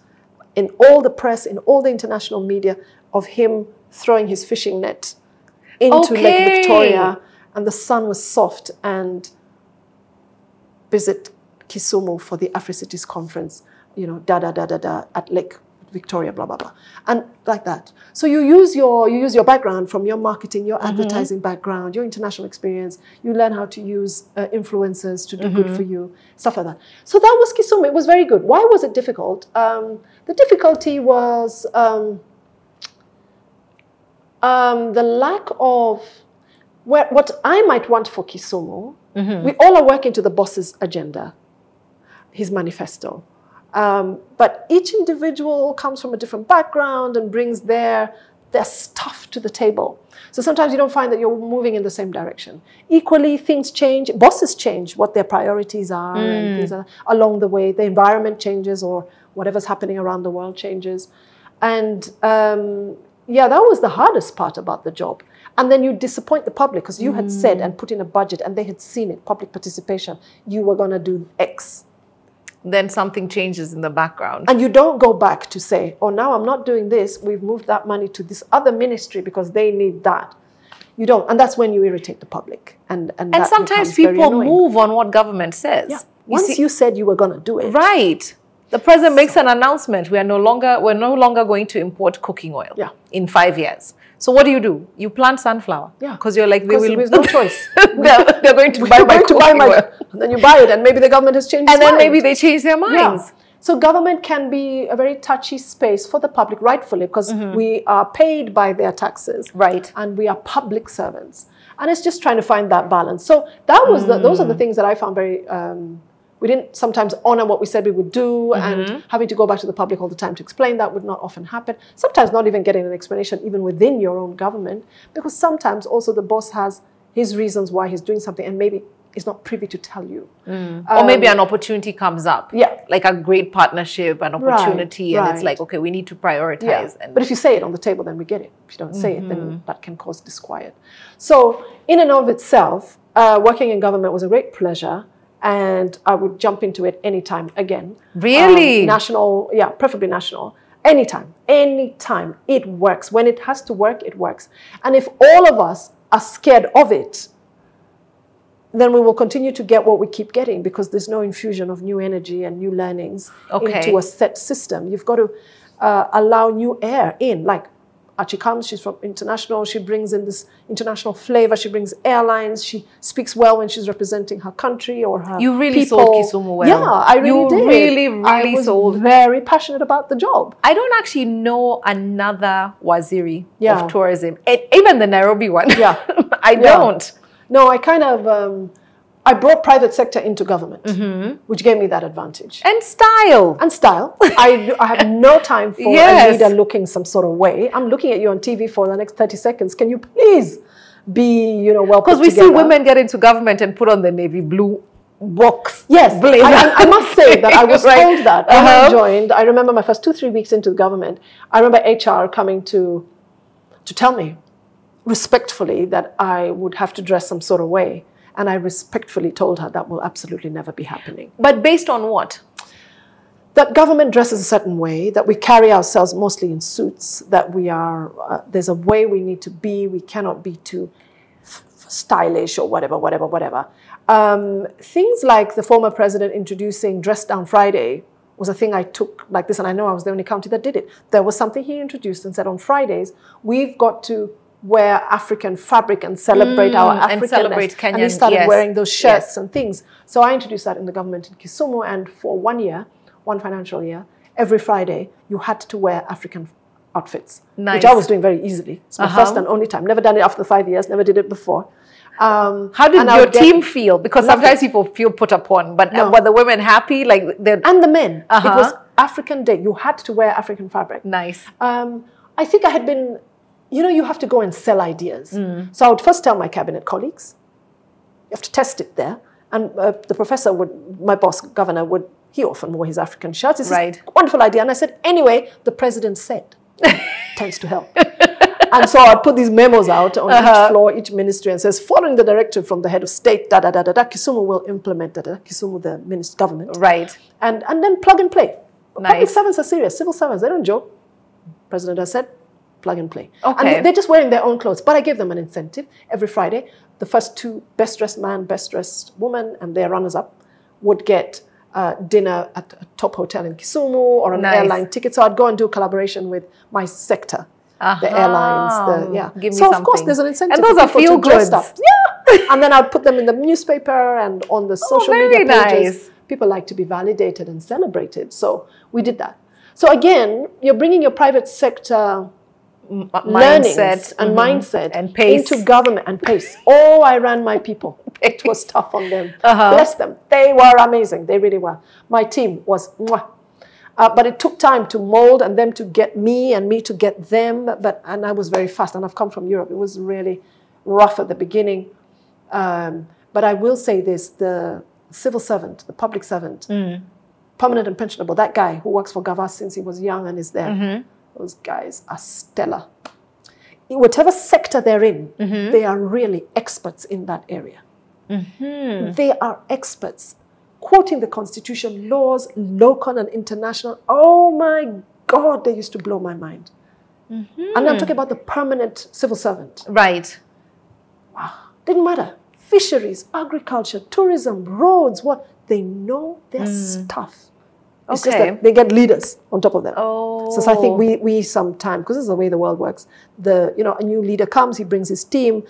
in all the press, in all the international media, of him throwing his fishing net into okay. Lake Victoria. And the sun was soft. And visit Kisumu for the AfriCities conference, you know, da-da-da-da-da at Lake Victoria, blah, blah, blah. And like that. So you use your, you use your background from your marketing, your advertising mm-hmm. background, your international experience. You learn how to use uh, influencers to do mm-hmm. good for you, stuff like that. So that was Kisumu. It was very good. Why was it difficult? Um, the difficulty was um, um, the lack of where, what I might want for Kisumu. Mm-hmm. We all are working to the boss's agenda, his manifesto. Um, but each individual comes from a different background and brings their, their stuff to the table. So sometimes you don't find that you're moving in the same direction. Equally, things change. Bosses change what their priorities are, mm. and things are along the way. The environment changes, or whatever's happening around the world changes. And um, yeah, that was the hardest part about the job. And then you disappoint the public, because you mm. had said and put in a budget, and they had seen it, public participation, you were going to do X. Then something changes in the background. And you don't go back to say, oh, now I'm not doing this. We've moved that money to this other ministry because they need that. You don't. And that's when you irritate the public. And, and, and sometimes people move on what government says. Yeah. Once you, see, you said you were going to do it. Right. The president so. makes an announcement. We are no longer, we're no longer going to import cooking oil yeah. in five years. So what do you do? You plant sunflower. Yeah. Because you're like, they will. There's no choice. they're, they're going to buy my cooking oil. And then you buy it, and maybe the government has changed its mind. And then maybe they change their minds. Yeah. So government can be a very touchy space for the public, rightfully, because mm-hmm. we are paid by their taxes. Right. And we are public servants. And it's just trying to find that balance. So that was mm. the, those are the things that I found very... Um, we didn't sometimes honor what we said we would do, mm-hmm. and having to go back to the public all the time to explain that would not often happen. Sometimes not even getting an explanation even within your own government, because sometimes also the boss has his reasons why he's doing something and maybe is not privy to tell you. Mm. Um, or maybe an opportunity comes up. Yeah. Like a great partnership, an opportunity, right, and right. it's like, okay, we need to prioritize. Yeah. And but if you say it on the table, then we get it. If you don't mm-hmm. say it, then that can cause disquiet. So in and of itself, uh, working in government was a great pleasure. And I would jump into it anytime again. Really? Um, national, yeah, preferably national. Anytime, anytime. It works. When it has to work, it works. And if all of us are scared of it, then we will continue to get what we keep getting, because there's no infusion of new energy and new learnings okay. into a set system. You've got to uh, allow new air in. Like Achi comes, she's from international. She brings in this international flavor. She brings airlines. She speaks well when she's representing her country or her You really people. sold Kisumu well. Yeah, I really you did. You really, really I was sold. very passionate about the job. I don't actually know another waziri yeah. of tourism, even the Nairobi one. Yeah, I yeah. don't. No, I kind of... Um, I brought private sector into government, mm-hmm. which gave me that advantage. And style. And style. I, I have no time for yes. a leader looking some sort of way. I'm looking at you on T V for the next thirty seconds. Can you please be, you know, well Because we together? see women get into government and put on the navy blue box. Yes. Blazer. I, I must say that I was right. told that when uh-huh. I joined. I remember my first two, three weeks into the government, I remember H R coming to, to tell me respectfully that I would have to dress some sort of way. And I respectfully told her that will absolutely never be happening. But based on what? That government dresses a certain way, that we carry ourselves mostly in suits, that we are, uh, there's a way we need to be, we cannot be too f stylish or whatever, whatever, whatever. Um, things like the former president introducing Dress Down Friday was a thing I took like this, and I know I was the only county that did it. There was something he introduced and said, on Fridays, we've got to wear African fabric and celebrate mm, our Africanness. And celebrate Kenyan, and he started yes, wearing those shirts yes. and things. So I introduced that in the government in Kisumu, and for one year, one financial year, every Friday, you had to wear African outfits, nice. which I was doing very easily. It's my uh-huh. first and only time. Never done it after five years, never did it before. Um, How did your team feel? Because nothing. sometimes people feel put upon, but no. uh, were the women happy? Like and the men. Uh-huh. It was African day. You had to wear African fabric. Nice. Um, I think I had been... You know, you have to go and sell ideas. Mm. So I would first tell my cabinet colleagues, you have to test it there. And uh, the professor would, my boss, governor, would, he often wore his African shirts. It's right. a wonderful idea. And I said, anyway, the president said, tends to help. And so I put these memos out on uh-huh. each floor, each ministry, and says, following the directive from the head of state, da da da da da, Kisumu will implement da da, Kisumu, the minister government. Right. And and then plug and play. Nice. Public servants are serious. Civil servants, they don't joke. President has said, plug and play. Okay. And they're just wearing their own clothes. But I gave them an incentive every Friday. The first two, best dressed man, best dressed woman, and their runners up would get Uh, dinner at a top hotel in Kisumu or an nice. airline ticket. So I'd go and do a collaboration with my sector, uh-huh. the airlines. The, yeah. Give me so, something. Of course, there's an incentive. And those are feel good stuff. Yeah. And then I'd put them in the newspaper and on the social oh, media pages. Nice. People like to be validated and celebrated. So we did that. So again, you're bringing your private sector M mindset and mm-hmm. mindset and pace. into government and pace. Oh, I ran my people. It was tough on them. Uh-huh. Bless them. They were amazing. They really were. My team was, mwah. Uh, but it took time to mold and them to get me and me to get them. But and I was very fast. And I've come from Europe. It was really rough at the beginning. Um, but I will say this: the civil servant, the public servant, mm. permanent and pensionable. That guy who works for Gavas since he was young and is there. Mm-hmm. Those guys are stellar. In whatever sector they're in, mm-hmm. they are really experts in that area. Mm-hmm. They are experts. Quoting the constitution, laws, local and international. Oh my God, they used to blow my mind. Mm-hmm. And I'm talking about the permanent civil servant. Right. Wow. Didn't matter. Fisheries, agriculture, tourism, roads, what? They know their mm. stuff. It's okay. just that they get leaders on top of them. Oh. So, so I think we, we sometimes, because this is the way the world works, the, you know, a new leader comes, he brings his team,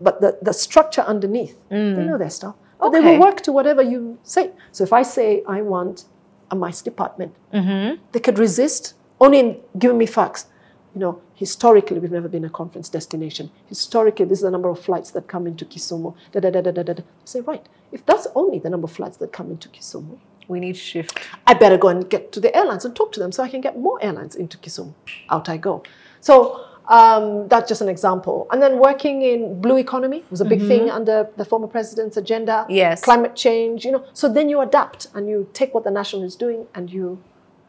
but the, the structure underneath, mm. they know their stuff. But okay. they will work to whatever you say. So if I say I want a mice department, mm-hmm. they could resist, only in giving me facts. You know, historically, we've never been a conference destination. Historically, this is the number of flights that come into Kisumu. Da, da, da, da, da, da. I say, right, if that's only the number of flights that come into Kisumu, we need to shift. I better go and get to the airlines and talk to them so I can get more airlines into Kisumu. Out I go. So um, that's just an example. And then working in blue economy was a big mm-hmm. thing under the former president's agenda. Yes. Climate change, you know. So then you adapt and you take what the national is doing and you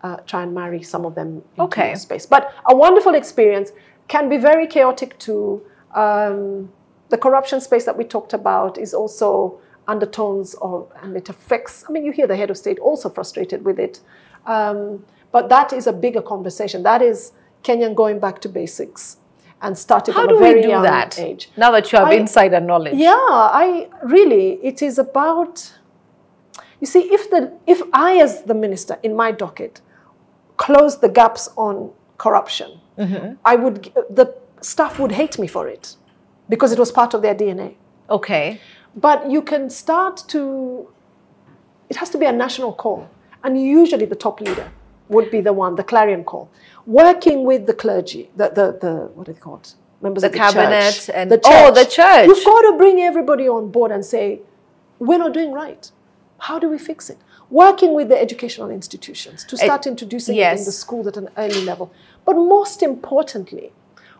uh, try and marry some of them into okay. your space. But a wonderful experience. Can be very chaotic too. Um, the corruption space that we talked about is also undertones of, and it affects, I mean, you hear the head of state also frustrated with it. Um, but that is a bigger conversation. That is Kenyan going back to basics and starting at a very young that? age. Now that you have I, insider knowledge. Yeah, I really, it is about, you see, if, the, if I as the minister in my docket close the gaps on corruption, mm-hmm. I would, the staff would hate me for it because it was part of their D N A. Okay. But you can start to, it has to be a national call. And usually the top leader would be the one, the clarion call. Working with the clergy, the, the, the what are they called? Members the of the cabinet church. And the church. Oh, the church. You've got to bring everybody on board and say, we're not doing right. How do we fix it? Working with the educational institutions to start it, introducing yes. it in the school at an early level. But most importantly,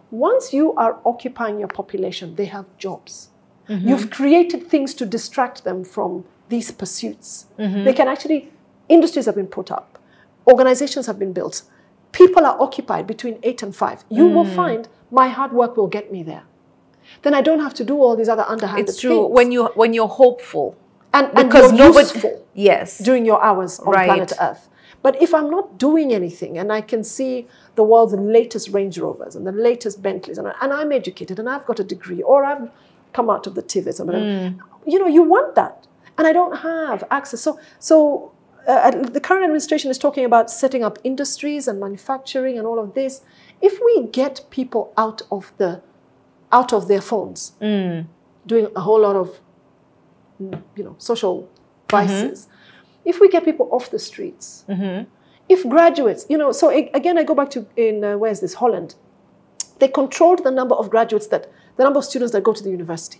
once you are occupying your population, they have jobs. Mm-hmm. You've created things to distract them from these pursuits. Mm-hmm. They can actually, industries have been put up, organizations have been built, people are occupied between eight and five. You mm. will find my hard work will get me there. Then I don't have to do all these other underhanded things. It's true, things. When, you, when you're hopeful. And, and because you're nobody, useful yes. during your hours on right. planet Earth. But if I'm not doing anything and I can see the world's latest Range Rovers and the latest Bentleys and, and I'm educated and I've got a degree or I've come out of the T V or whatever. Mm. You know, you want that. And I don't have access. So, so uh, the current administration is talking about setting up industries and manufacturing and all of this. If we get people out of, the, out of their phones, mm. doing a whole lot of, you know, social vices, mm-hmm. if we get people off the streets, mm-hmm. if graduates, you know, so again, I go back to, in uh, where is this, Holland. They controlled the number of graduates that, the number of students that go to the university.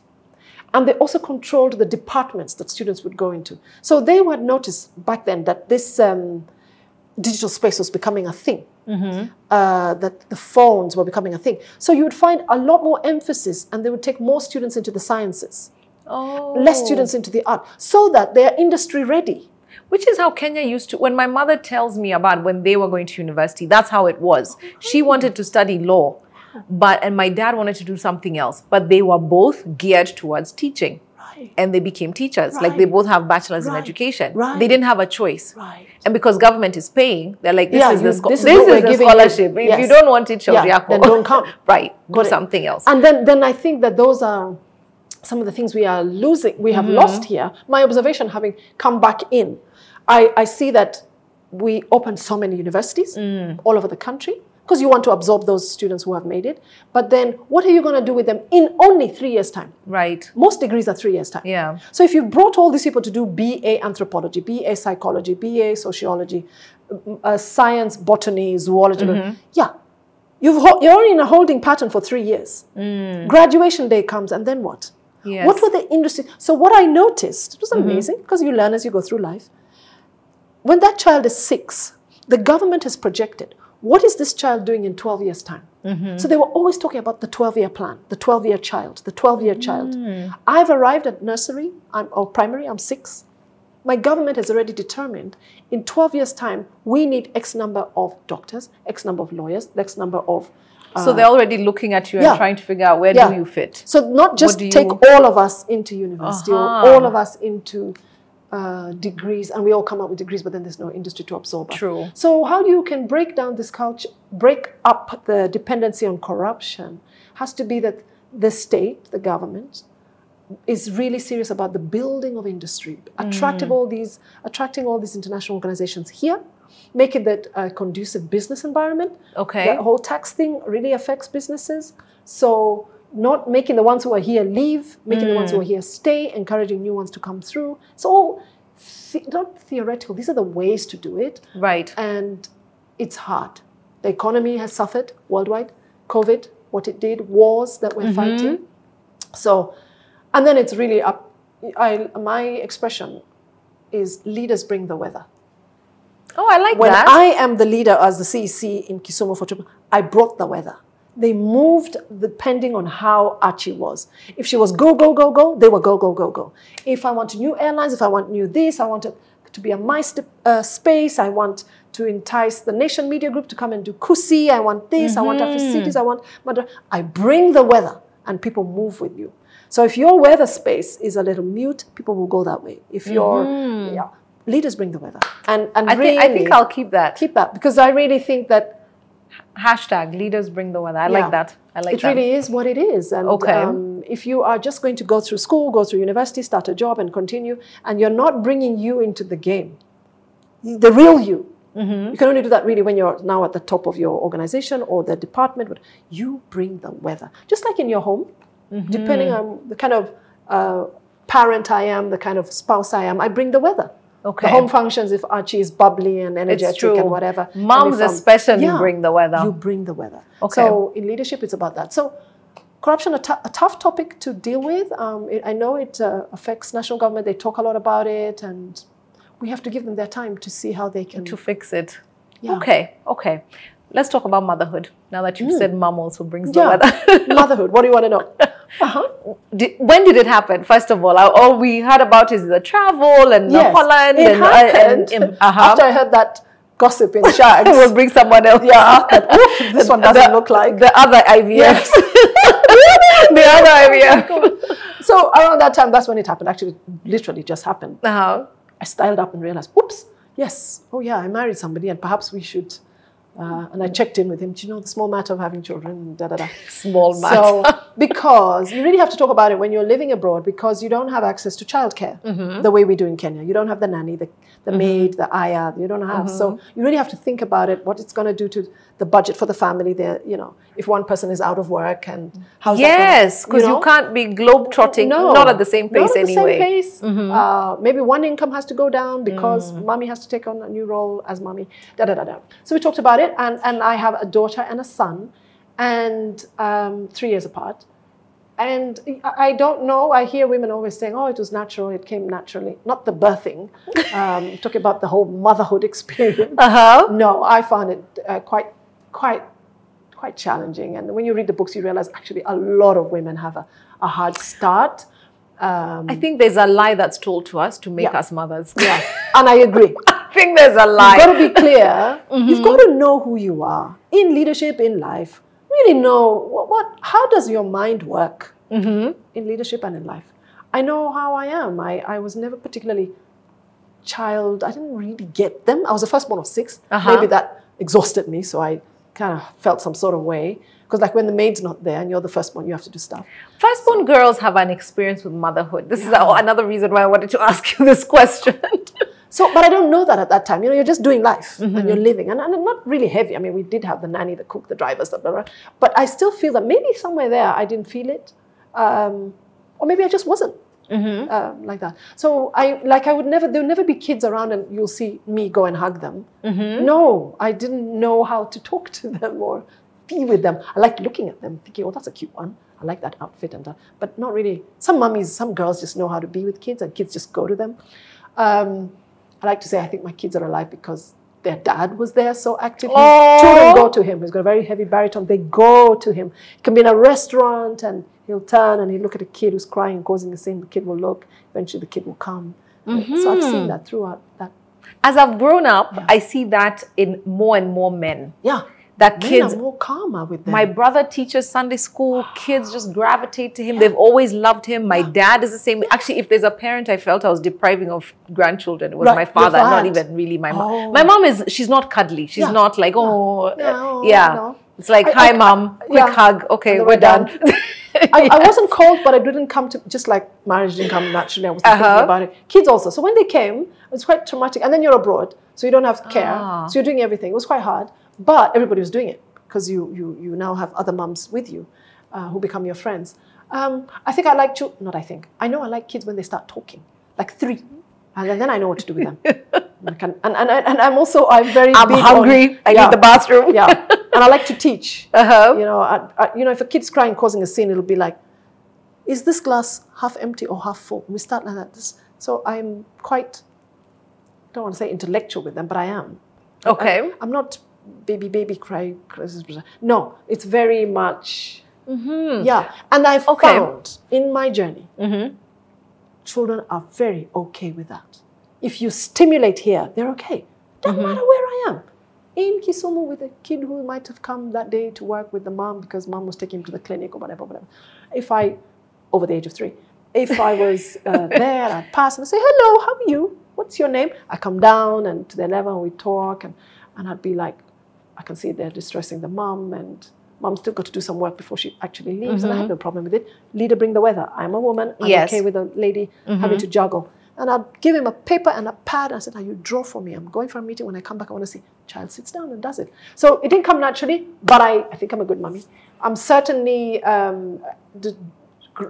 And they also controlled the departments that students would go into. So they had noticed back then that this um, digital space was becoming a thing, mm-hmm. uh, that the phones were becoming a thing. So you would find a lot more emphasis and they would take more students into the sciences, oh. less students into the art, so that they are industry ready. Which is how Kenya used to, when my mother tells me about when they were going to university, that's how it was. She wanted to study law. but and my dad wanted to do something else, but they were both geared towards teaching. Right. And they became teachers. Right. Like they both have bachelors right. in education. Right. They didn't have a choice. Right. And because government is paying, they're like, this yeah, is you, the, sco this is this is the scholarship. Yes. If you don't want it, yeah, then don't come. Right. Got do it. Something else. And then, then I think that those are some of the things we are losing, we have mm-hmm. lost here. My observation, having come back in, I, I see that we opened so many universities mm. all over the country because you want to absorb those students who have made it. But then what are you going to do with them in only three years' time? Right. Most degrees are three years' time. Yeah. So if you brought all these people to do B A anthropology, B A psychology, B A sociology, uh, science, botany, zoology, mm-hmm. yeah, you've you're in a holding pattern for three years. Mm. Graduation day comes and then what? Yes. What were the industries? So what I noticed, it was amazing mm-hmm. because you learn as you go through life. When that child is six, the government has projected, what is this child doing in twelve years' time? Mm-hmm. So they were always talking about the twelve-year plan, the twelve-year child, the twelve-year mm. child. I've arrived at nursery I'm, or primary, I'm six. My government has already determined in twelve years' time, we need X number of doctors, X number of lawyers, X number of... So uh, they're already looking at you yeah. and trying to figure out where yeah. do you fit. So not just take you... all of us into university uh-huh. or all of us into uh, degrees and we all come up with degrees, but then there's no industry to absorb us. True. So how you can break down this culture, break up the dependency on corruption has to be that the state, the government, is really serious about the building of industry, attractive mm. all these, attracting all these international organizations here, make it that a conducive business environment. Okay. That whole tax thing really affects businesses. So not making the ones who are here leave, making mm. the ones who are here stay, encouraging new ones to come through. It's all the not theoretical. These are the ways to do it. Right. And it's hard. The economy has suffered worldwide. COVID, what it did, wars that we're mm-hmm. fighting. So, and then it's really up. I, my expression is leaders bring the weather. Oh, I like when that. When I am the leader as the C E C in Kisumu for Triple, I brought the weather. They moved depending on how Achi was. If she was go, go, go, go, they were go, go, go, go. If I want new airlines, if I want new this, I want it to be a my uh, space, I want to entice the Nation Media Group to come and do Kusi, I want this, mm-hmm. I want AfriCities, I want Madra. I bring the weather and people move with you. So if your weather space is a little mute, people will go that way. If you're... Mm-hmm. yeah. Leaders bring the weather. And, and I, really think, I think I'll keep that. Keep that because I really think that... Hashtag leaders bring the weather. I yeah. like that. I like it that. It really is what it is. And okay. um, if you are just going to go through school, go through university, start a job and continue, and you're not bringing you into the game, the real you. Mm-hmm. You can only do that really when you're now at the top of your organization or the department. But you bring the weather. Just like in your home, mm-hmm. depending on the kind of uh, parent I am, the kind of spouse I am, I bring the weather. Okay. The home functions if Archie is bubbly and energetic and whatever. Moms and especially yeah, bring the weather. You bring the weather. Okay. So in leadership, it's about that. So corruption, a, a tough topic to deal with. Um, it, I know it uh, affects national government. They talk a lot about it and we have to give them their time to see how they can... To fix it. Yeah. Okay. Okay. Let's talk about motherhood. Now that you've mm. said mom also brings yeah. the weather. Motherhood. What do you want to know? Uh-huh. Did, when did it happen? First of all, all we heard about is the travel and yes, the Holland. It and, happened. And, and, uh-huh. After I heard that gossip in Shags. We'll bring someone else. Yeah. This one doesn't the, look like. The other I V F. Yes. The other I V F. So around that time, that's when it happened. Actually, literally just happened. Uh-huh. I styled up and realized, whoops, yes. Oh yeah, I married somebody and perhaps we should... Uh, and I checked in with him, do you know the small matter of having children, da da da. Small matter. So, because you really have to talk about it when you're living abroad because you don't have access to childcare mm-hmm. the way we do in Kenya. You don't have the nanny, the, the mm-hmm. maid, the ayah, you don't have. Mm-hmm. So you really have to think about it, what it's going to do to the budget for the family there, you know, if one person is out of work and how's yes, that Yes, because you, know? you can't be globetrotting, no, not at the same pace anyway. Not at anyway. the same pace. Mm-hmm. uh, maybe one income has to go down because mm. mommy has to take on a new role as mommy, da da da da. So we talked about it. And, and I have a daughter and a son and um, three years apart. And I don't know, I hear women always saying, oh, it was natural, it came naturally. Not the birthing. Um, talking about the whole motherhood experience. Uh-huh. No, I found it uh, quite, quite, quite challenging. And when you read the books, you realize actually a lot of women have a, a hard start. Um, I think there's a lie that's told to us to make yeah. us mothers. Yeah, and I agree. I think there's a lie. You've got to be clear. Mm-hmm. You've got to know who you are in leadership, in life. really know what, what how does your mind work mm-hmm. in leadership and in life. I know how I am. I, I was never particularly child. I didn't really get them. I was the first one of six. Uh-huh. Maybe that exhausted me, so I kind of felt some sort of way. Because like when the maid's not there and you're the firstborn, you have to do stuff. Firstborn so. girls have an experience with motherhood. This yeah. is another reason why I wanted to ask you this question. So, but I don't know that at that time. You know, you're just doing life mm-hmm. and you're living. And, and not really heavy. I mean, we did have the nanny, the cook, the drivers, blah, blah, blah. But I still feel that maybe somewhere there I didn't feel it. Um, or maybe I just wasn't mm-hmm. um, like that. So I, like I would never, there would never be kids around and you'll see me go and hug them. Mm-hmm. No, I didn't know how to talk to them or be with them. I liked looking at them, thinking, oh, that's a cute one. I like that outfit and that. But not really. Some mummies, some girls just know how to be with kids and kids just go to them. Um, I like to say I think my kids are alive because their dad was there so actively. Oh. Children go to him. He's got a very heavy baritone. They go to him. It can be in a restaurant and he'll turn and he'll look at a kid who's crying, goes in the same, the kid will look. Eventually the kid will come. Mm-hmm. So I've seen that throughout that. As I've grown up, yeah. I see that in more and more men. Yeah. That men kids are more calmer with them. My brother teaches Sunday school. Kids just gravitate to him. Yeah. They've always loved him. My yeah. dad is the same. Actually, if there's a parent I felt I was depriving of grandchildren, it was right. my father, not even really my mom. Oh. My mom is, she's not cuddly. She's yeah. not like, oh, no, yeah. No. It's like, I, hi, I, mom, I, quick yeah. hug. Okay, we're done. done. yes. I, I wasn't called, but I didn't come to, just like marriage didn't come naturally. I wasn't uh-huh. thinking about it. Kids also. So when they came, it was quite traumatic. And then you're abroad, so you don't have care. Ah. So you're doing everything. It was quite hard. But everybody was doing it because you, you, you now have other mums with you uh, who become your friends. Um, I think I like to, not I think, I know I like kids when they start talking, like three. And then, then I know what to do with them. and, can, and, and, and I'm also, I'm very I'm big hungry. On, I yeah, need the bathroom. yeah. And I like to teach. Uh-huh. You know, I, I, you know, if a kid's crying, causing a scene, it'll be like, is this glass half empty or half full? We start like that. This, so I'm quite, I don't want to say intellectual with them, but I am. Okay. I, I'm not... baby, baby, cry. No, it's very much, mm-hmm. yeah. And I've okay. found in my journey, mm-hmm. children are very okay with that. If you stimulate here, they're okay. Doesn't mm-hmm. matter where I am. In Kisumu with a kid who might have come that day to work with the mom because mom was taking him to the clinic or whatever, whatever. If I, over the age of three, if I was uh, there, I'd pass and I'd say, hello, how are you? What's your name? I come down and to their level we talk and, and I'd be like, I can see they're distressing the mum and mum's still got to do some work before she actually leaves mm-hmm. and I have no problem with it. Leader, bring the weather. I'm a woman. I'm yes. okay with a lady mm-hmm. having to juggle. And I'd give him a paper and a pad. I said, now you draw for me. I'm going for a meeting. When I come back, I want to see. Child sits down and does it. So it didn't come naturally, but I, I think I'm a good mummy. I'm certainly um,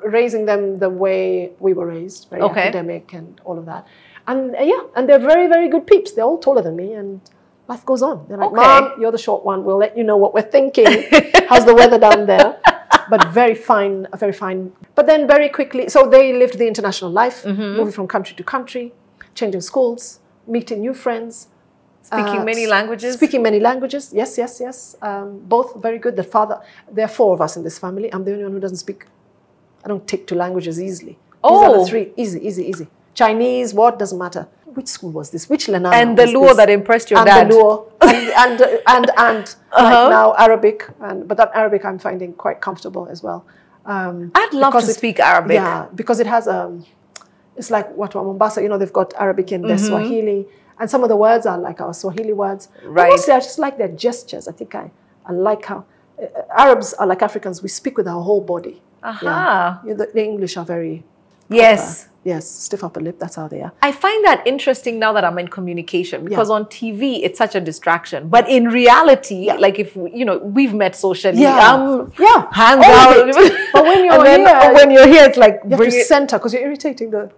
raising them the way we were raised, very okay. academic and all of that. And uh, yeah, and they're very, very good peeps. They're all taller than me and life goes on. They're like, okay. Mom, you're the short one. We'll let you know what we're thinking. How's the weather down there? But very fine, very fine. But then very quickly, so they lived the international life, mm-hmm. moving from country to country, changing schools, meeting new friends. Speaking uh, many languages. Speaking many languages. Yes, yes, yes. Um, both very good. The father, there are four of us in this family. I'm the only one who doesn't speak. I don't take two languages easily. Oh. These are the three. Easy, easy, easy. Chinese, what, doesn't matter. Which school was this? Which Lenana And the Luo that impressed your and dad. The Luo, and the and, and, and uh-huh. like now Arabic. And, but that Arabic I'm finding quite comfortable as well. Um, I'd love to it, speak Arabic. Yeah, because it has, um, it's like what, Mombasa, you know, they've got Arabic in their mm-hmm. Swahili. And some of the words are like our Swahili words. Right. But mostly I just like their gestures. I think I, I like how, uh, Arabs are like Africans. We speak with our whole body. Uh-huh. Yeah. You know, the, the English are very... Yes. Upper, yes, stiff upper lip, that's how they are. I find that interesting now that I'm in communication because yeah. on T V, it's such a distraction. But in reality, yeah. like if, you know, we've met socially. Yeah. Um, yeah. Hands out. But when you're then, here. When you're here, it's like. You bring have to it. Center because you're irritating the,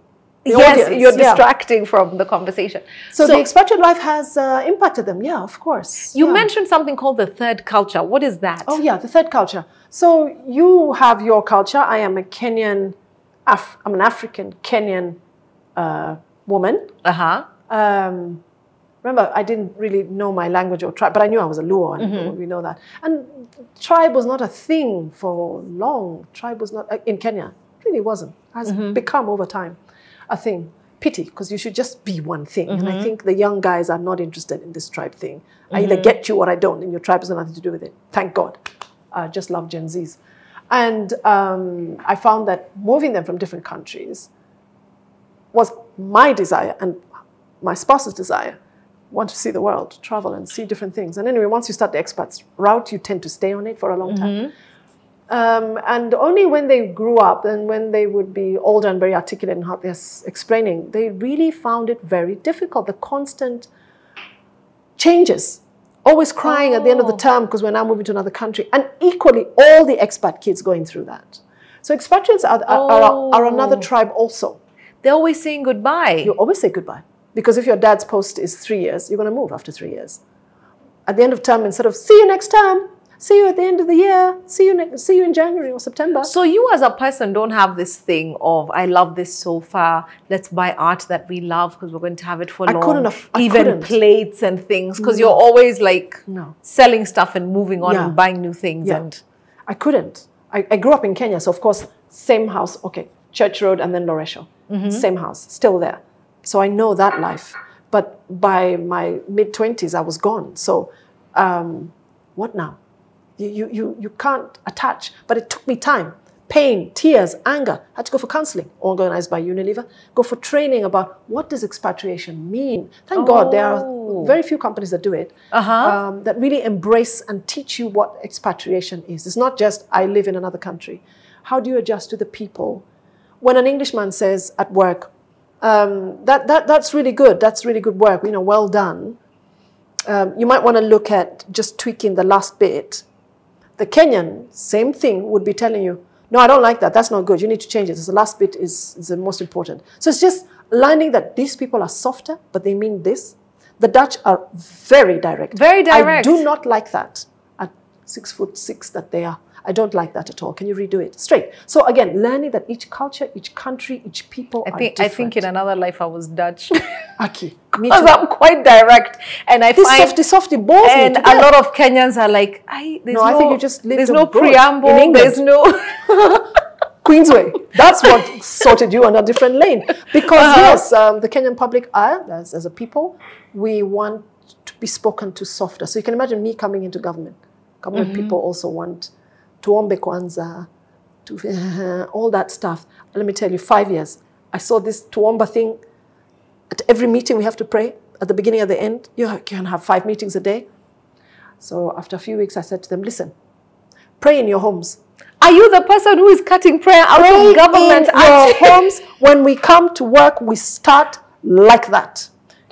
the Yes, audience. You're distracting yeah. from the conversation. So, so the expatriate life has uh, impacted them. Yeah, of course. You yeah. mentioned something called the third culture. What is that? Oh yeah, the third culture. So you have your culture. I am a Kenyan Af I'm an African Kenyan uh, woman. Uh-huh. Um, remember, I didn't really know my language or tribe, but I knew I was a Luo, and mm-hmm. we know that. And tribe was not a thing for long. Tribe was not, uh, in Kenya, it really wasn't. It has mm-hmm. become over time a thing. Pity, because you should just be one thing. Mm-hmm. And I think the young guys are not interested in this tribe thing. Mm-hmm. I either get you or I don't, and your tribe has nothing to do with it. Thank God. uh, just love Gen Zs. And um, I found that moving them from different countries was my desire and my spouse's desire. Want to see the world, travel and see different things. And anyway, once you start the expats route, you tend to stay on it for a long time. Mm-hmm. um, and only when they grew up and when they would be older and very articulate in how they're explaining, they really found it very difficult, the constant changes. Always crying oh. at the end of the term because we're now moving to another country. And equally, all the expat kids going through that. So expatriates are, oh. are, are another tribe also. They're always saying goodbye. You always say goodbye. Because if your dad's post is three years, you're going to move after three years. At the end of term, instead of see you next term, see you at the end of the year, see you see you in January or September. So you as a person don't have this thing of, I love this sofa, let's buy art that we love because we're going to have it for I long. Couldn't have, I Even couldn't. plates and things because no. you're always like no. selling stuff and moving on yeah. and buying new things. Yeah. And I couldn't. I, I grew up in Kenya, so of course, same house, okay, Church Road and then Loresho, mm-hmm. same house, still there. So I know that life. But by my mid twenties, I was gone. So um, what now? You, you, you can't attach. But it took me time. Pain, tears, anger. I had to go for counseling, organized by Unilever. Go for training about what does expatriation mean. Thank oh. God there are very few companies that do it, uh-huh. um, that really embrace and teach you what expatriation is. It's not just, I live in another country. How do you adjust to the people? When an Englishman says at work, Um, that, that, that's really good. That's really good work. You know, well done. Um, you might want to look at just tweaking the last bit. The Kenyan, same thing, would be telling you, no, I don't like that. That's not good. You need to change it. The last bit is, is the most important. So it's just learning that these people are softer, but they mean this. The Dutch are very direct. Very direct. I do not like that. At six foot six that they are. I don't like that at all. Can you redo it? Straight. So again, learning that each culture, each country, each people I think, are different. I think in another life I was Dutch. Aki. Because I'm quite direct. And I this find... This softy, softy bores me together. And a lot of Kenyans are like, I, there's no, no... I think you just live There's no preamble. In England. There's no... Queensway. That's what sorted you on a different lane. Because uh-huh. yes, um, the Kenyan public are, as, as a people, we want to be spoken to softer. So you can imagine me coming into government. Government mm-hmm. people also want... Tuombe kwanza, tu, uh, all that stuff. Let me tell you, five years. I saw this tuomba thing. At every meeting we have to pray. At the beginning, at the end, you can have five meetings a day. So after a few weeks, I said to them, listen, pray in your homes. Are you the person who is cutting prayer out pray of government? In your homes. When we come to work, we start like that.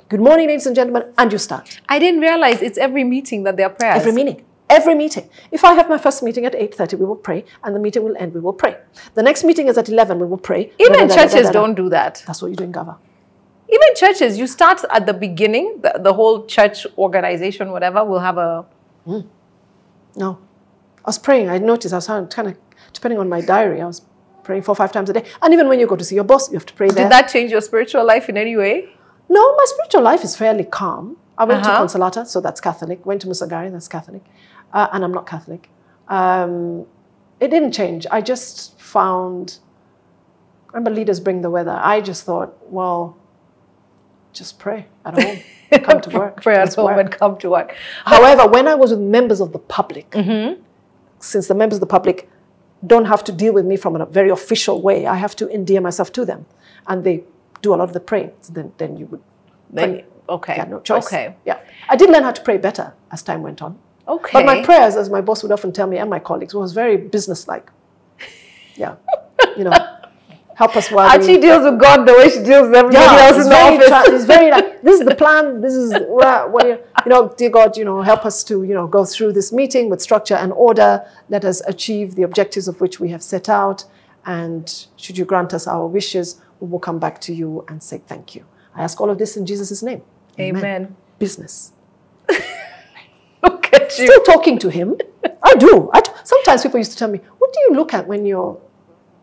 Good morning, ladies and gentlemen, and you start. I didn't realize it's every meeting that there are prayers. Every meeting. Every meeting. If I have my first meeting at eight thirty, we will pray, and the meeting will end, we will pray. The next meeting is at eleven, we will pray. Even da, da, da, da, da, churches da, da, da. don't do that. That's what you do in Gava. Even churches, you start at the beginning, the, the whole church organization, whatever, will have a... Mm. No. I was praying, I noticed, I was kind of, depending on my diary, I was praying four or five times a day. And even when you go to see your boss, you have to pray there. Did that change your spiritual life in any way? No, my spiritual life is fairly calm. I went uh-huh. to Consolata, so that's Catholic. Went to Musagari, that's Catholic. Uh, and I'm not Catholic. Um, it didn't change. I just found, remember leaders bring the weather. I just thought, well, just pray at home. Come to work. Pray at home and come to work. However, when I was with members of the public, mm-hmm. since the members of the public don't have to deal with me from a very official way, I have to endear myself to them. And they do a lot of the praying. So then, then you would then, pray. Okay. Yeah, no choice. Okay. Yeah. I did learn how to pray better as time went on. Okay. But my prayers, as my boss would often tell me and my colleagues, was very business-like. Yeah. You know, help us while Archie we, deals with God the way she deals with everybody yeah, else in the office. It's very like, this is the plan, this is where, where, you know, dear God, you know, help us to, you know, go through this meeting with structure and order. Let us achieve the objectives of which we have set out. And should you grant us our wishes, we will come back to you and say thank you. I ask all of this in Jesus' name. Amen. Amen. Business. Look at you. Still talking to him. I do. I t sometimes people used to tell me, what do you look at when you're,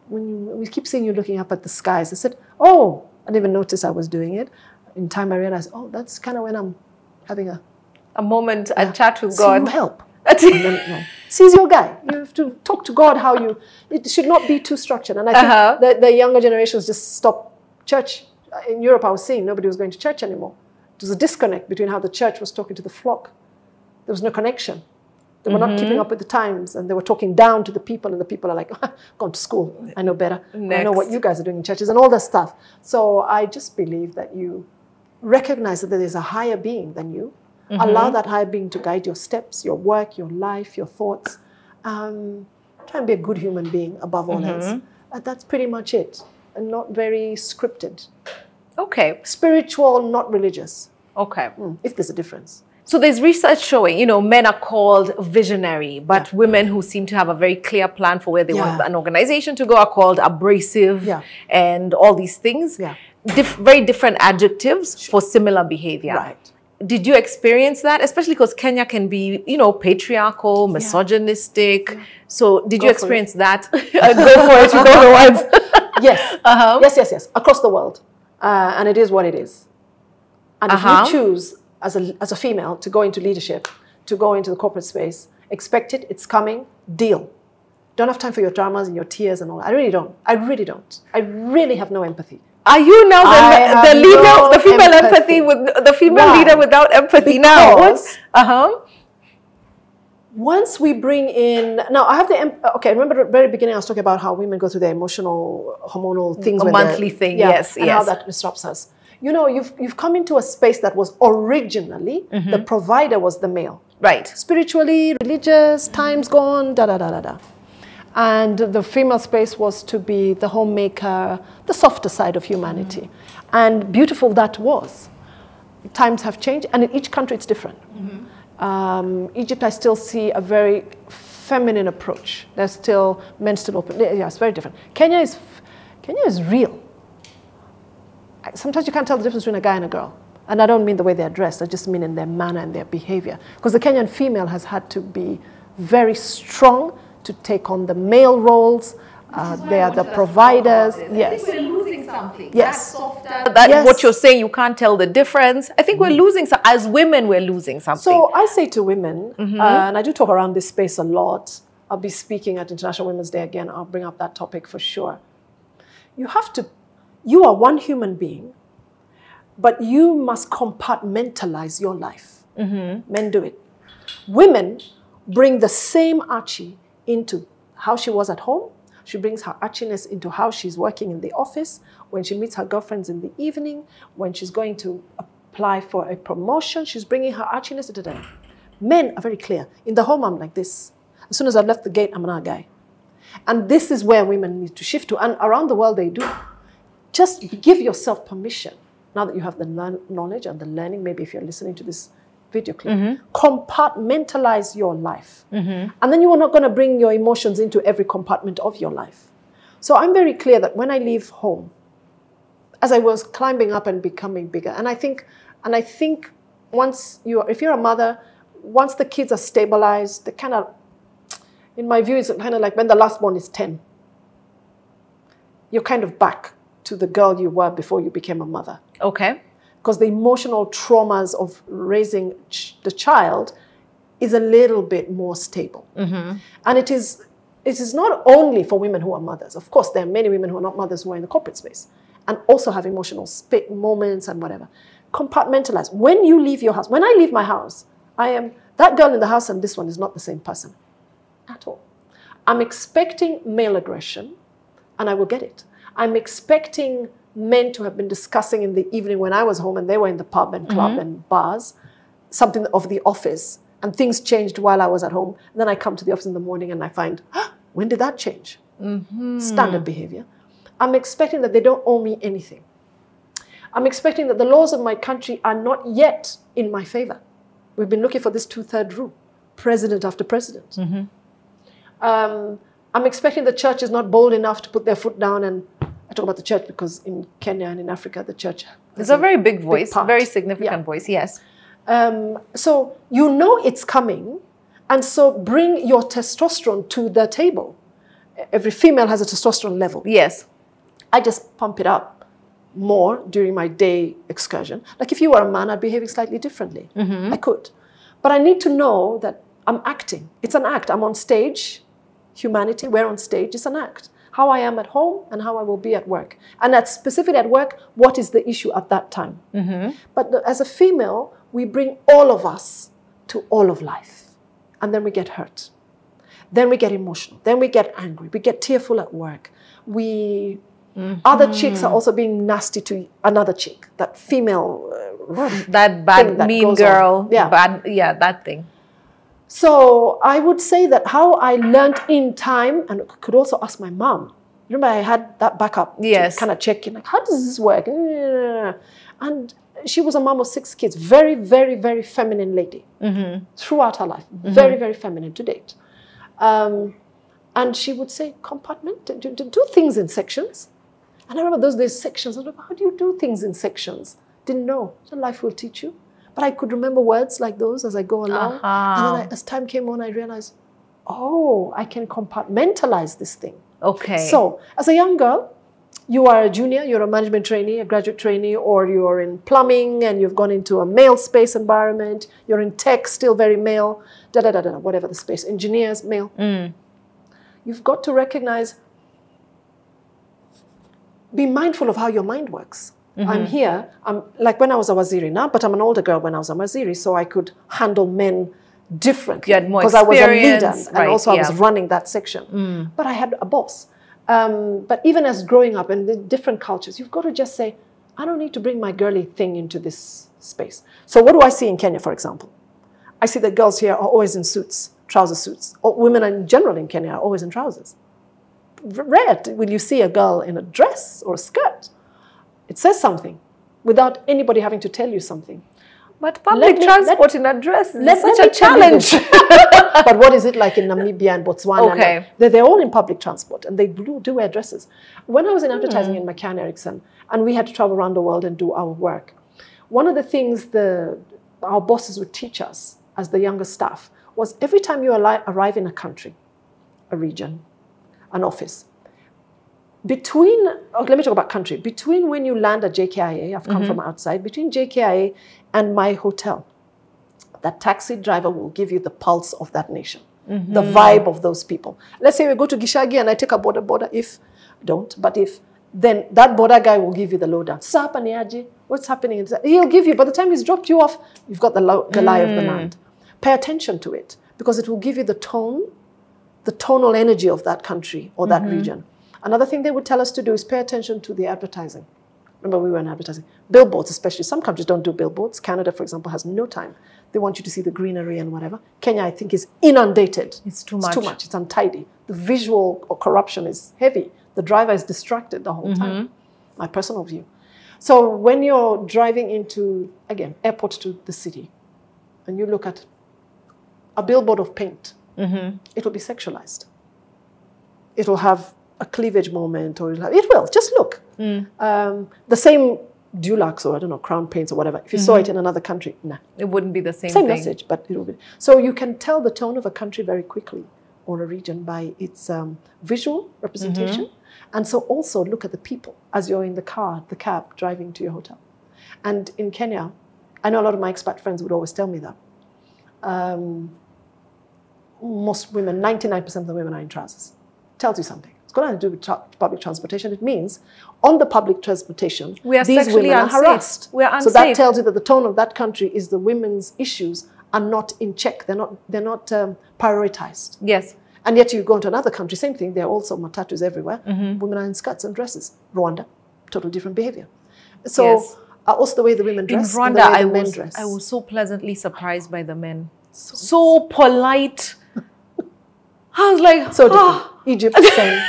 when you, we keep seeing you looking up at the skies. I said, oh, I didn't even notice I was doing it. In time I realized, oh, that's kind of when I'm having a... A moment, yeah, a chat with God. So you help. Then, no. Seize your guy. You have to talk to God how you... It should not be too structured. And I think uh-huh. the, the younger generations just stop church. In Europe, I was seeing nobody was going to church anymore. There was a disconnect between how the church was talking to the flock. There was no connection. They were mm-hmm. not keeping up with the times, and they were talking down to the people, and the people are like, oh, gone to school, I know better. Next. I know what you guys are doing in churches and all that stuff. So I just believe that you recognize that there is a higher being than you. Mm-hmm. Allow that higher being to guide your steps, your work, your life, your thoughts. Um, try and be a good human being above all mm-hmm. else. And that's pretty much it. And not very scripted. Okay. Spiritual, not religious. Okay. Mm, if there's a difference. So there's research showing, you know, men are called visionary, but yeah. women who seem to have a very clear plan for where they yeah. want an organization to go are called abrasive yeah. and all these things. Yeah. Dif- very different adjectives sure. for similar behavior. Right. Did you experience that? Especially because Kenya can be, you know, patriarchal, misogynistic. Yeah. So did go you experience that? Go for it, you know the words. Yes. Uh-huh. Yes, yes, yes. Across the world. Uh, and it is what it is. And uh-huh. if you choose as a, as a female to go into leadership, to go into the corporate space, expect it, it's coming, deal. Don't have time for your dramas and your tears and all that. I really don't. I really don't. I really have no empathy. Are you now the, the leader, no the female empathy. empathy, with the female Why? Leader without empathy because now? Uh-huh. Once we bring in, now I have the, okay, I remember at the very beginning I was talking about how women go through their emotional, hormonal things. A monthly thing, yeah, yes, and yes. how that disrupts us. You know, you've, you've come into a space that was originally, mm-hmm. the provider was the male. Right. Spiritually, religious, time's gone, da da da da da. And the female space was to be the homemaker, the softer side of humanity. Mm-hmm. And beautiful that was. Times have changed, and in each country it's different. Mm-hmm. um, Egypt, I still see a very feminine approach. There's still, men still open, yeah, it's very different. Kenya is, Kenya is real. Sometimes you can't tell the difference between a guy and a girl. And I don't mean the way they're dressed, I just mean in their manner and their behavior. Because the Kenyan female has had to be very strong to take on the male roles, uh, they are the providers. Yes. I think we're losing something. Yes. That's softer. That, yes. What you're saying, you can't tell the difference. I think mm. we're losing, so as women, we're losing something. So I say to women, mm-hmm. uh, and I do talk around this space a lot. I'll be speaking at International Women's Day again. I'll bring up that topic for sure. You have to, you are one human being, but you must compartmentalize your life. Mm-hmm. Men do it. Women bring the same Achi into how she was at home. She brings her archiness into how she's working in the office, when she meets her girlfriends in the evening, when she's going to apply for a promotion, she's bringing her archiness into them. Men are very clear. In the home, I'm like this. As soon as I've left the gate, I'm another guy. And this is where women need to shift to, and around the world they do. Just give yourself permission, now that you have the knowledge and the learning, maybe if you're listening to this video clip, mm-hmm. compartmentalize your life. Mm-hmm. And then you are not going to bring your emotions into every compartment of your life. So I'm very clear that when I leave home, as I was climbing up and becoming bigger, and I think, and I think once you are, if you're a mother, once the kids are stabilized, they kind of, in my view, it's kind of like when the last born is ten, you're kind of back to the girl you were before you became a mother. Okay. Because the emotional traumas of raising ch the child is a little bit more stable. Mm-hmm. And it is, it is not only for women who are mothers. Of course, there are many women who are not mothers who are in the corporate space and also have emotional sp moments and whatever. Compartmentalize. When you leave your house, when I leave my house, I am that girl in the house and this one is not the same person at all. I'm expecting male aggression and I will get it. I'm expecting men to have been discussing in the evening when I was home and they were in the pub and club mm-hmm. and bars, something of the office, and things changed while I was at home. And then I come to the office in the morning and I find, ah, when did that change? Mm-hmm. Standard behavior. I'm expecting that they don't owe me anything. I'm expecting that the laws of my country are not yet in my favor. We've been looking for this two-third rule, president after president. Mm-hmm. Um, I'm expecting the church is not bold enough to put their foot down and I talk about the church because in Kenya and in Africa, the church is a very big voice, big very significant yeah. voice, yes. Um, so you know it's coming, and so bring your testosterone to the table. Every female has a testosterone level. Yes. I just pump it up more during my day excursion. Like if you were a man, I'd behave slightly differently. Mm-hmm. I could. But I need to know that I'm acting. It's an act. I'm on stage. Humanity, we're on stage. It's an act. How I am at home and how I will be at work. And that's specifically at work, what is the issue at that time? Mm-hmm. But as a female, we bring all of us to all of life. and then we get hurt. Then we get emotional. Then we get angry. We get tearful at work. We, mm-hmm. Other chicks are also being nasty to another chick. That female, uh, that bad that mean girl. Yeah. Bad, yeah, that thing. So I would say that how I learned in time, and could also ask my mom. Remember, I had that backup. Yes. To kind of check in, like, how does this work? And she was a mom of six kids. Very, very, very feminine lady. Mm-hmm. Throughout her life. Mm-hmm. Very, very feminine to date. Um, and she would say, compartment, do, do, do things in sections. And I remember those days, sections. I was like, how do you do things in sections? Didn't know. So life will teach you. But I could remember words like those as I go along. Uh-huh. And then I, as time came on, I realized, oh, I can compartmentalize this thing. Okay. So as a young girl, you are a junior, you're a management trainee, a graduate trainee, or you're in plumbing and you've gone into a male space environment, you're in tech, still very male, da da da da, whatever the space, engineers, male. Mm. You've got to recognize, be mindful of how your mind works. Mm-hmm. I'm here, I'm like when I was a waziri now, but I'm an older girl when I was a waziri, so I could handle men differently. You had more experience. Because I was a leader, right, and also yeah. I was running that section. Mm. But I had a boss. Um, but even as growing up in the different cultures, you've got to just say, I don't need to bring my girly thing into this space. So what do I see in Kenya, for example? I see that girls here are always in suits, trouser suits. Or women in general in Kenya are always in trousers. Rare will you see a girl in a dress or a skirt. It says something without anybody having to tell you something. But public me, transport let, in a dress is such a challenge. But what is it like in Namibia and Botswana? Okay. And they're, they're all in public transport and they do, do wear dresses. When I was in advertising mm. in McCann Erickson and we had to travel around the world and do our work, one of the things the, our bosses would teach us as the younger staff was every time you arrive in a country, a region, an office, between, oh, let me talk about country, between when you land at J K I A, I've come mm-hmm. from outside, between J K I A and my hotel, that taxi driver will give you the pulse of that nation, mm-hmm. the vibe of those people. Let's say we go to Gishagi and I take a border border, if, don't, but if, then that border guy will give you the lowdown. What's happening? He'll give you, by the time he's dropped you off, you've got the, lo the lie mm. of the land. Pay attention to it because it will give you the tone, the tonal energy of that country or that mm-hmm. region. Another thing they would tell us to do is pay attention to the advertising. Remember, we were in advertising. Billboards, especially. Some countries don't do billboards. Canada, for example, has no time. They want you to see the greenery and whatever. Kenya, I think, is inundated. It's too much. It's too much. It's untidy. The visual or corruption is heavy. The driver is distracted the whole mm-hmm. time. My personal view. So when you're driving into, again, airport to the city, and you look at a billboard of paint, mm-hmm. it will be sexualized. It will have a cleavage moment, or it will, just look. Mm. Um, the same Dulux or I don't know, crown paints or whatever, if you mm-hmm. saw it in another country, nah. It wouldn't be the same, same thing. Same message, but it will be. So you can tell the tone of a country very quickly or a region by its um, visual representation. Mm-hmm. And so also look at the people as you're in the car, the cab, driving to your hotel. And in Kenya, I know a lot of my expat friends would always tell me that. Um, most women, ninety-nine percent of the women are in trousers. Tells you something. It's got nothing to do with tra public transportation. It means on the public transportation, we are these women are harassed. We are unsafe. So that tells you that the tone of that country is the women's issues are not in check. They're not, they're not um, prioritized. Yes. And yet you go into another country, same thing. There are also matatus everywhere. Mm-hmm. Women are in skirts and dresses. Rwanda, total different behavior. So yes. uh, also the way the women dress in Rwanda, and the way I the men was, dress. I was so pleasantly surprised by the men. So, so polite. I was like, so oh. Egypt, same.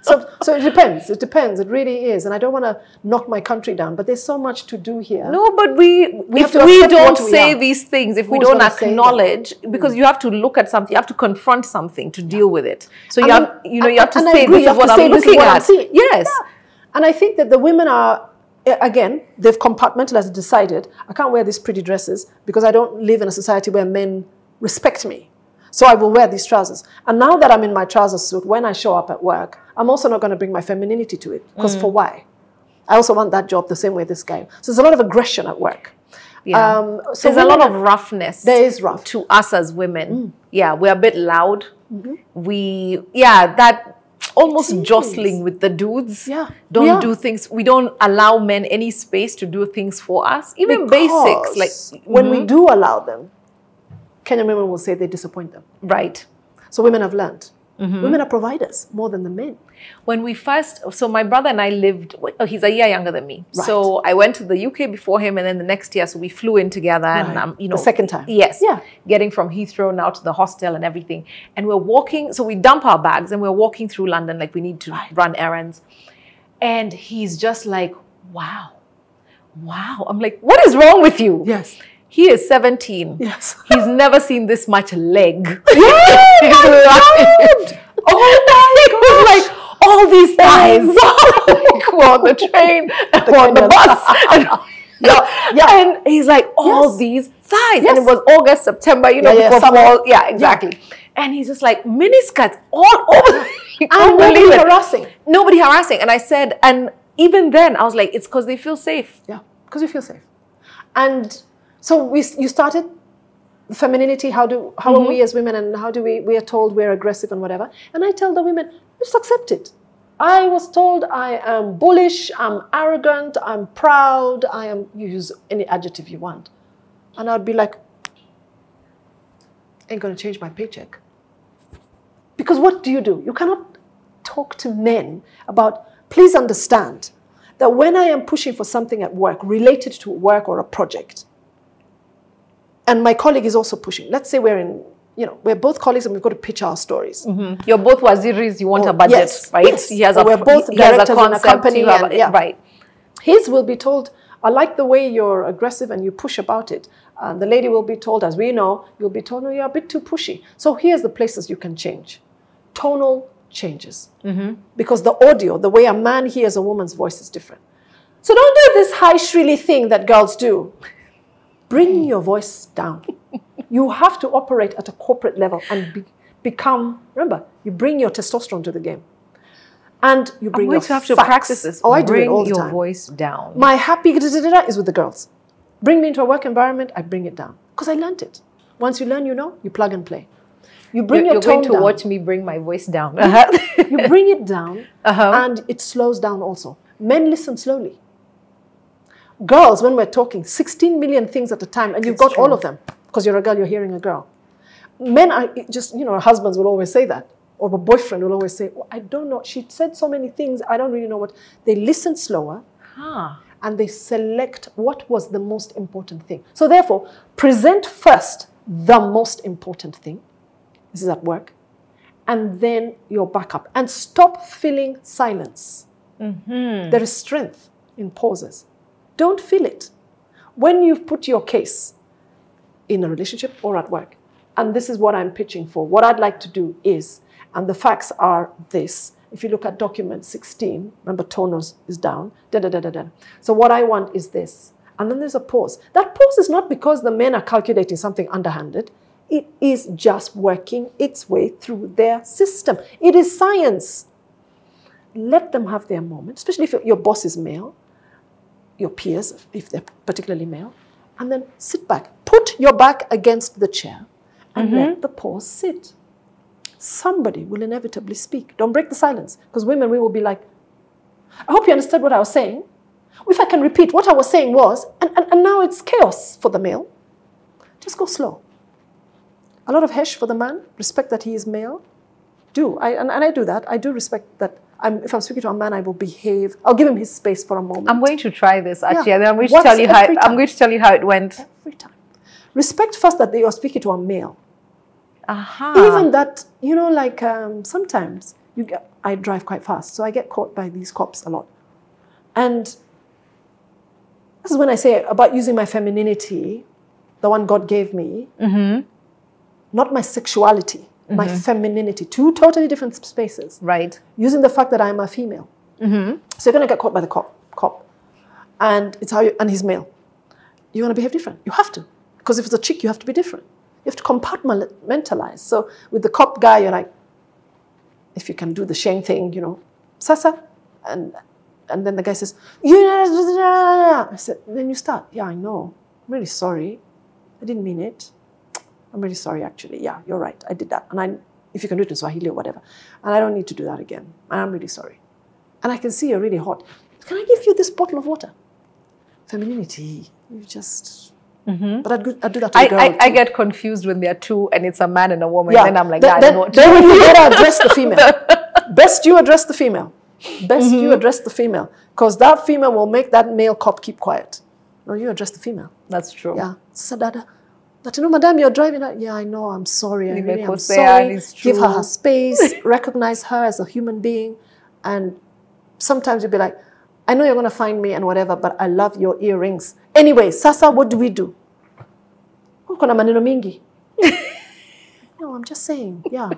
So, so it depends. It depends. It really is. And I don't want to knock my country down, but there's so much to do here. No, but we, we if we don't we say are. these things, if Who's we don't acknowledge, because you have to look at something, you have to confront something to deal with it. So you, have, you know, you have to say this is what I'm looking at. Yes. Yeah. And I think that the women are, again, they've compartmentalized, decided, I can't wear these pretty dresses because I don't live in a society where men respect me. So I will wear these trousers. And now that I'm in my trouser suit, when I show up at work, I'm also not going to bring my femininity to it. Because mm. for why? I also want that job the same way this guy. So there's a lot of aggression at work. Yeah. Um, so there's a lot of roughness. There is rough. To us as women. Mm. Yeah, we're a bit loud. Mm-hmm. We, yeah, that almost jostling with the dudes. Yeah. Don't yeah. do things. We don't allow men any space to do things for us. Even because basics. Like when mm-hmm. we do allow them, Kenyan women will say they disappoint them. Right. So women have learned. Mm-hmm. Women are providers more than the men. When we first, so my brother and I lived, oh, he's a year younger than me. Right. So I went to the U K before him, and then the next year, so we flew in together. Right. And um, you know, the second time. Yes. Yeah. Getting from Heathrow now to the hostel and everything. And we're walking, so we dump our bags and we're walking through London, like we need to right. run errands. And he's just like, wow, wow. I'm like, what is wrong with you? Yes. He is seventeen. Yes. He's never seen this much leg. Oh my God. Oh my gosh. Like all these thighs. Like, we're on the train, the we're on the bus. And, yeah, yeah. and he's like, all yes. these thighs. Yes. And it was August, September, you know, yeah, before yeah, fall. Yeah, exactly. Yeah. And he's just like, miniskirts all over. And nobody harassing. Nobody harassing. And I said, and even then, I was like, it's because they feel safe. Yeah, because we feel safe. And so we, you started femininity, how do how mm-hmm. are we as women, and how do we, we are told we're aggressive and whatever. And I tell the women, just accept it. I was told I am bullish, I'm arrogant, I'm proud, I am, you use any adjective you want. And I'd be like, ain't gonna change my paycheck. Because what do you do? You cannot talk to men about, please understand that when I am pushing for something at work, related to work or a project, and my colleague is also pushing. Let's say we're in, you know, we're both colleagues and we've got to pitch our stories. Mm-hmm. You're both waziris, you want oh, a budget, yes, right? Yes. He has a, we're both directors in a company. And, and, yeah. Right. His will be told, I like the way you're aggressive and you push about it. And the lady will be told, as we know, you'll be told, no, you're a bit too pushy. So here's the places you can change. Tonal changes. Mm-hmm. Because the audio, the way a man hears a woman's voice is different. So don't do this high shrilly thing that girls do. Bring your voice down. You have to operate at a corporate level and be, become, remember, you bring your testosterone to the game. And you bring your facts. I'm going to have to practice this. Oh, I do it all the time. Bring your voice down. My happy da, da, da, da, is with the girls. Bring me into a work environment, I bring it down. Because I learned it. Once you learn, you know, you plug and play. You bring you're, your tone down. You're going to watch me bring my voice down. Uh-huh. You bring it down uh-huh. and it slows down also. Men listen slowly. Girls, when we're talking, sixteen million things at a time, and you've it's got true. all of them because you're a girl, you're hearing a girl. Men are just, you know, husbands will always say that, or a boyfriend will always say, well, I don't know, she said so many things, I don't really know what. They listen slower huh. and they select what was the most important thing. So therefore, present first the most important thing. This is at work. And then your backup. And stop filling silence. Mm-hmm. There is strength in pauses. Don't feel it. When you've put your case in a relationship or at work, and this is what I'm pitching for, what I'd like to do is, and the facts are this. If you look at document sixteen, remember tonos is down, da, da, da, da, da. So what I want is this. And then there's a pause. That pause is not because the men are calculating something underhanded. It is just working its way through their system. It is science. Let them have their moment, especially if your boss is male. Your peers, if they're particularly male, and then sit back. Put your back against the chair and mm-hmm. let the pause sit. Somebody will inevitably speak. Don't break the silence, because women, we will be like, I hope you understood what I was saying. If I can repeat, what I was saying was, and, and, and now it's chaos for the male. Just go slow. A lot of hesh for the man, respect that he is male. Do, I, and, and I do that. I do respect that. I'm, if I'm speaking to a man, I will behave. I'll give him his space for a moment. I'm going to try this, actually. Yeah. I'm, going to tell you how, I'm going to tell you how it went. Every time. Respect first that they are speaking to a male. Aha. Even that, you know, like um, sometimes you get, I drive quite fast, so I get caught by these cops a lot. And this is when I say about using my femininity, the one God gave me, mm-hmm. not my sexuality. My mm-hmm. femininity, two totally different spaces. Right. Using the fact that I'm a female. Mm-hmm. So you're going to get caught by the cop, cop, and it's how you, and he's male. You're going to behave different. You have to, because if it's a chick, you have to be different. You have to compartmentalize. So with the cop guy, you're like, if you can do the shame thing, you know, sasa, and and then the guy says, you. I said, then you start. Yeah, I know. I'm really sorry. I didn't mean it. I'm really sorry, actually. Yeah, you're right. I did that. And I, if you can do it in Swahili or whatever. And I don't need to do that again. And I'm really sorry. And I can see you're really hot. Can I give you this bottle of water? Femininity. You just Mm-hmm. But I'd do, I'd do that to the girl. I, I get confused when there are two and it's a man and a woman. Yeah. And then I'm like, yeah, I know. Then when you better address the female. Best you address the female. Best mm-hmm. you address the female. Because that female will make that male cop keep quiet. No, you address the female. That's true. Yeah. Sadada. But you know, madam, you're driving out. Yeah, I know. I'm sorry. I really am sorry. Give her her space. Recognize her as a human being. And sometimes you'll be like, I know you're going to find me and whatever, but I love your earrings. Anyway, sasa, what do we do? Kuna maneno mingi. No, I'm just saying, yeah.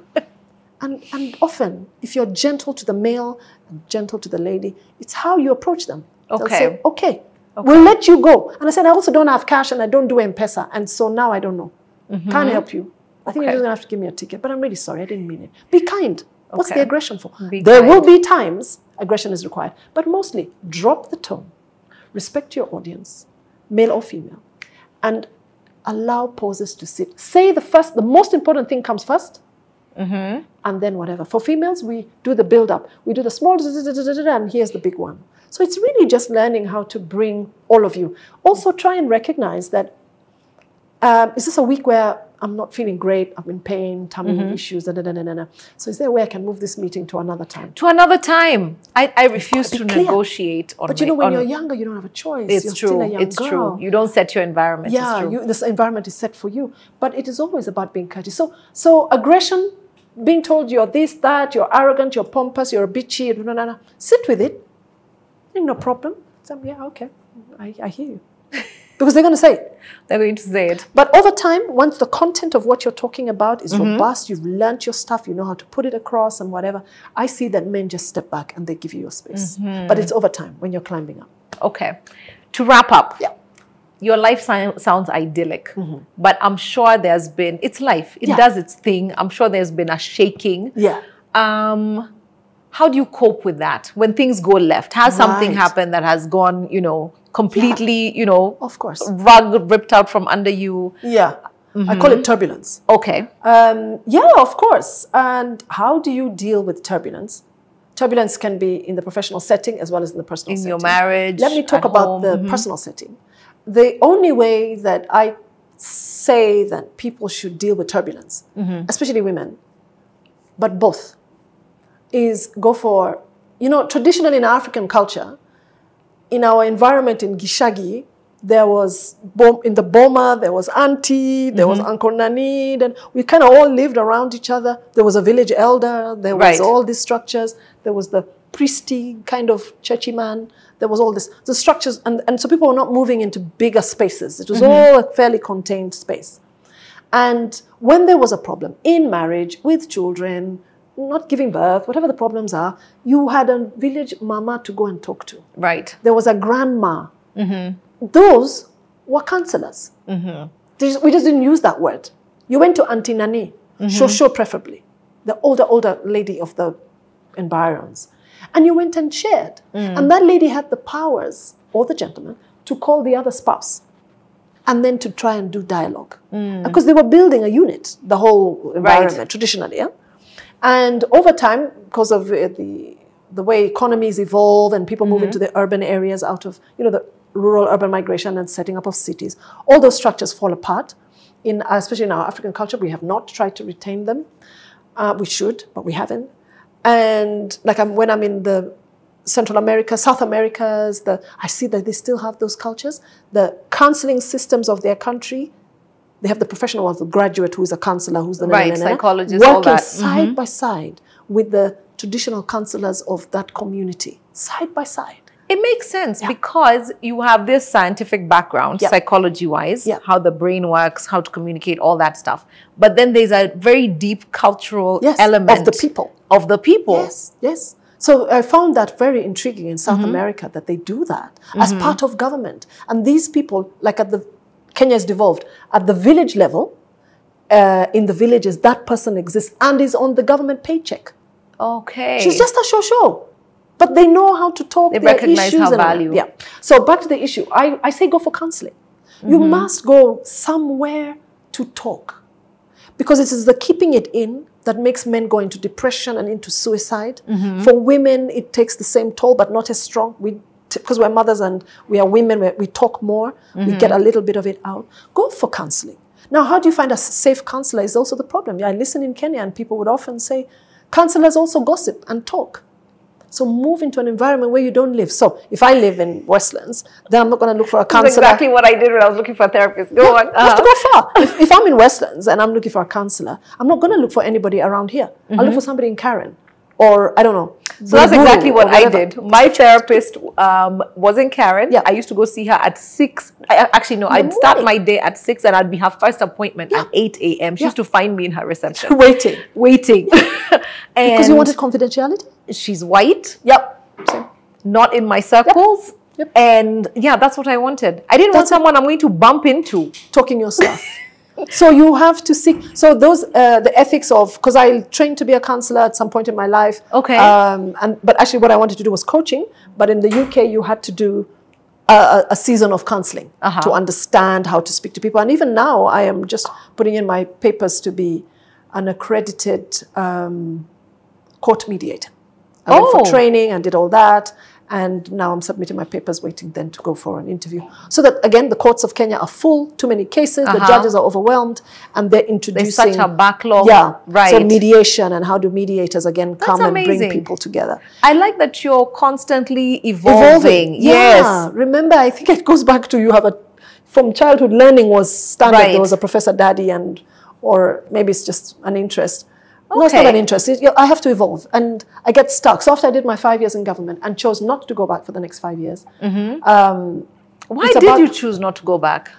And, and often, if you're gentle to the male and gentle to the lady, it's how you approach them. Okay. They'll say, okay, okay, we'll let you go. And I said, I also don't have cash and I don't do M-Pesa. And so now I don't know. Mm-hmm. Can't help you. I think okay. you're just going to have to give me a ticket. But I'm really sorry. I didn't mean it. Be kind. Okay. What's the aggression for? Be there kind. Will be times aggression is required. But mostly, drop the tone. Respect your audience, male or female. And allow pauses to sit. Say the first, the most important thing comes first. Mm-hmm. And then whatever. For females, we do the build-up. We do the small, and here's the big one. So it's really just learning how to bring all of you. Also try and recognize that, um, is this a week where I'm not feeling great, I'm in pain, tummy mm-hmm. issues, da, da, da, da, da. So is there a way I can move this meeting to another time? To another time. I, I refuse to clear. negotiate. On but you know, when you're younger, you don't have a choice. It's you're true. Still a young it's girl. True. You don't set your environment. Yeah, it's true. You, this environment is set for you. But it is always about being courteous. So, so aggression, being told you're this, that, you're arrogant, you're pompous, you're bitchy, da, da, da. Sit with it. No problem. So, yeah, okay. I, I hear you. Because they're going to say it. They're going to say it. But over time, once the content of what you're talking about is mm-hmm. robust, you've learned your stuff, you know how to put it across and whatever, I see that men just step back and they give you your space. Mm-hmm. But it's over time when you're climbing up. Okay. To wrap up, yeah. your life sounds idyllic, mm-hmm. but I'm sure there's been, it's life. It yeah. does its thing. I'm sure there's been a shaking. Yeah. Um, how do you cope with that when things go left? Has right. something happened that has gone, you know, completely, yeah. you know, of course, rug ripped out from under you? Yeah. Mm-hmm. I call it turbulence. Okay. Um, yeah, of course. And how do you deal with turbulence? Turbulence can be in the professional setting as well as in the personal in setting. In your marriage. Let me talk about home. the mm-hmm. personal setting. The only way that I say that people should deal with turbulence, mm-hmm. especially women, but both, is go for, you know, traditionally in African culture, in our environment in Gishagi, there was, in the Boma, there was auntie, there mm-hmm. was Uncle Nani, and we kind of all lived around each other. There was a village elder, there was right. all these structures, there was the priesty kind of churchy man, there was all this, the structures, and, and so people were not moving into bigger spaces. It was mm-hmm. all a fairly contained space. And when there was a problem in marriage, with children, not giving birth, whatever the problems are, you had a village mama to go and talk to. Right. There was a grandma. Mm-hmm. Those were counselors. Mm-hmm. Just, we just didn't use that word. You went to Auntie Nani, mm-hmm. Shosho preferably, the older, older lady of the environs. And you went and shared. Mm. And that lady had the powers, or the gentleman, to call the other spouse. And then to try and do dialogue. Mm. Because they were building a unit, the whole environment, right. traditionally, yeah? And over time, because of uh, the, the way economies evolve and people mm-hmm. move into the urban areas out of, you know, the rural-urban migration and setting up of cities, all those structures fall apart. In, uh, especially in our African culture, we have not tried to retain them. Uh, we should, but we haven't. And like I'm, when I'm in the Central America, South Americas, the, I see that they still have those cultures. The counseling systems of their country, they have the professional ones, the graduate who's a counselor, who's the right, psychologist, all that. Working side mm-hmm. by side with the traditional counselors of that community, side by side. It makes sense yeah. because you have this scientific background, yeah. psychology-wise, yeah. how the brain works, how to communicate, all that stuff. But then there's a very deep cultural yes, element. Of the people. Of the people. Yes, yes. So I found that very intriguing in South mm-hmm. America that they do that mm-hmm. as part of government. And these people, like at the... Kenya is devolved. At the village level, uh, in the villages, that person exists and is on the government paycheck. Okay. She's just a shosho. But they know how to talk. They recognize her value. Yeah. So back to the issue. I, I say go for counseling. Mm-hmm. You must go somewhere to talk. Because it is the keeping it in that makes men go into depression and into suicide. Mm-hmm. For women, it takes the same toll, but not as strong. We because we're mothers and we are women, we, we talk more, mm-hmm. we get a little bit of it out. Go for counseling. Now, how do you find a safe counselor is also the problem. Yeah, I listen in Kenya and people would often say, counselors also gossip and talk. So move into an environment where you don't live. So if I live in Westlands, then I'm not going to look for a counselor. That's exactly what I did when I was looking for a therapist. Go yeah, on. Uh-huh. You have to go far. If, if I'm in Westlands and I'm looking for a counselor, I'm not going to look for anybody around here. Mm-hmm. I'll look for somebody in Karen. Or, I don't know. So that's exactly what I did. My therapist um, was in Karen. Yeah. I used to go see her at six. I, actually, no, I'd start my day at six and I'd be her first appointment yeah. at eight A M She yeah. used to find me in her reception. Waiting. Waiting. And because you wanted confidentiality? She's white. Yep. Same. Not in my circles. Yep. Yep. And yeah, that's what I wanted. I didn't that's want someone I'm going to bump into. Talking your stuff. So you have to seek. So those uh, the ethics of, because I trained to be a counselor at some point in my life. Okay. Um, and but actually, what I wanted to do was coaching. But in the U K, you had to do a, a season of counseling uh-huh. to understand how to speak to people. And even now, I am just putting in my papers to be an accredited um, court mediator. I oh. went for training and did all that. And now I'm submitting my papers, waiting then to go for an interview. So that, again, the courts of Kenya are full, too many cases, uh-huh. the judges are overwhelmed, and they're introducing... There's such a backlog. Yeah, right. So mediation and how do mediators, again, That's come amazing. and bring people together. I like that you're constantly evolving. Evolving, yes. Yeah. Remember, I think it goes back to you have a... From childhood, learning was standard. Right. There was a Professor Daddy and... Or maybe it's just an interest. Okay. No, it's not an interest. It, you know, I have to evolve. And I get stuck. So after I did my five years in government and chose not to go back for the next five years. Mm-hmm. um, Why did about, you choose not to go back?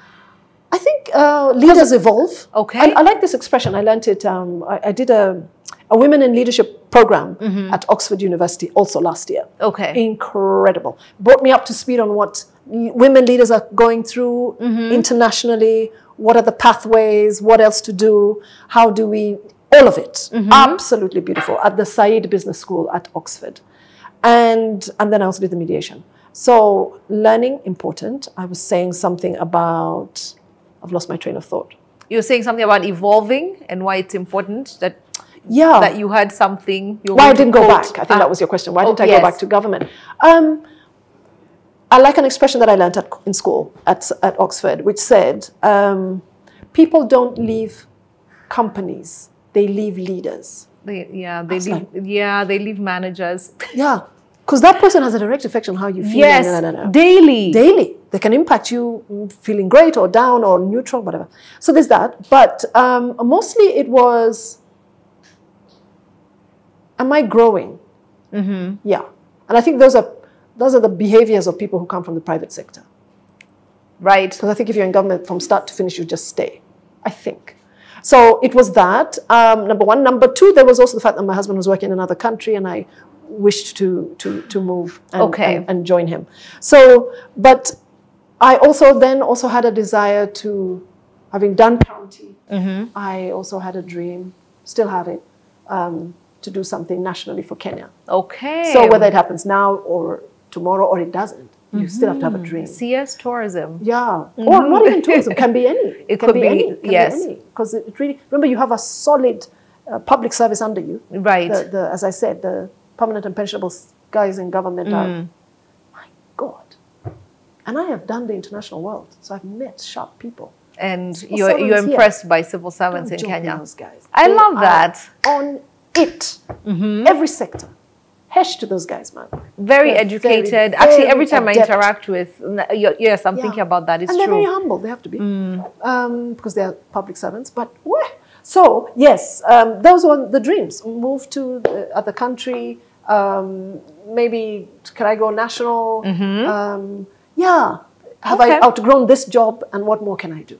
I think uh, leaders evolve. Okay. I, I like this expression. I learned it. Um, I, I did a, a Women in Leadership program mm-hmm. at Oxford University also last year. Okay. Incredible. Brought me up to speed on what women leaders are going through mm-hmm. internationally. What are the pathways? What else to do? How do we... All of it, mm-hmm. absolutely beautiful, at the Said Business School at Oxford. And, and then I also did the mediation. So learning, important. I was saying something about, I've lost my train of thought. You were saying something about evolving and why it's important that, yeah. that you had something. You why I didn't go back. I think uh, that was your question. Why oh, didn't I yes. go back to government? Um, I like an expression that I learned at, in school at, at Oxford, which said, um, people don't leave companies. They leave leaders. They, yeah, they leave, like, yeah, they leave managers. Yeah, because that person has a direct effect on how you feel. Yes, no, no, no, no. daily. Daily. They can impact you feeling great or down or neutral, whatever. So there's that. But um, mostly it was, am I growing? Mm-hmm. Yeah. And I think those are, those are the behaviors of people who come from the private sector. Right. Because I think if you're in government from start to finish, you just stay, I think. So it was that, um, number one. Number two, there was also the fact that my husband was working in another country and I wished to, to, to move and, okay. and, and join him. So, but I also then also had a desire to, having done county, mm-hmm. I also had a dream, still have it, um, to do something nationally for Kenya. Okay. So whether it happens now or tomorrow or it doesn't. You still have to have a dream. C S tourism. Yeah. Mm-hmm. Or not even tourism. Can be any. It can could be, be any. Can yes. Because it really, remember you have a solid uh, public service under you. Right. The, the, as I said, the permanent and pensionable guys in government mm. are, my God. And I have done the international world. So I've met sharp people. And civil you're, you're impressed here. by civil servants Don't in Kenya. Those guys. I they love that. On it. Mm-hmm. Every sector. Hesh to those guys, man. Very they're educated. Very, Actually, every time adept. I interact with, yes, I'm yeah. thinking about that. It's true. And they're true. very humble. They have to be. Mm. Um, because they are public servants. But, whew. So, yes, um, those were the dreams. Move to the other country. Um, maybe, can I go national? Mm-hmm. um, yeah. Have okay. I outgrown this job? And what more can I do?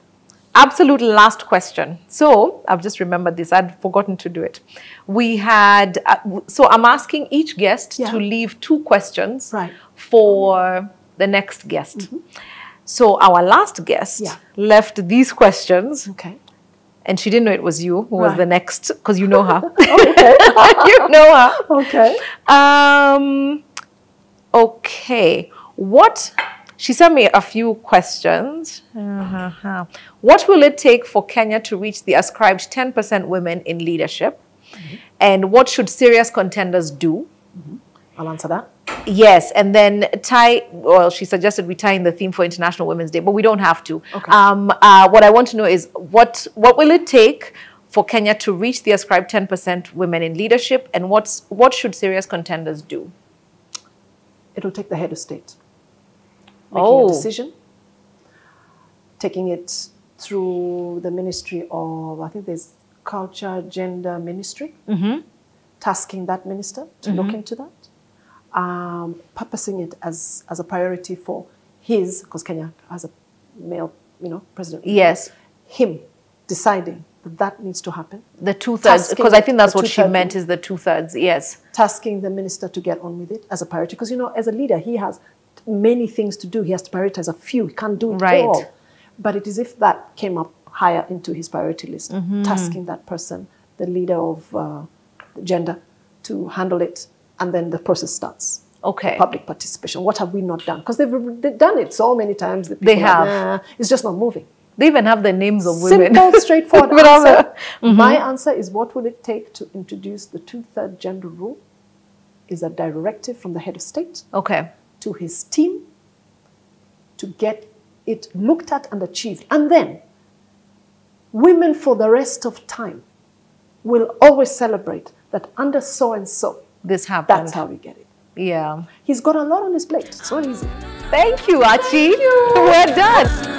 Absolute last question. So, I've just remembered this. I'd forgotten to do it. We had... Uh, so, I'm asking each guest yeah. to leave two questions right. for the next guest. Mm-hmm. So, our last guest yeah. left these questions. Okay. And she didn't know it was you who right. was the next... Because you know her. Okay. You know her. Okay. Um, okay. What... She sent me a few questions. Uh-huh. What will it take for Kenya to reach the ascribed ten percent women in leadership? Mm-hmm. And what should serious contenders do? Mm-hmm. I'll answer that. Yes, and then tie, well, she suggested we tie in the theme for International Women's Day, but we don't have to. Okay. Um, uh, what I want to know is what, what will it take for Kenya to reach the ascribed ten percent women in leadership, and what's, what should serious contenders do? It will take the head of state. Making oh. a decision, taking it through the Ministry of, I think there's Culture, Gender Ministry, mm-hmm. tasking that minister to mm-hmm. look into that. Um, purposing it as, as a priority for his, because Kenya has a male, you know, president. Yes. Him deciding that that needs to happen. The two-thirds, because I think that's what she meant, is the two-thirds, yes. Tasking the minister to get on with it as a priority. Because, you know, as a leader, he has many things to do. He has to prioritize a few. He can't do it right. all. But it is if that came up higher into his priority list, mm-hmm. tasking that person, the leader of uh, gender, to handle it. And then the process starts. Okay. Public participation. What have we not done? Because they've, they've done it so many times. The they have. Are, nah, it's just not moving. They even have the names of women. Simple, straightforward answer. Mm-hmm. My answer is, what would it take to introduce the two-third gender rule? Is a directive from the head of state. Okay. To his team to get it looked at and achieved. And then women for the rest of time will always celebrate that under so-and-so, this happened. That's how we get it. Yeah. He's got a lot on his plate. It's so easy. Thank you, Achi. Thank you. We're done.